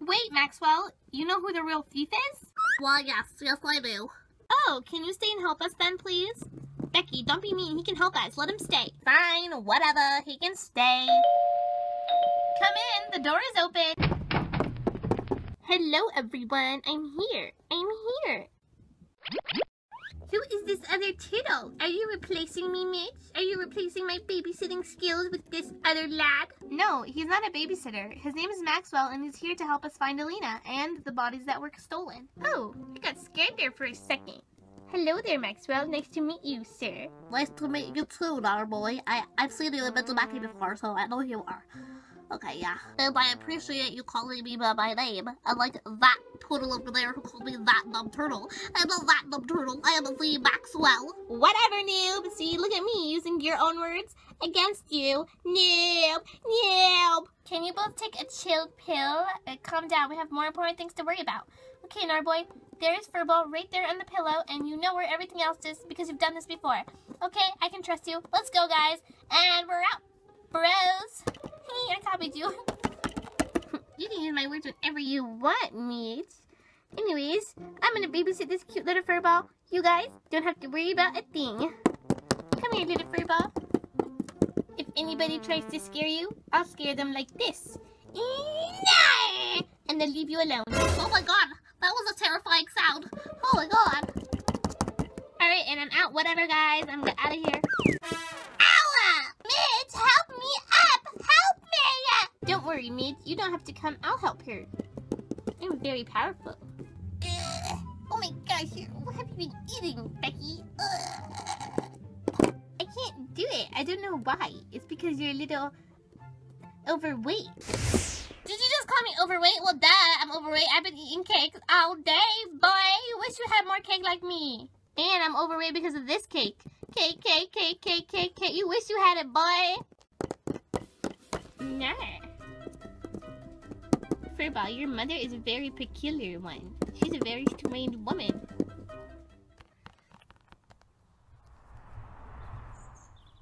Wait, Maxwell. You know who the real thief is? Well, yes, I do. Oh, can you stay and help us then, please? Becky, don't be mean. He can help us. Let him stay. Fine, whatever. He can stay. Come in. The door is open. Hello, everyone. I'm here. Who is this other turtle? Are you replacing me, Mitch? Are you replacing my babysitting skills with this other lad? No, he's not a babysitter. His name is Maxwell, and he's here to help us find Aleana and the bodies that were stolen. Oh, I got scared there for a second. Hello there, Maxwell. Nice to meet you, sir. Nice to meet you too, Narboy. I've seen you in Mental Mackey before, so I know who you are. Okay, yeah. And I appreciate you calling me by my name. Unlike that poodle over there who called me that dumb turtle. I'm not that dumb turtle. I am the Maxwell. Whatever, noob. See, look at me using your own words against you. Noob. Can you both take a chill pill? Calm down. We have more important things to worry about. Okay, Narboy. There's Furball right there on the pillow, and you know where everything else is because you've done this before. Okay, I can trust you. Let's go, guys. And we're out. Bros. Hey, I copied you. You can use my words whenever you want, Mitch. Anyways, I'm gonna babysit this cute little Furball. You guys don't have to worry about a thing. Come here, little Furball. If anybody tries to scare you, I'll scare them like this. And they'll leave you alone. Oh my god, that was a terrifying sound. Oh my god. Alright, and I'm out. Whatever, guys. I'm out of here. Ow! Mitch, help me up! Help me! Don't worry, Mitch. You don't have to come. I'll help her. I'm very powerful. Oh my gosh, what have you been eating, Becky? I can't do it. I don't know why. It's because you're a little overweight. Did you just call me overweight? Well, duh, I'm overweight. I've been eating cakes all day, boy. Wish you had more cake like me. And I'm overweight because of this cake. Cake. You wish you had it, boy. Nah. Furball, your mother is a very peculiar one. She's a very strange woman.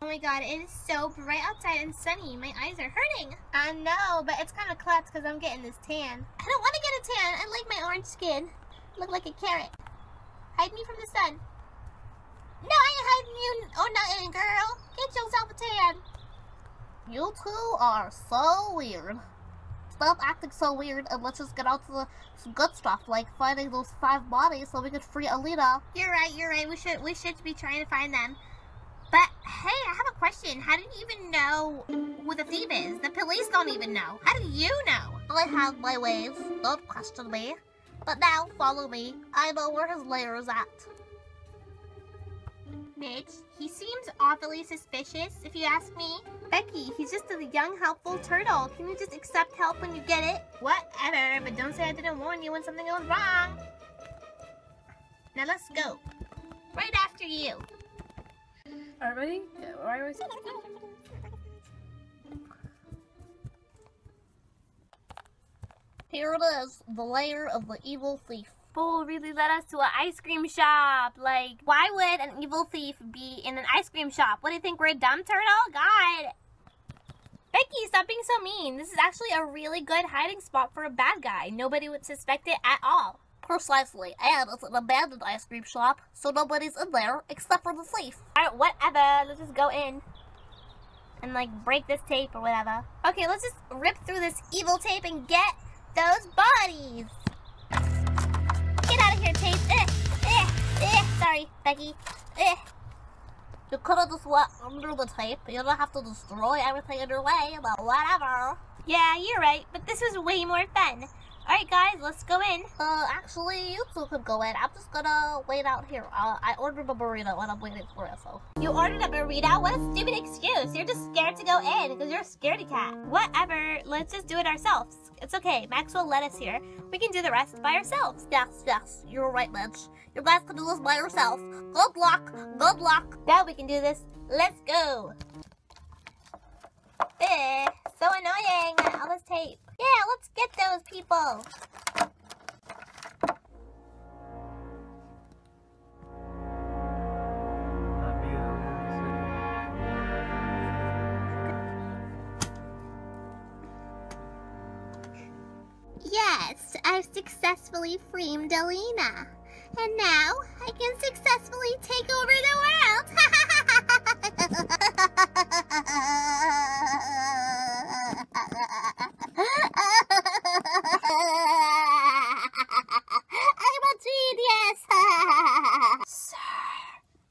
Oh my god, it is so bright outside and sunny. My eyes are hurting. I know, but it's kind of klutz because I'm getting this tan. I don't want to get a tan. I like my orange skin. I look like a carrot. Hide me from the sun. No, I ain't hiding you. Oh, nothing, girl. Get yourself a tan. You two are so weird. Stop acting so weird and let's just get out to the good stuff, like finding those 5 bodies so we could free Aleana. You're right. We should be trying to find them. But, hey, I have a question. How did you even know who the thief is? The police don't even know. How do you know? I have my ways. Don't question me. But now, follow me. I know where his lair is at. Mitch, he seems awfully suspicious, if you ask me. Becky, he's just a young, helpful turtle. Can you just accept help when you get it? Whatever, but don't say I didn't warn you when something goes wrong. Now let's go. Right after you. All right. Here it is, the lair of the evil thief. Bull really led us to an ice cream shop. Like, why would an evil thief be in an ice cream shop? What do you think, we're a dumb turtle? God. Becky, stop being so mean. This is actually a really good hiding spot for a bad guy. Nobody would suspect it at all. Precisely, and it's an abandoned ice cream shop, so nobody's in there except for the thief. Alright, whatever. Let's just go in and, like, break this tape or whatever. Okay, let's just rip through this evil tape and get those bodies. Get out of here, tape. Sorry, Becky. You could have just went under the tape. You don't have to destroy everything in your way, but whatever. Yeah, you're right, but this was way more fun. Alright guys, let's go in. Actually, you two could go in. I'm just gonna wait out here. I ordered a burrito and I'm waiting for it, so. You ordered a burrito? What a stupid excuse. You're just scared to go in because you're a scaredy cat. Whatever, let's just do it ourselves. It's okay, Maxwell led us here. We can do the rest by ourselves. Yes, yes, you're right, Mitch. You guys can do this by yourself. Good luck, good luck. Now we can do this. Let's go. So annoying, all this tape. Yeah, let's get those people. Yes, I've successfully framed Aleana. And now I can successfully take over the world. I'm a genius. Sir,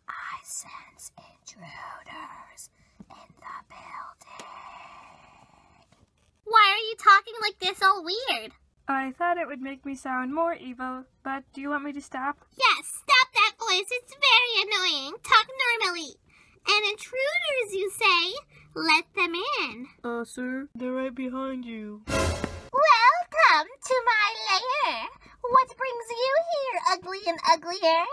I sense intruders in the building. Why are you talking like this, all weird? I thought it would make me sound more evil, but do you want me to stop? Yes, stop that voice. It's very annoying. Talk normally. And intruders, you say? Let them in. Sir, they're right behind you. Welcome to my lair. What brings you here, ugly and uglier?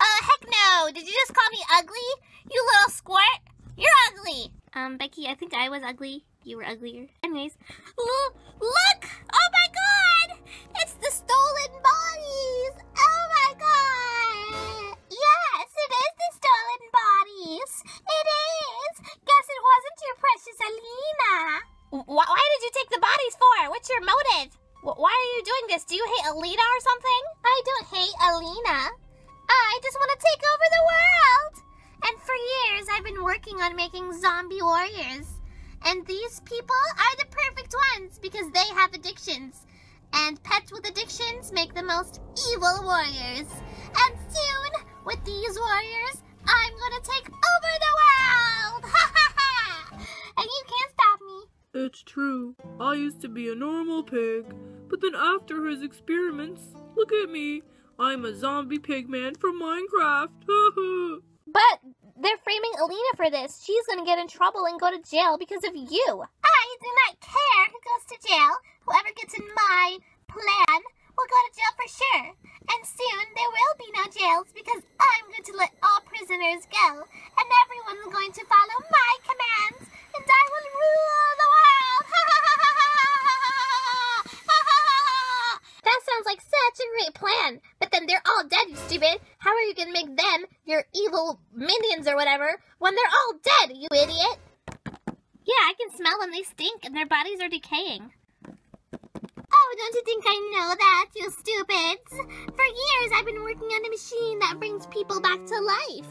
Heck no. Did you just call me ugly? You little squirt. You're ugly. Becky, I think I was ugly. You were uglier. Anyways, look! Oh my god! It's the stolen bodies! Oh my god! Yes, it is the stolen bodies! It is! Guess it wasn't your precious Aleana! Why did you take the bodies for? What's your motive? Why are you doing this? Do you hate Aleana or something? I don't hate Aleana. I just want to take over the world! And for years, I've been working on making zombie warriors. And these people are the perfect ones because they have addictions. And pets with addictions make the most evil warriors. And soon, with these warriors, I'm gonna take over the world! Ha ha ha! And you can't stop me. It's true. I used to be a normal pig. But then after his experiments, look at me. I'm a zombie pigman from Minecraft. But they're framing Aleana for this. She's gonna get in trouble and go to jail because of you. I do not care who goes to jail. Whoever gets in my plan will go to jail for sure. And soon there will be no jails because I'm going to let all prisoners go. And everyone's going to follow my commands. And I will rule the world. That sounds like such a great plan. But then they're all dead, you stupid. How are you gonna make them your evil minions or whatever when they're all dead, you idiot? Yeah, I can smell them. They stink and their bodies are decaying. Oh, don't you think I know that, you stupids? For years, I've been working on a machine that brings people back to life.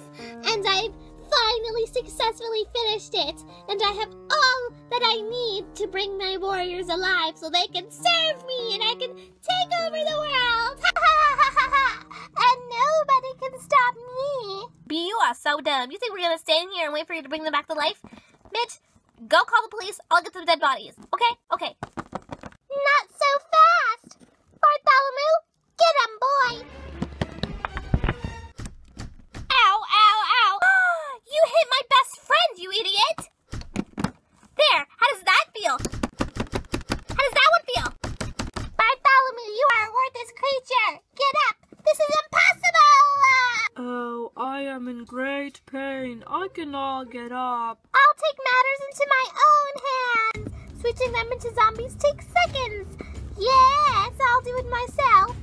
And I've finally successfully finished it. And I have all that I need to bring my warriors alive so they can serve me and I can take over the world. Ha ha ha ha ha. And nobody can stop me. B, you are so dumb. You think we're gonna stay in here and wait for you to bring them back to life? Mitch, go call the police. I'll get some dead bodies. Okay? Okay. Not so fast. Bartholomew, get him, boy. Ow, ow, ow. You hit my best friend, you idiot. There, how does that feel? How does that one feel? Bartholomew, you are a worthless creature. Get up. This is impossible. Oh, I am in great pain. I cannot get up. I'll take matters into my own hands. Switching them into zombies takes seconds. Yes, I'll do it myself.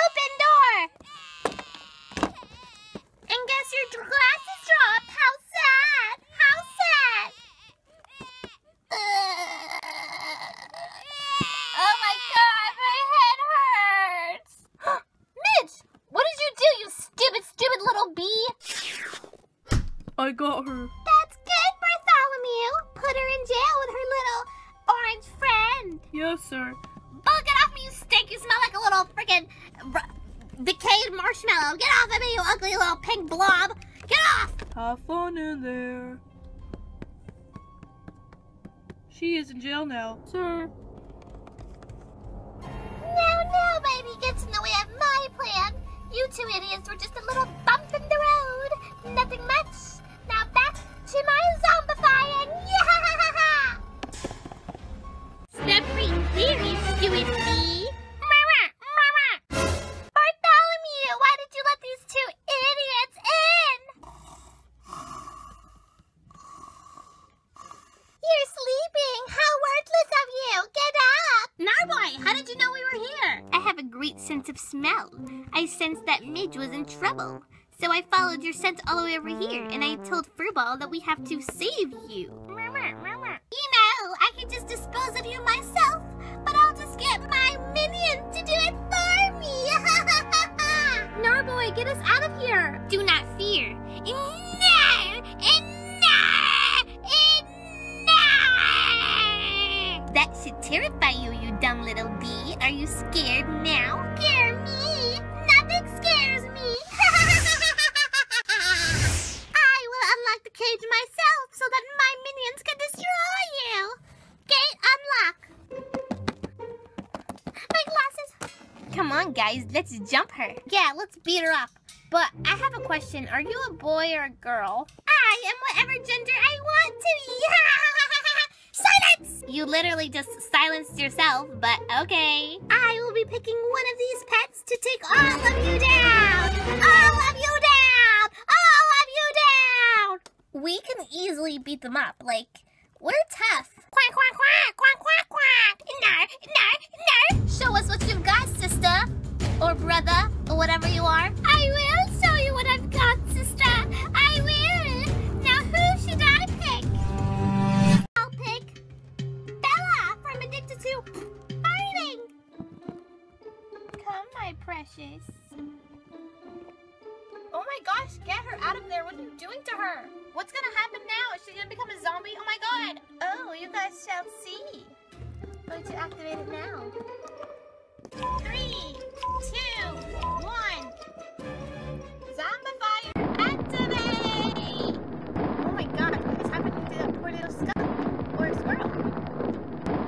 Open door! And guess your glasses dropped. How sad! How sad! Oh my god, my head hurts! Mitch! What did you do, you stupid, stupid little bee? I got her. That's good, Bartholomew. Put her in jail with her little orange friend. Yes, sir. Oh, get off me, you stink. You smell like a little freaking decayed marshmallow. Get off of me, you ugly little pink blob. Get off! Have fun in there. She is in jail now, sir. No, baby. Gets in the way of my plan. You two idiots were just a little bump in the road. Nothing much. Now back to my zombifying. Yeah! Step 3, very stupid bee. Bartholomew, why did you let these two idiots in? You're sleeping. How worthless of you. Get up. Narboy, how did you know we were here? I have a great sense of smell. I sensed that Midge was in trouble. So I followed your scent all the way over here, and I told Furball that we have to save you. You know, I can just dispose of you myself, but I'll just get my minion to do it for me! Narboy, get us out of here! Do not fear. That should terrify you, you dumb little bee. Are you scared now? Scare me! Nothing scares me! I will unlock the cage myself so that my minions can destroy you! Gate unlock! My glasses! Come on, guys, let's jump her. Yeah, let's beat her up. But I have a question. Are you a boy or a girl? I am whatever gender I want to be! Silence! You literally just silenced yourself, but okay. I will be picking one of these pets to take all of you down! All of you down! All of you down! We can easily beat them up, like, we're tough. Quack, quack, quack, quack, quack, quack! Nar, nar, nar! Show us what you've got, sister, or brother, or whatever you are. I will show you what I've got, sister! I will! Now who should I pick? I'll pick Bella from Addicted to Fighting! Come, my precious. Oh my gosh, get her out of there. What are you doing to her? What's gonna happen now? Is she gonna become a zombie? Oh my god! Oh, you guys shall see. I'm going to activate it now. 3, 2, 1. Zombifier, activate! Oh my god, what is happening to that poor little skunk? Or squirrel?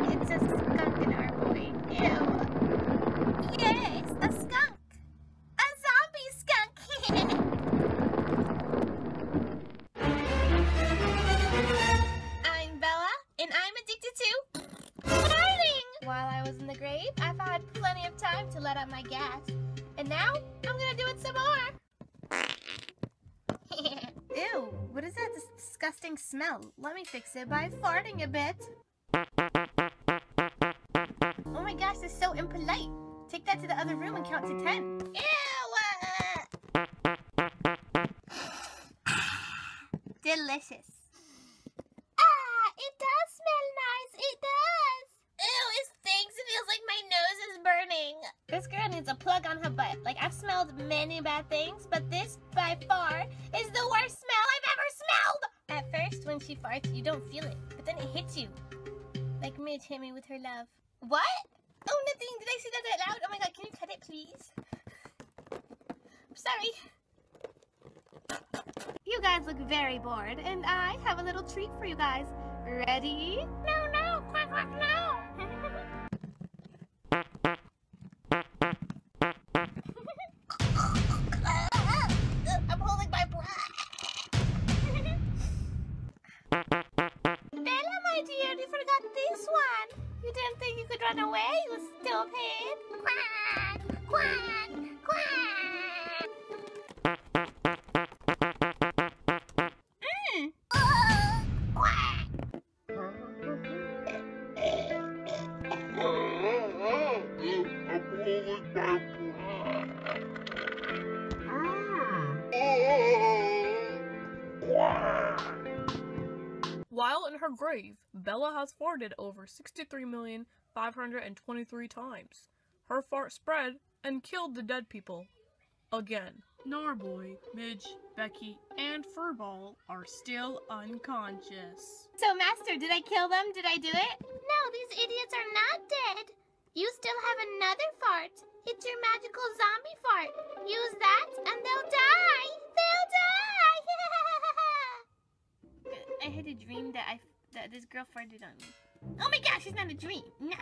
It's a skunk in our boy. Ew. Yes, a skunk! To let out my gas, and now I'm gonna do it some more. Ew, what is that disgusting smell? Let me fix it by farting a bit. Oh my gosh, that's so impolite. Take that to the other room and count to 10. Ew! Delicious. Ah, it does smell nice, it does. Ew, it stinks. It feels like my nose is burning. This girl needs a plug on her butt. Like, I've smelled many bad things, but this, by far, is the worst smell I've ever smelled! At first, when she farts, you don't feel it, but then it hits you. Like Midge hit me with her love. What? Oh, nothing. Did I say that out loud? Oh my god, can you cut it, please? I'm sorry. You guys look very bored, and I have a little treat for you guys. Ready? No, quack, quack, no! I'm holding my breath. Bella, my dear, you forgot this one. You didn't think you could run away, you stupid. Quack, quack, quack. Quack. While in her grave, Bella has farted over 63,523 times. Her fart spread and killed the dead people. Again. Narboy, Midge, Becky, and Furball are still unconscious. So, Master, did I kill them? Did I do it? No, these idiots are not dead. You still have another fart. It's your magical zombie fart. Use that and they'll die. They'll die! I had a dream that this girl farted on me. Oh my gosh, it's not a dream. No.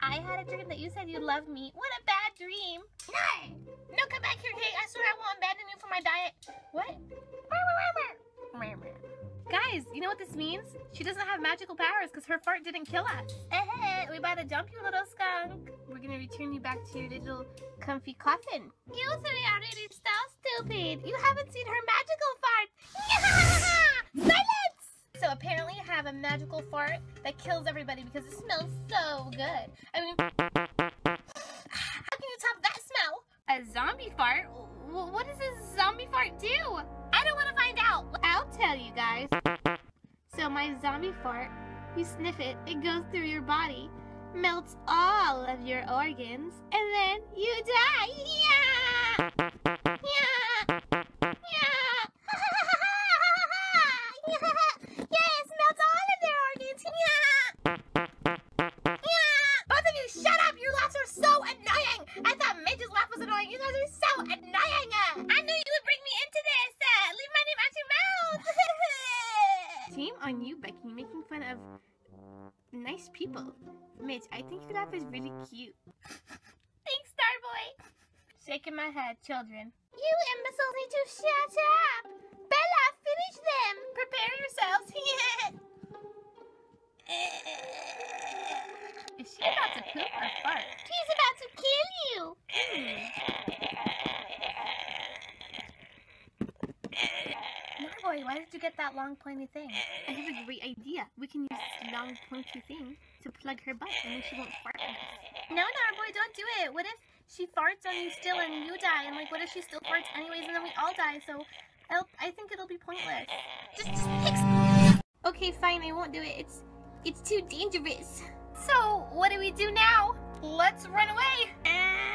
I had a dream that you said you loved me. What a bad dream. No! No, come back here, Kate. I swear I won't abandon you for my diet. What? Guys, you know what this means? She doesn't have magical powers because her fart didn't kill us. We about to dump you, little skunk. We're going to return you back to your little comfy coffin. You three are really so stupid. You haven't seen her magical fart. Silence! So apparently I have a magical fart that kills everybody because it smells so good. I mean, how can you top that smell? A zombie fart? What does a zombie fart do? I don't want to find out. I'll tell you guys. So my zombie fart, you sniff it, it goes through your body, melts all of your organs, and then you die. Yeah! Yeah! Yeah! Yeah, it melts all of their organs. Yeah! Yeah! Both of you, shut up! Your laughs are so annoying! I thought Midge's laugh was annoying. You guys are so annoying! I knew you would bring me into this! Leave my name out your mouth! Team on you, Becky, making fun of nice people. Mitch, I think your laugh is really cute. Thanks, Starboy! Shaking my head, children. You imbeciles need to shut up! Bella, finish them! Prepare yourselves! Is she about to poop or fart? She's about to kill you! Narboy, why did you get that long pointy thing? I have a great idea. We can use this long pointy thing to plug her butt and then she won't fart on us. No, Narboy, don't do it! What if she farts on you still and you die? And like, what if she still farts anyways and then we all die? So, I think it'll be pointless. Just pick. Okay, fine, I won't do it. It's too dangerous. So, what do we do now? Let's run away! And...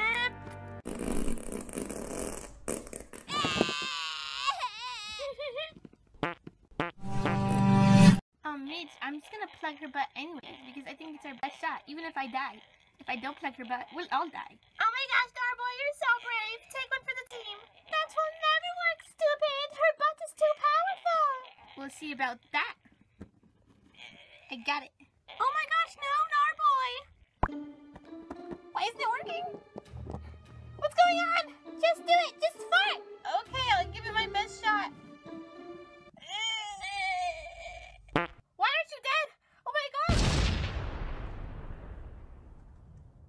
Midge, I'm just gonna plug her butt anyway, because I think it's our best shot, even if I die. If I don't plug her butt, we'll all die. Oh my gosh, Narboy, you're so brave! Take one for the team! That will never work, stupid! Her butt is too powerful! We'll see about that. I got it. Oh my gosh, no, Narboy! Why isn't it working? What's going on? Just do it! Just fart! Okay, I'll give it my best shot. Why aren't you dead? Oh my gosh!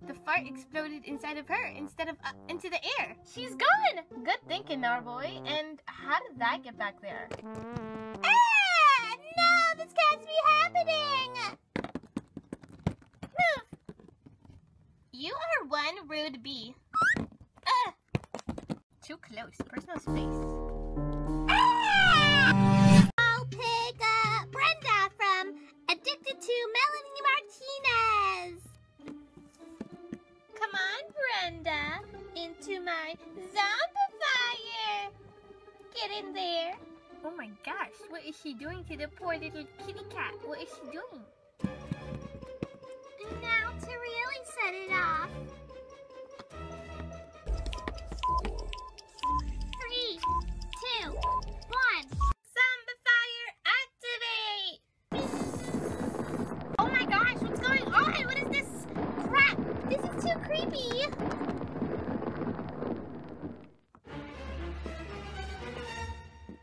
The fart exploded inside of her instead of into the air. She's gone! Good thinking, Narboy. And how did that get back there? Ah! No! This can't be happening! You are one rude bee. Too close. Personal space. Ah! I'll pick up Brenda from Addicted to Melanie Martinez. Come on, Brenda. Into my zombifier. Get in there. Oh my gosh, what is she doing to the poor little kitty cat? What is she doing? Now to really set it off. 3, 2, 1. Zombifier activate! Oh my gosh, what's going on? What is this crap? This is too creepy.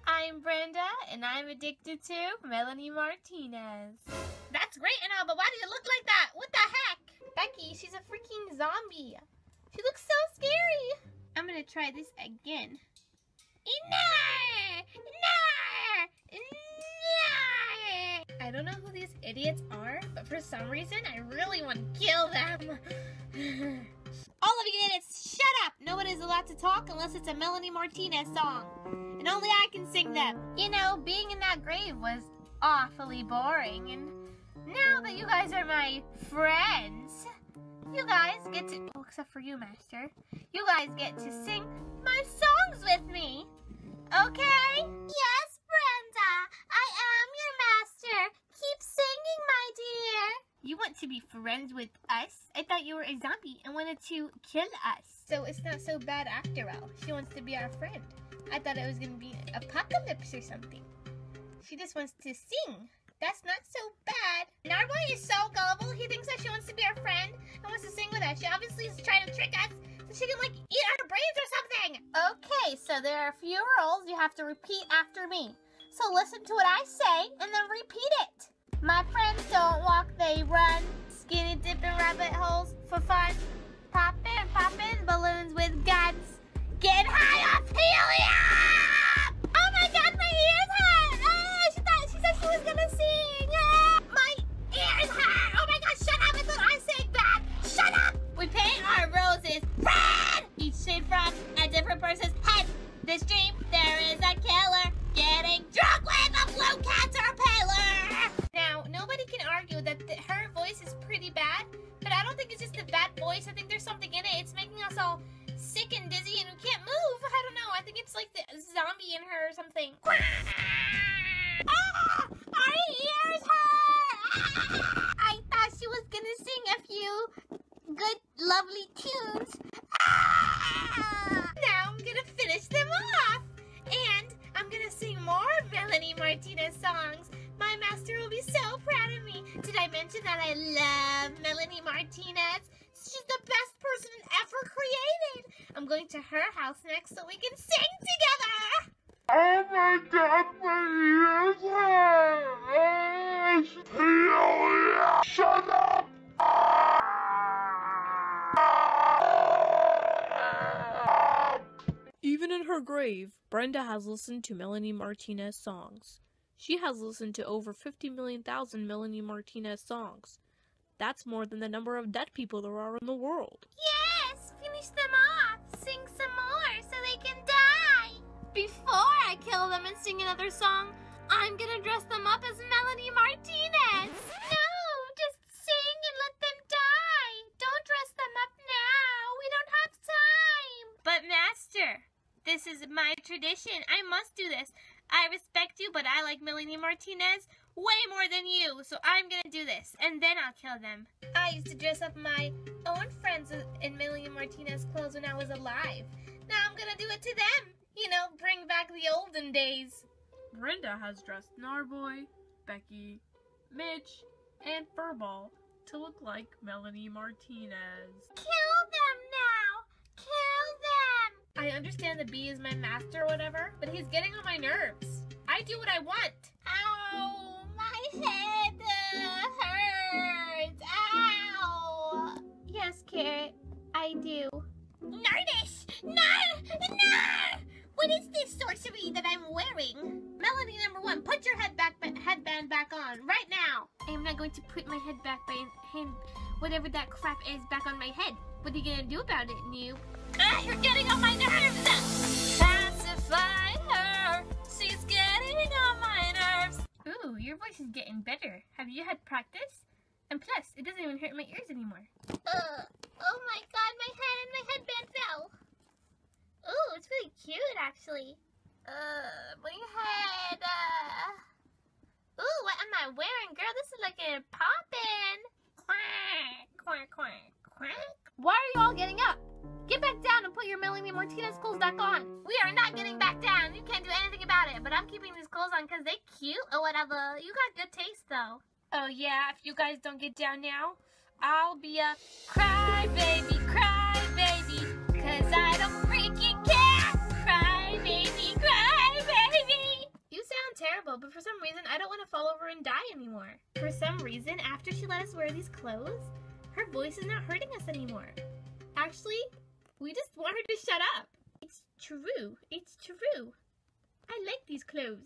I'm Brenda, and I'm addicted to Melanie Martinez. That's great and all, but why do you look like that? What the heck? Becky, she's a freaking zombie. She looks so scary. I'm gonna try this again. I don't know who these idiots are, but for some reason, I really want to kill them. All of you idiots, shut up! No one is allowed to talk unless it's a Melanie Martinez song. And only I can sing them. You know, being in that grave was awfully boring, and now that you guys are my friends, you guys get to, well, except for you, Master, you guys get to sing my songs with me, okay? Yes, Brenda, I am your master. Keep singing, my dear. You want to be friends with us? I thought you were a zombie and wanted to kill us. So it's not so bad after all. She wants to be our friend. I thought it was going to be an apocalypse or something. She just wants to sing. That's not so bad. Narboy is so gullible. He thinks that she wants to be our friend and wants to sing with us. She obviously is trying to trick us so she can, like, eat our brains or something. Okay, so there are a few rules you have to repeat after me. So listen to what I say and then repeat it. My friends don't walk, they run. Skinny dipping rabbit holes for fun. Popping balloons with guns. Get high off helium! Oh my god, my ears hurt! She was gonna sing. My ear is hot. Oh my gosh, shut up. I thought I sang bad. Shut up. We paint our roses red. Each shade from a different person's head. This dream, there is a killer. Getting drunk with a blue caterpillar. Now, nobody can argue that her voice is pretty bad, but I don't think it's just a bad voice. I think there's something in it. It's making us all sick and dizzy and we can't move. I don't know. I think it's like the zombie in her or something. Ah, our ears hurt! Ah, I thought she was gonna sing a few good, lovely tunes. Ah, now I'm gonna finish them off. And I'm gonna sing more Melanie Martinez songs. My master will be so proud of me. Did I mention that I love Melanie Martinez? She's the best person ever created. I'm going to her house next so we can sing together. Oh my god, my ears hurt! Shut up! Even in her grave, Brenda has listened to Melanie Martinez songs. She has listened to over 50,000,000 Melanie Martinez songs. That's more than the number of dead people there are in the world. Yes! Finish them off! Sing some more so they can die! Before I kill them and sing another song, I'm gonna dress them up as Melanie Martinez. No, just sing and let them die. Don't dress them up now. We don't have time. But Master, this is my tradition. I must do this. I respect you, but I like Melanie Martinez way more than you. So I'm gonna do this, and then I'll kill them. I used to dress up my own friends in Melanie Martinez clothes when I was alive. Now I'm gonna do it to them. You know, bring back the olden days. Brenda has dressed Narboy, Becky, Mitch, and Furball to look like Melanie Martinez. Kill them now! Kill them! I understand the bee is my master or whatever, but he's getting on my nerves. I do what I want. Ow! My head hurts! Ow! Yes, Carrot, I do. Nerdish! No! What is this sorcery that I'm wearing? Melanie number one, put your headband back on right now. I am not going to put my head back by hand, whatever that crap is back on my head. What are you gonna do about it, noob? Ah, you're getting on my nerves! Pacify her, she's getting on my nerves. Ooh, your voice is getting better. Have you had practice? And plus, it doesn't even hurt my ears anymore. Oh my god, my head and my headband fell. Ooh, it's really cute, actually. My head, Ooh, what am I wearing, girl? This is looking poppin'. Quack, quack, quack, quack. Why are you all getting up? Get back down and put your Melanie Martinez clothes back on. We are not getting back down. You can't do anything about it, but I'm keeping these clothes on because they're cute or whatever. You got good taste, though. Oh, yeah, if you guys don't get down now, I'll be a crybaby, cause I don't freaking care. Crybaby. You sound terrible, but for some reason, I don't want to fall over and die anymore. For some reason, after she let us wear these clothes, her voice is not hurting us anymore. Actually, we just want her to shut up. It's true. I like these clothes.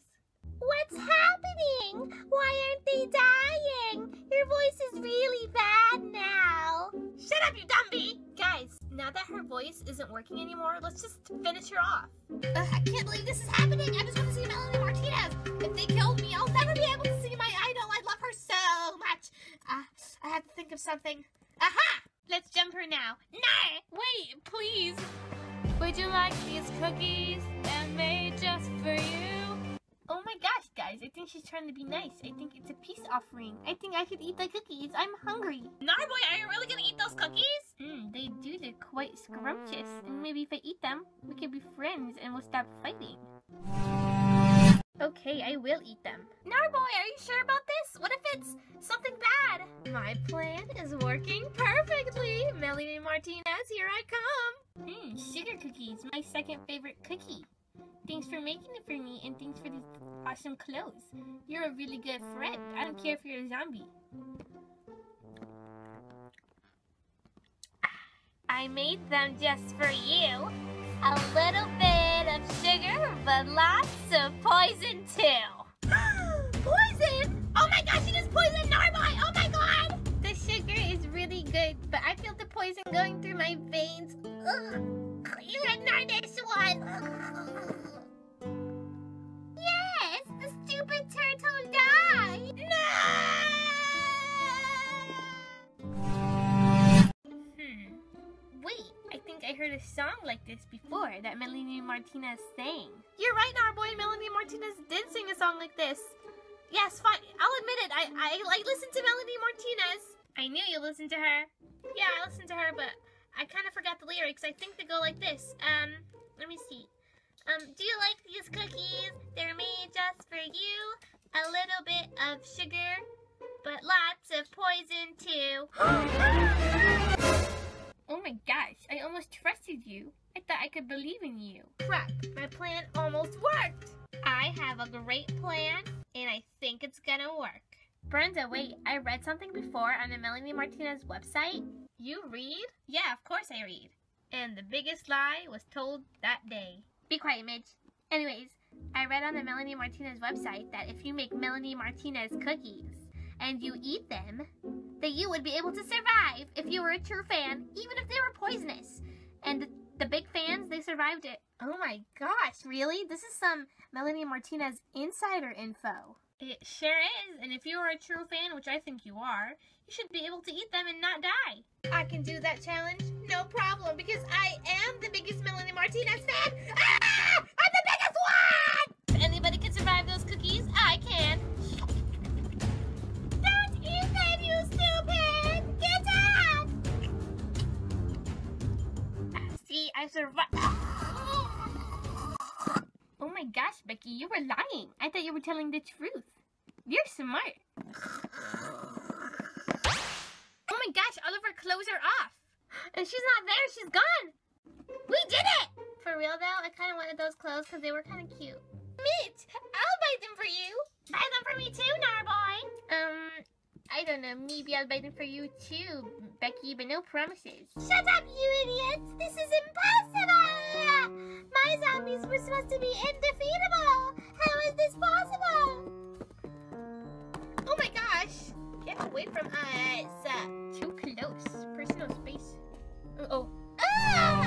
What's happening? Why aren't they dying? Her voice is really bad now. Shut up, you dummy! Guys, now that her voice isn't working anymore, let's just finish her off. I can't believe this is happening. I just want to see Melanie Martinez. If they killed me, I'll never be able to see my idol. I love her so much. I have to think of something. Aha! Let's jump her now. No! Wait, please. Would you like these cookies that made just for you? Oh my gosh, guys, I think she's trying to be nice. I think it's a peace offering. I think I should eat the cookies. I'm hungry. Narboy, are you really gonna eat those cookies? They do look quite scrumptious. And maybe if I eat them, we can be friends and we'll stop fighting. Okay, I will eat them. Narboy, are you sure about this? What if it's something bad? My plan is working perfectly. Melanie Martinez, here I come. Sugar cookies, my second favorite cookie. Thanks for making it for me, and thanks for these awesome clothes. You're a really good friend. I don't care if you're a zombie. I made them just for you. A little bit of sugar, but lots of poison too. Poison? Oh my gosh, it is poison, Narboy! Oh my god! The sugar is really good, but I feel the poison going through my veins. Ugh. You ignore this one! Yes! The stupid turtle died! No! Wait, I think I heard a song like this before that Melanie Martinez sang. You're right, Narboy. Melanie Martinez did sing a song like this. Yes, fine. I'll admit it. I listened to Melanie Martinez. I knew you listened to her. Yeah, I listened to her, but I kind of forgot the lyrics. I think they go like this. Let me see. Do you like these cookies? They're made just for you. A little bit of sugar, but lots of poison too. Oh my gosh, I almost trusted you. I thought I could believe in you. Crap, my plan almost worked. I have a great plan, and I think it's gonna work. Brenda, wait, I read something before on the Melanie Martinez website. You read? Yeah, of course I read. And the biggest lie was told that day. Be quiet, Midge. Anyways, I read on the Melanie Martinez website that if you make Melanie Martinez cookies and you eat them, that you would be able to survive if you were a true fan, even if they were poisonous. And the big fans, they survived it. Oh my gosh, really? This is some Melanie Martinez insider info. It sure is, and if you are a true fan, which I think you are, you should be able to eat them and not die. I can do that challenge, no problem, because I am the biggest Melanie Martinez fan. Ah! I'm the biggest one! If anybody can survive those cookies, I can. Don't eat them, you stupid! Get out! See, I survived. Oh my gosh, Becky, you were lying. I thought you were telling the truth. You're smart. Oh my gosh, all of her clothes are off. And she's not there, she's gone. We did it! For real though, I kind of wanted those clothes because they were kind of cute. Mitch, I'll buy them for you. Buy them for me too, Narboy. I don't know, maybe I'll buy them for you too, Becky, but no promises. Shut up, you idiots! This is impossible! My zombies were supposed to be indefeatable! How is this possible? Oh my gosh! Get away from us! Too close. Personal space. Uh-oh. Ah!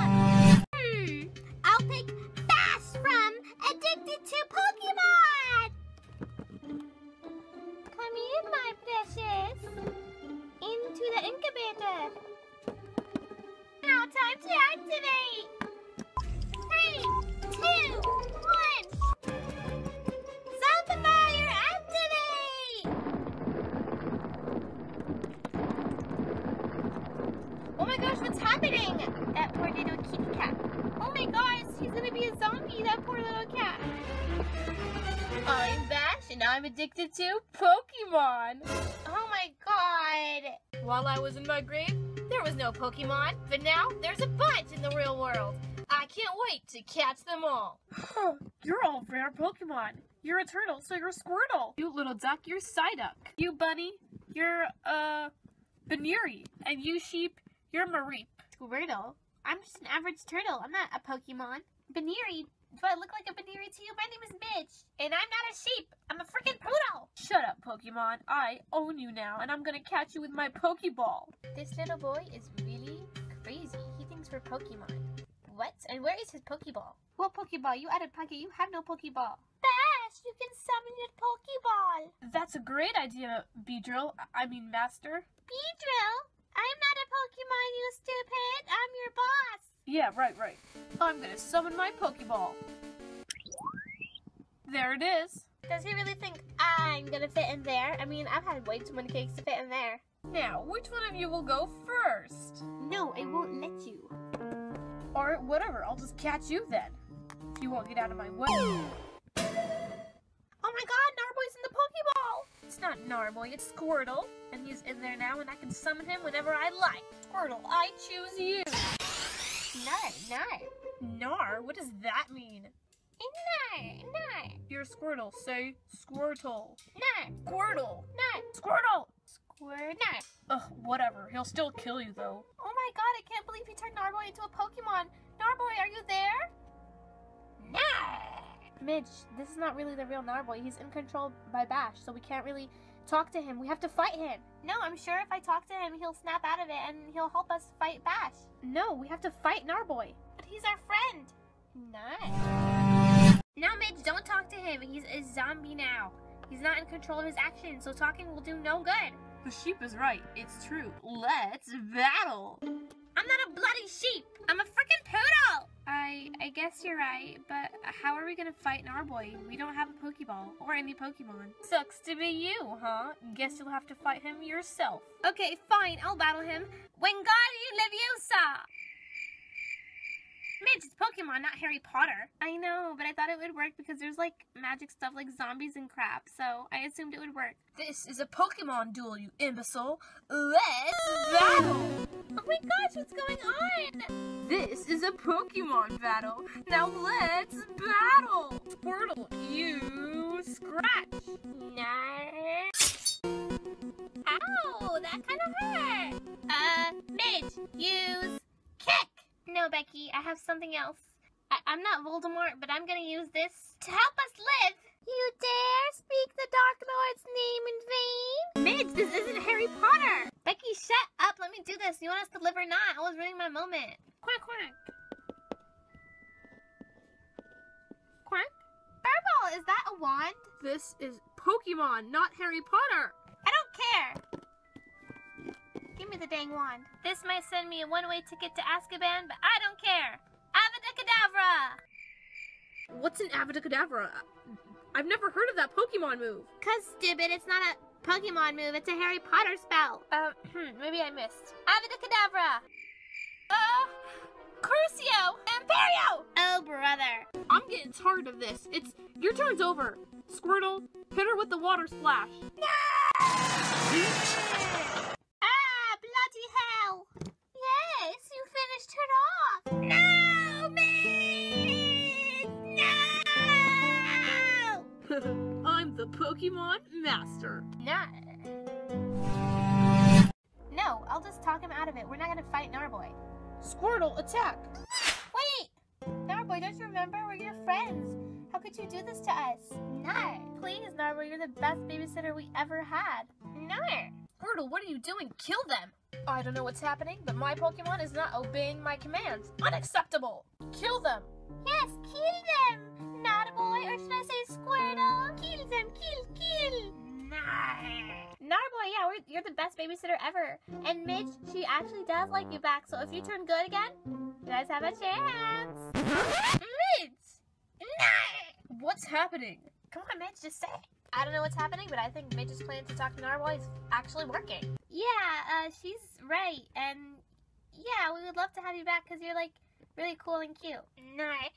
I'll pick Bash from Addicted to Pokemon! Come in, my precious. Into the incubator. Now time to activate. 3, 2, 1. Zombifier, activate! Oh my gosh, what's happening? That poor little kitty cat. Oh my gosh, she's gonna be a zombie, that poor little cat. I'm Bash, and I'm addicted to Pokemon. Oh my god. While I was in my grave, there was no Pokemon, but now there's a bunch in the real world. I can't wait to catch them all. You're all rare Pokemon. You're a turtle, so you're a Squirtle. You little duck, you're Psyduck. You bunny, you're Buneary. And you sheep, you're Mareep. Squirtle? I'm just an average turtle. I'm not a Pokemon. Buneary. Do I look like a Buneary to you? My name is Midge, and I'm not a sheep. I'm a freaking poodle. Shut up, Pokemon. I own you now, and I'm gonna catch you with my Pokeball. This little boy is really crazy. He thinks we're Pokemon. What? And where is his Pokeball? What Pokeball? You out of pocket. You have no Pokeball. Bash! You can summon your Pokeball. That's a great idea, Beedrill. I mean, Master. Beedrill? I'm not a Pokemon, you stupid. I'm your boss. Yeah, right. I'm gonna summon my Pokeball. There it is. Does he really think I'm gonna fit in there? I mean, I've had way too many cakes to fit in there. Now, which one of you will go first? No, I won't let you. Or whatever, I'll just catch you then. If you won't get out of my way. Oh my god, Narboy's in the Pokeball! It's not Narboy, it's Squirtle. And he's in there now and I can summon him whenever I like. Squirtle, I choose you! Nar? What does that mean? Nar. You're Squirtle. Say Squirtle. Nar. Squirtle. Nar. Squirtle. Squirtle. Nar. Ugh, whatever. He'll still kill you, though. Oh my god, I can't believe he turned Narboy into a Pokemon. Narboy, are you there? Nar. Midge, this is not really the real Narboy. He's in control by Bash, so we can't really talk to him. We have to fight him. No, I'm sure if I talk to him, he'll snap out of it and he'll help us fight Bash. No, we have to fight Narboy. But he's our friend. Nice. Now, Midge, don't talk to him. He's a zombie now. He's not in control of his actions, so talking will do no good. The sheep is right. It's true. Let's battle. I'm not a bloody sheep. I'm a freaking poodle. I guess you're right, but how are we gonna fight Narboy? We don't have a Pokeball, or any Pokemon. Sucks to be you, huh? Guess you'll have to fight him yourself. Okay, fine, I'll battle him. Wingardium Leviosa! Midge, it's Pokemon, not Harry Potter. I know, but I thought it would work because there's like magic stuff like zombies and crap, so I assumed it would work. This is a Pokemon duel, you imbecile. Let's battle! Oh my gosh, what's going on? This is a Pokemon battle. Now let's battle! Squirtle, you scratch. Nice. Ow, that kind of hurt. Midge, use kick. No, Becky, I have something else. I'm not Voldemort, but I'm gonna use this to help us live. You dare speak the Dark Lord's name in vain? Midge, this isn't Harry Potter! Becky, shut up! Let me do this! You want us to live or not? I was ruining my moment. Quack, quack. Quack? Furball, is that a wand? This is Pokemon, not Harry Potter! I don't care! Give me the dang wand. This might send me a one-way ticket to Azkaban, but I don't care. Avada Kedavra! What's an Avada Kedavra? I've never heard of that Pokemon move. Cause stupid, it's not a Pokemon move, it's a Harry Potter spell. Maybe I missed. Avada Kedavra! Curcio! Imperio! Oh, brother. I'm getting tired of this. It's your turn's over. Squirtle, hit her with the water splash. No! Bloody hell! Yes, you finished her off! No, Midge! No! I'm the Pokemon Master. Nah. No, I'll just talk him out of it. We're not gonna fight Narboy. Squirtle, attack! Wait! Narboy, don't you remember? We're your friends. How could you do this to us? Nah. Please, Narboy, you're the best babysitter we ever had. Nah. Squirtle, what are you doing? Kill them! I don't know what's happening, but my Pokemon is not obeying my commands. Unacceptable! Kill them! Yes, kill them! Narboy, or should I say Squirtle? Kill them, kill! Narboy, yeah, you're the best babysitter ever. And Midge, she actually does like you back, so if you turn good again, you guys have a chance! Midge! Nah! What's happening? Come on, Midge, just say it. I don't know what's happening, but I think Midge's plan to talk to Narboy is actually working. Yeah, she's right, and yeah, we would love to have you back because you're like really cool and cute. Nah.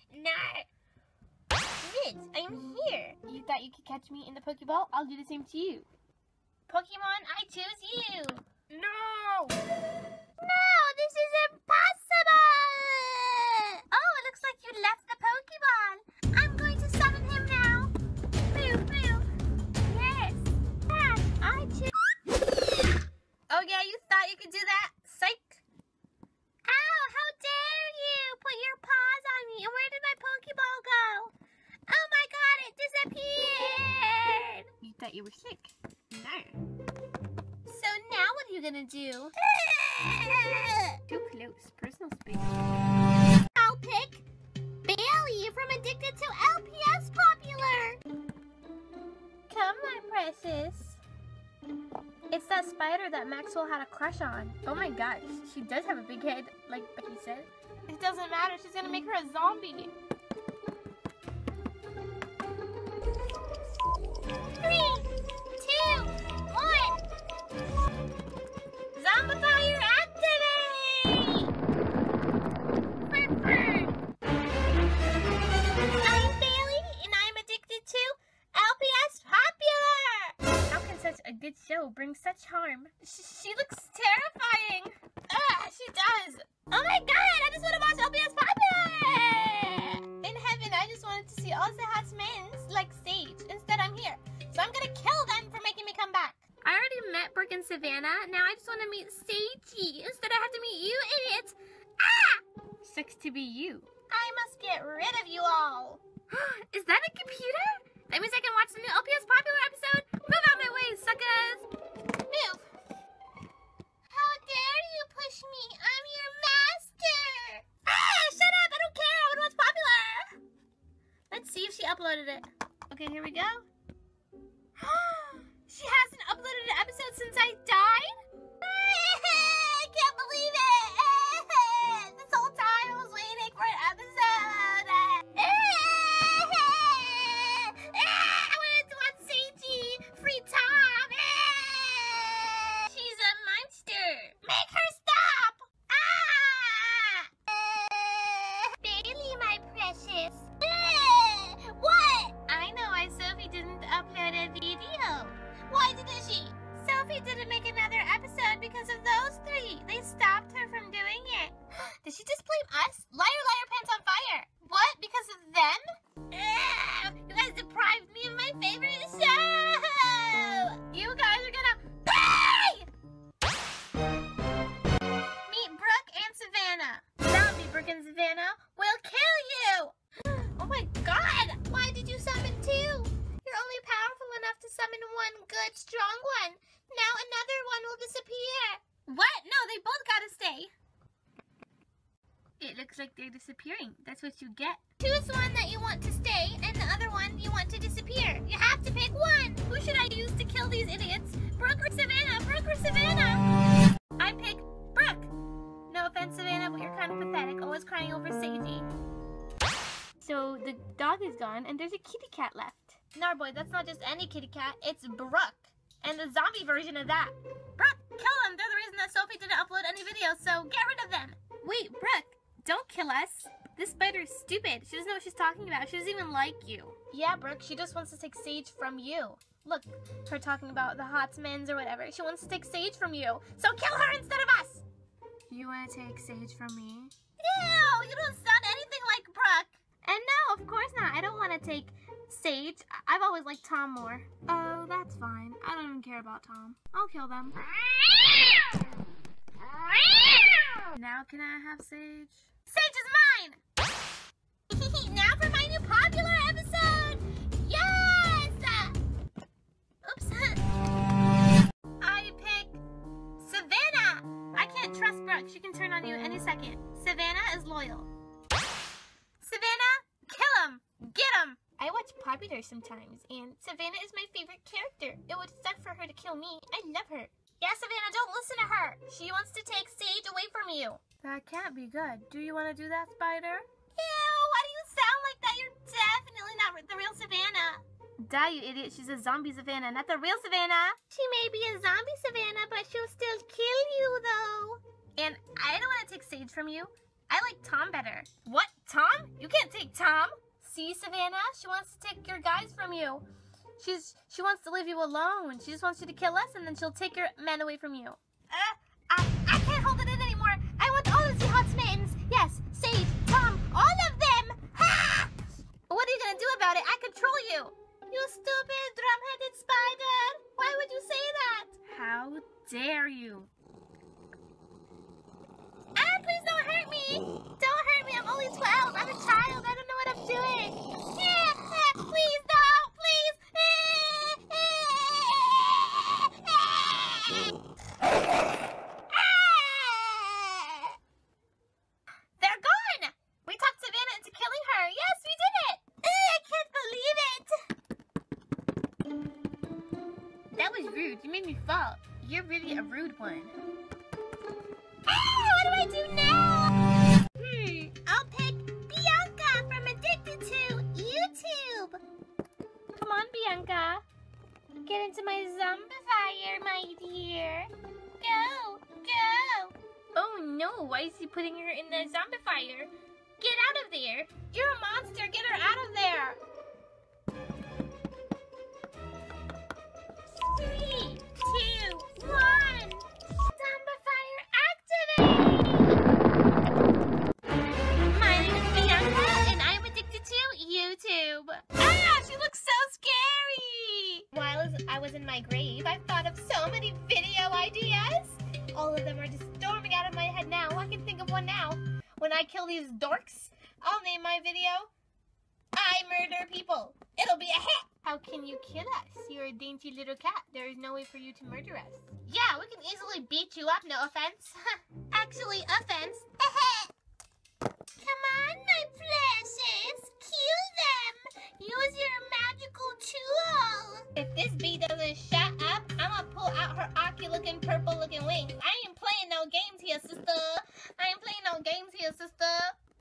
Midge, I'm here. You thought you could catch me in the Pokeball? I'll do the same to you. Pokemon, I choose you. No. No, this is impossible. Oh, it looks like you left the Pokeball. I'm going to summon him now. Oh yeah, you thought you could do that? Psych! Ow, how dare you! Put your paws on me! And where did my you were sick. No. So now what are you gonna do? Too close. Personal space. I'll pick Bailey from Addicted to LPS Popular. Come, my precious. It's that spider that Maxwell had a crush on. Oh my gosh, she does have a big head, like Becky said. It doesn't matter, she's gonna make her a zombie. Brings such harm. She looks terrifying. Ugh, she does. Oh my god, I just want to watch LPS Popular! In heaven, I just wanted to see all the hot men like Sage. Instead, I'm here. So I'm gonna kill them for making me come back. I already met Brooke and Savannah. Now I just want to meet Sagey. Instead, I have to meet you, idiots. Ah! Sucks to be you. I must get rid of you all. Is that a computer? That means I can watch the new LPS Popular episode. Move out my way, suckers! Move! How dare you push me? I'm your master! Ah! Shut up! I don't care! I want to watch Popular! Let's see if she uploaded it. Okay, here we go. She hasn't uploaded an episode since I died? I can't believe it! This whole time I was waiting for an episode! I wanted to watch Seiji! Free Tom! She's a monster! Make her stop! Ah! Bailey, my precious! What? I know why Sophie didn't upload a video. Why didn't she? Sophie didn't make another episode because of those three. They stopped her from doing it. Did she just blame us? Liar, liar, pants on fire! What? Because of them? You guys deprived me of my favorite show! You guys are gonna pay! Meet Brooke and Savannah. Zombie Brooke and Savannah will kill you! Oh my god! Why did you summon two? You're only powerful enough to summon one good, strong one. Now another one will disappear. What? No, they both gotta stay. It looks like they're disappearing. That's what you get. Choose one that you want to stay, and the other one you want to disappear. You have to pick one! Who should I use to kill these idiots? Brooke or Savannah? Brooke or Savannah? I pick Brooke! No offense, Savannah, but you're kind of pathetic, always crying over Sadie. So, the dog is gone, and there's a kitty cat left. Narboy, that's not just any kitty cat, it's Brooke. And the zombie version of that. Brooke, kill them! They're the reason that Sophie didn't upload any videos, so get rid of them! Wait, Brooke! Don't kill us. This spider is stupid. She doesn't know what she's talking about. She doesn't even like you. Yeah, Brooke, she just wants to take Sage from you. Look, her talking about the Hotsmans or whatever. She wants to take Sage from you. So kill her instead of us! You want to take Sage from me? Ew! You don't sound anything like Brooke! And no, of course not. I don't want to take Sage. I've always liked Tom more. Oh, that's fine. I don't even care about Tom. I'll kill them. Now can I have Sage? Sage is mine! Now for my new popular episode! Yes! Oops. I pick Savannah! I can't trust Brooke. She can turn on you any second. Savannah is loyal. Savannah, kill him! Get him! I watch Popular sometimes, and Savannah is my favorite character. It would suck for her to kill me. I love her. Yeah, Savannah, don't listen to her. She wants to take Sage away from you. That can't be good. Do you want to do that, Spider? Ew, why do you sound like that? You're definitely not the real Savannah. Die, you idiot. She's a zombie Savannah, not the real Savannah. She may be a zombie Savannah, but she'll still kill you, though. And I don't want to take Sage from you. I like Tom better. What? Tom? You can't take Tom. See, Savannah? She wants to take your guys from you. She wants to leave you alone. She just wants you to kill us, and then she'll take your men away from you. I can't hold it in anymore. I want all of the hot mittens. Yes, Sage, Tom, all of them. Ha! What are you gonna do about it? I control you. You stupid drum-headed spider. Why would you say that? How dare you? Ah, please don't hurt me. Don't hurt me. I'm only 12. I'm a child. I don't know what I'm doing. Please don't. Please. rude. You made me fall. You're really a rude one. Ah! What do I do now? I'll pick Bianca from Addicted to YouTube. Come on, Bianca. Get into my zombifier, my dear. Go, go. Oh no, why is he putting her in the zombifier? Get out of there. You're a monster. Get her out of there. Little cat, there is no way for you to murder us. Yeah, we can easily beat you up, no offense. Actually, offense. Come on, my precious. Kill them. Use your magical tool. If this bee doesn't shut up, I'm gonna pull out her ocky-looking, purple-looking wings. I ain't playing no games here, sister.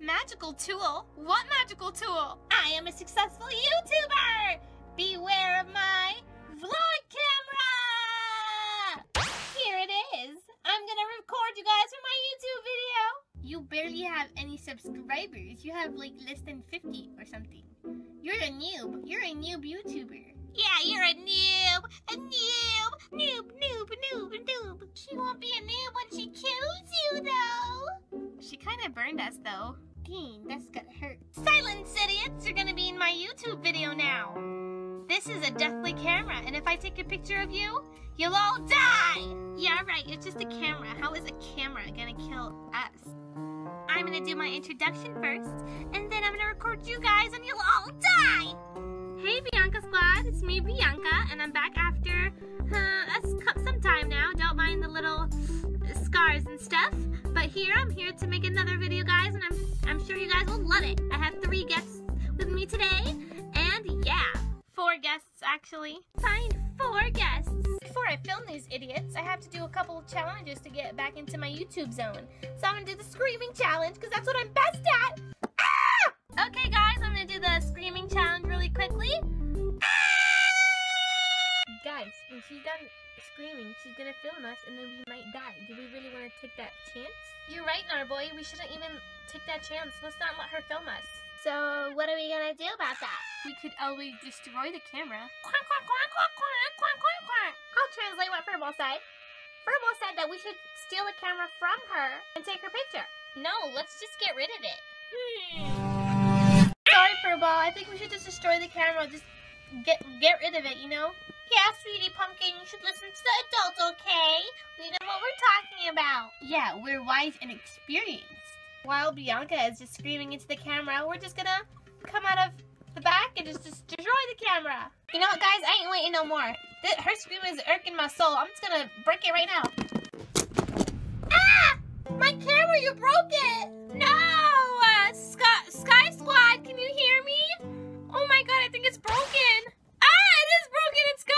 Magical tool? What magical tool? I am a successful YouTuber. Beware of my... vlog camera! Here it is! I'm gonna record you guys for my YouTube video! You barely have any subscribers. You have like less than 50 or something. You're a noob. You're a noob YouTuber. Yeah, you're a noob! A noob! Noob, noob, noob, noob! She won't be a noob when she kills you, though! She kinda burned us, though. Dang, that's gonna hurt. Silence, idiots! You're gonna be in my YouTube video now! This is a deathly camera, and if I take a picture of you, you'll all die! Yeah, right, it's just a camera. How is a camera gonna kill us? I'm gonna do my introduction first, and then I'm gonna record you guys and you'll all die! Hey Bianca Squad, it's me Bianca, and I'm back after some time now. Don't mind the little scars and stuff, but here, I'm here to make another video, guys, and I'm sure you guys will love it. I have 3 guests with me today, and yeah. 4 guests, actually. Fine, 4 guests. Before I film these idiots, I have to do a couple of challenges to get back into my YouTube zone. So I'm gonna do the screaming challenge, because that's what I'm best at. Ah! Okay, guys, I'm gonna do the screaming challenge really quickly. Ah! Guys, when she's done screaming, she's gonna film us, and then we might die. Do we really want to take that chance? You're right, Narboy. We shouldn't even take that chance. Let's not let her film us. So, what are we gonna do about that? We could always destroy the camera. Quack, quack, quack, quack, quack, quack, quack, quack. I'll translate what Furball said. Furball said that we should steal the camera from her and take her picture. No, let's just get rid of it. Sorry, Furball. I think we should just destroy the camera. Just get rid of it, you know? Yeah, sweetie pumpkin, you should listen to the adults, okay? We know what we're talking about. Yeah, we're wise and experienced. While Bianca is just screaming into the camera, we're just gonna come out of the back and just destroy the camera. You know what, guys? I ain't waiting no more. Her scream is irking my soul. I'm just gonna break it right now. Ah! My camera, you broke it! No! Sky Squad, can you hear me? Oh my god, I think it's broken. Ah! It is broken! It's gone!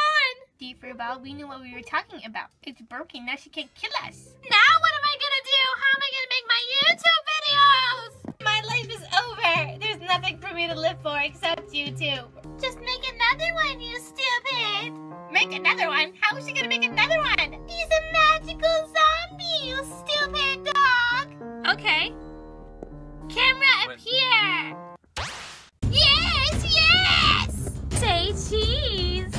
See, Furball, we knew what we were talking about. It's broken. Now she can't kill us. Now what am I gonna do? How am I gonna make my YouTube videos? My life is over. There's nothing for me to live for except YouTube. Just make another one, you stupid. Make another one? How is she gonna make another one? He's a magical zombie, you stupid dog. Okay. Camera up here. Yes, yes! Say cheese.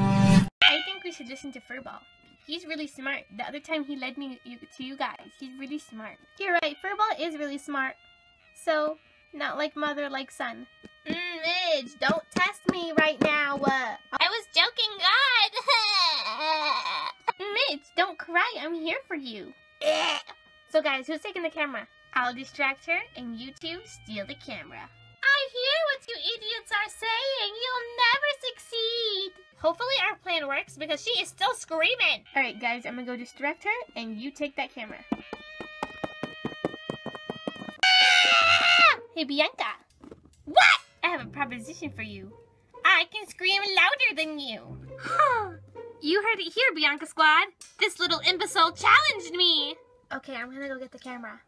I think we should listen to Furball. He's really smart. The other time he led me to you guys. He's really smart. You're right, Furball is really smart. So, not like mother, like son. Midge, don't test me right now. I was joking, God. Midge, don't cry. I'm here for you. So guys, who's taking the camera? I'll distract her and you two steal the camera. I hear what you idiots are saying. You'll never succeed. Hopefully our plan works because she is still screaming. All right, guys, I'm gonna go distract her and you take that camera. Ah! Hey, Bianca. What? I have a proposition for you. I can scream louder than you. You heard it here, Bianca Squad. This little imbecile challenged me. Okay, I'm gonna go get the camera.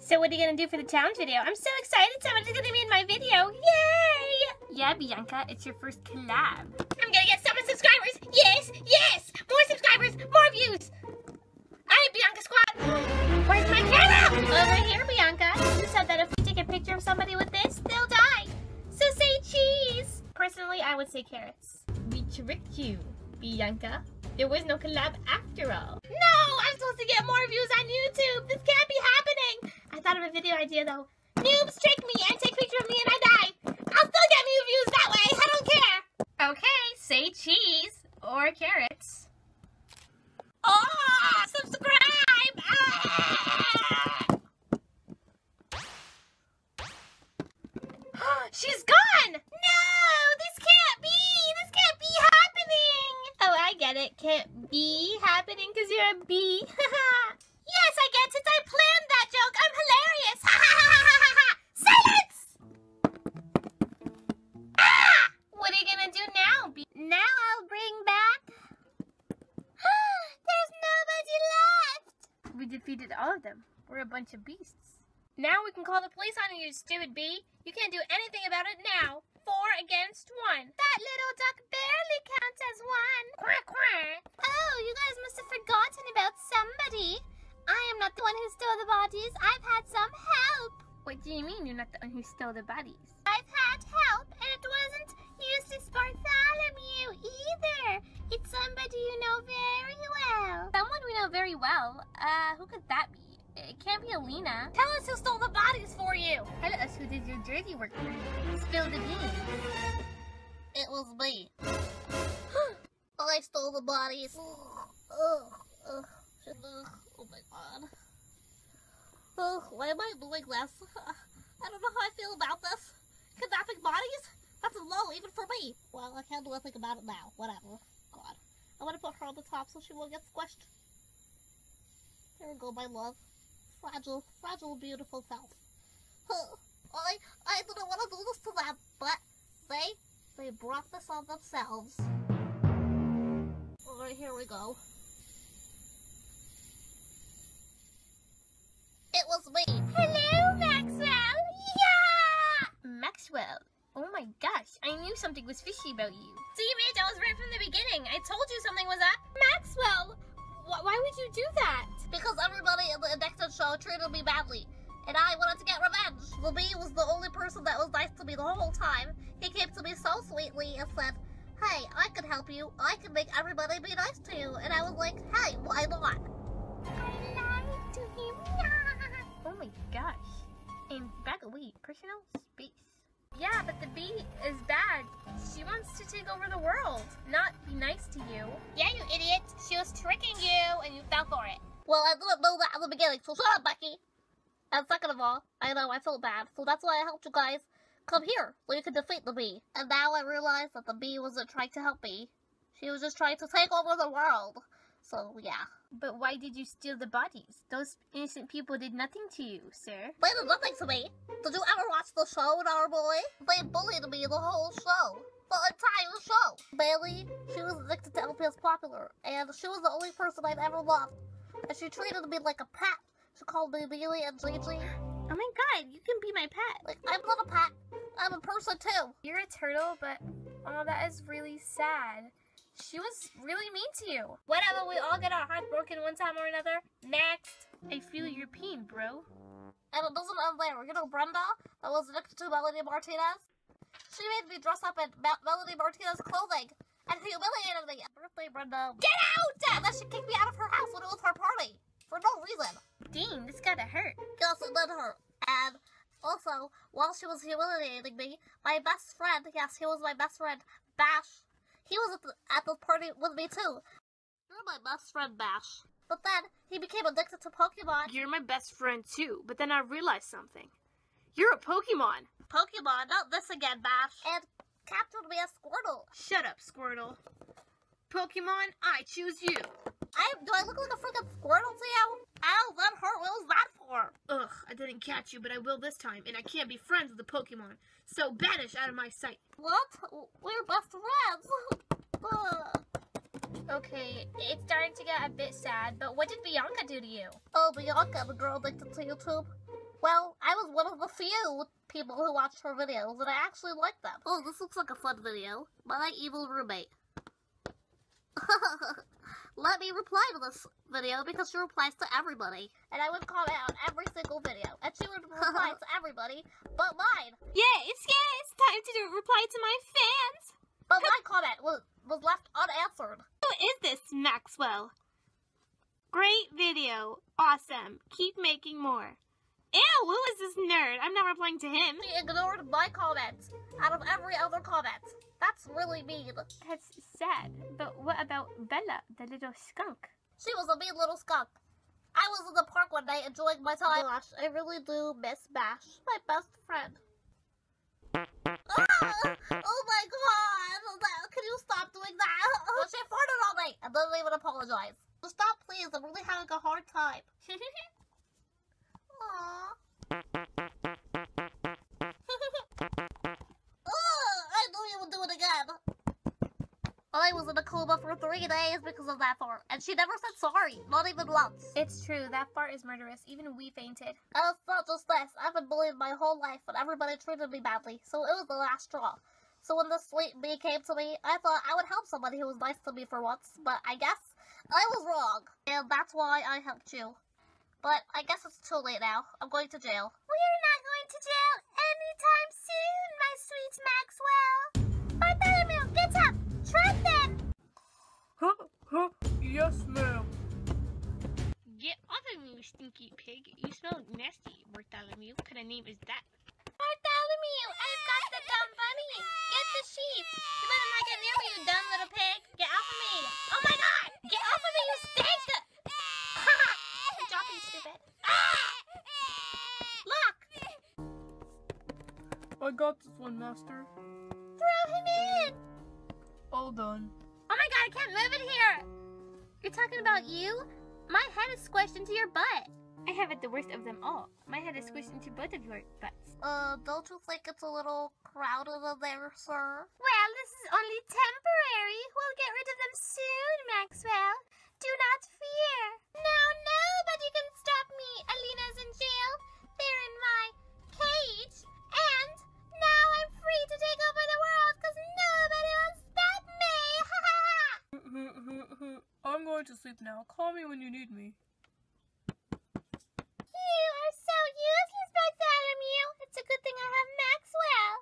So what are you gonna do for the challenge video? I'm so excited, someone's gonna be in my video. Yay! Yeah, Bianca, it's your first collab. I'm gonna get so many subscribers. Yes, yes! More subscribers, more views. Hi, Bianca Squad. Where's my camera? Over here, Bianca. You said that if we take a picture of somebody with this, they'll die. So say cheese. Personally, I would say carrots. We tricked you, Bianca. There was no collab after all. No, I'm supposed to get more views on YouTube. This can't be happening. I thought of a video idea though. Noobs trick me and take a picture of me and I die. I'll still get new views that way. I don't care. Okay, say cheese or carrots. Oh, subscribe! Ah! She's gone! No, this can't be happening! Oh, I get it, can't be happening because you're a bee. Yes, I get it, since I planned that joke, I'm hilarious! Silence! Ah! What are you gonna do now, bee? Now I'll bring back... There's nobody left! We defeated all of them. We're a bunch of beasts. Now we can call the police on you, stupid bee. You can't do anything about it now. 4 against 1. That little duck barely counts as one. Quack, quack. Oh, you guys must have forgotten about somebody. I am not the one who stole the bodies. I've had some help. What do you mean you're not the one who stole the bodies? I've had help, and it wasn't Eustace Bartholomew either. It's somebody you know very well. Someone we know very well? Who could that be? It can't be Aleana. Tell us who stole the bodies for you. Tell us who did your dirty work for you. Spill the beans. It was me. I stole the bodies. Oh my god. Oh, why am I doing this? I don't know how I feel about this. Kidnapping bodies? That's low even for me. Well, I can't do anything about it now. Whatever. God. I'm gonna put her on the top so she won't get squished. There we go, my love. Fragile, fragile, beautiful self. I didn't want to do this to them, but they brought this on themselves. Alright, here we go. It was me. Hello, Maxwell! Yeah! Maxwell, oh my gosh, I knew something was fishy about you. See, Mitch, I was right from the beginning. I told you something was up. Maxwell! Why would you do that? Because everybody in the next show treated me badly, and I wanted to get revenge. The bee was the only person that was nice to me the whole time. He came to me so sweetly and said, hey, I can help you. I can make everybody be nice to you. And I was like, hey, why not? I lied to him. Oh my gosh. And back away, personal space. Yeah, but the bee is bad. She wants to take over the world, not be nice to you. Yeah, you idiot. She was tricking you, and you fell for it. Well, I didn't know that at the beginning, so shut up, Becky. And second of all, I know I felt bad, so that's why I helped you guys come here, so you could defeat the bee. And now I realize that the bee wasn't trying to help me. She was just trying to take over the world. So, yeah. But why did you steal the bodies? Those innocent people did nothing to you, sir. They did nothing to me. Did you ever watch the show, Narboy? They bullied me the whole show. The entire show. Bailey, she was addicted to LPS Popular, and she was the only person I've ever loved. And she treated me like a pet. She called me Bailey and Gigi. Oh my god, you can be my pet. Like, I'm not a pet. I'm a person, too. You're a turtle, but oh, that is really sad. She was really mean to you. Whatever, we all get our hearts broken one time or another. Next. I feel your pain, bro. And it doesn't end there. You know Brenda, that was addicted to Melanie Martinez? She made me dress up in Melanie Martinez clothing and humiliated me. Birthday, Brenda. Get out! And then she kicked me out of her house when it was her party. For no reason. Dean, this gotta hurt. Yes, it did hurt. And also, while she was humiliating me, my best friend, yes, he was my best friend, Bash, he was at the party with me too. You're my best friend, Bash. But then, he became addicted to Pokemon. You're my best friend too, but then I realized something. You're a Pokemon. Pokemon, not this again, Bash. And captured me as Squirtle. Shut up, Squirtle. Pokemon, I choose you. Do I look like a freaking Squirtle to you? Ow, that hurt, what was that for? Ugh, I I didn't catch you, but I will this time, and I can't be friends with the Pokemon. So banish out of my sight. What? We're best friends. Okay, it's starting to get a bit sad, but what did Bianca do to you? Oh, Bianca, the girl addicted to YouTube. Well, I was one of the few people who watched her videos, and I actually liked them. Oh, this looks like a fun video. My evil roommate. Let me reply to this video because she replies to everybody. And I would comment on every single video. And she would reply to everybody but mine. Yeah, it's time to reply to my fans. But my comment was left unanswered. Who is this, Maxwell? Great video. Awesome. Keep making more. Ew, who is this nerd? I'm not replying to him. She ignored my comment out of every other comment. That's really mean. That's sad, but what about Bella, the little skunk? She was a mean little skunk. I was in the park one day enjoying my time. Gosh, I really do miss Bash, my best friend. Oh my god! Can you stop doing that? Well, she farted all night and didn't even apologize. So stop, please. I'm really having a hard time. I was in a coma for 3 days because of that fart, and she never said sorry, not even once. It's true, that fart is murderous, even we fainted. And it's not just this, I've been bullied my whole life, but everybody treated me badly, so it was the last straw. So when this sweet bee came to me, I thought I would help somebody who was nice to me for once, but I guess I was wrong. And that's why I helped you. But I guess it's too late now. I'm going to jail. We're not going to jail anytime soon, my sweet Maxwell. Bartholomew, get up! Trap them! Yes, ma'am. Get off of me, you stinky pig. You smell nasty, Bartholomew. What kind of name is that? Bartholomew, I've got the dumb bunny. Get the sheep. You better not get near me, you dumb little pig. Get off of me. Oh my god! Get off of me, you stink! I got this one, master. Throw him in! All done. Oh my god, I can't move in here! You're talking about you? My head is squished into your butt. I have it the worst of them all. My head is squished into both of your butts. Don't you think it's a little crowded in there, sir? Well, this is only temporary. We'll get rid of them soon, Maxwell. Do not fear. No, nobody can stop me. Alina's in jail. They're in my cage. And now I'm free to take over the world because nobody will stop me. I'm going to sleep now. Call me when you need me. You are so useless, Bartholomew. It's a good thing I have Maxwell.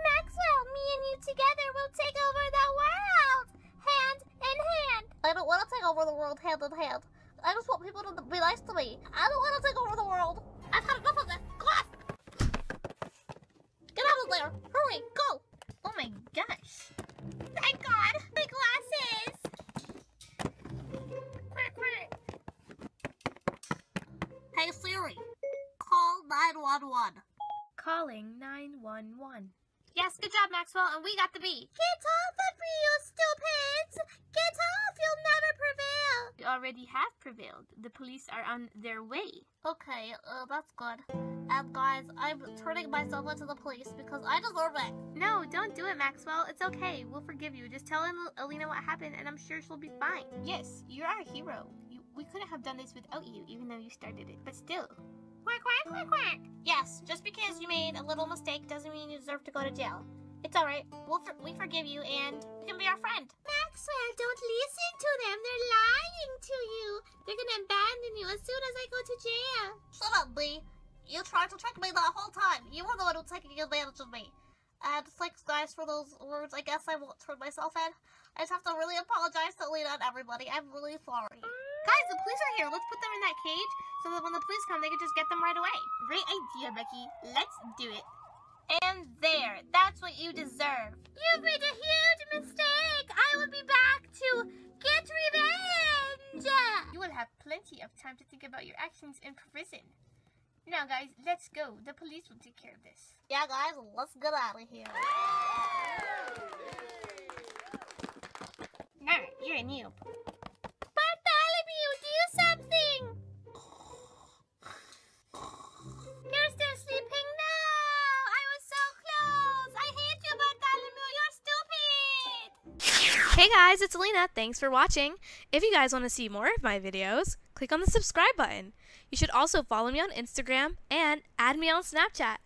Maxwell, me and you together will take over the world. Hand in hand. I don't want to take over the world hand in hand. I just want people to be nice to me. I don't want to take over the world. I've had enough of this. Go off. Get out of there. Hurry. Go. Oh my gosh. Thank God. My glasses. Hey Siri. Call 911. Calling 911. Yes, good job, Maxwell, and we got the bee. Get off of me, you stupids! Get off, you'll never prevail! You already have prevailed. The police are on their way. Okay, that's good. And guys, I'm turning myself into the police because I deserve it. No, don't do it, Maxwell. It's okay. We'll forgive you. Just tell Aleana what happened, and I'm sure she'll be fine. Yes, you're our hero. We couldn't have done this without you, even though you started it, but still. Quack, quack, quack, quack. Yes, just because you made a little mistake doesn't mean you deserve to go to jail. It's alright. We forgive you and you can be our friend. Maxwell, don't listen to them. They're lying to you. They're going to abandon you as soon as I go to jail. Shut up, Lee. You tried to trick me the whole time. You were the one who was taking advantage of me. And thanks, guys, for those words. I guess I won't turn myself in. I just have to really apologize to Lee and everybody. I'm really sorry. Guys, the police are here. Let's put them in that cage so that when the police come, they can just get them right away. Great idea, Becky. Let's do it. And there. That's what you deserve. You've made a huge mistake. I will be back to get revenge. You will have plenty of time to think about your actions in prison. Now, guys, let's go. The police will take care of this. Yeah, guys, let's get out of here. Nah, you're a noob. You do something! Hey guys, it's Aleana. Thanks for watching. If you guys want to see more of my videos, click on the subscribe button. You should also follow me on Instagram and add me on Snapchat.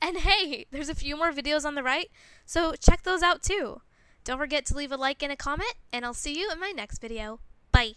And hey, there's a few more videos on the right, so check those out too. Don't forget to leave a like and a comment, and I'll see you in my next video. Bye.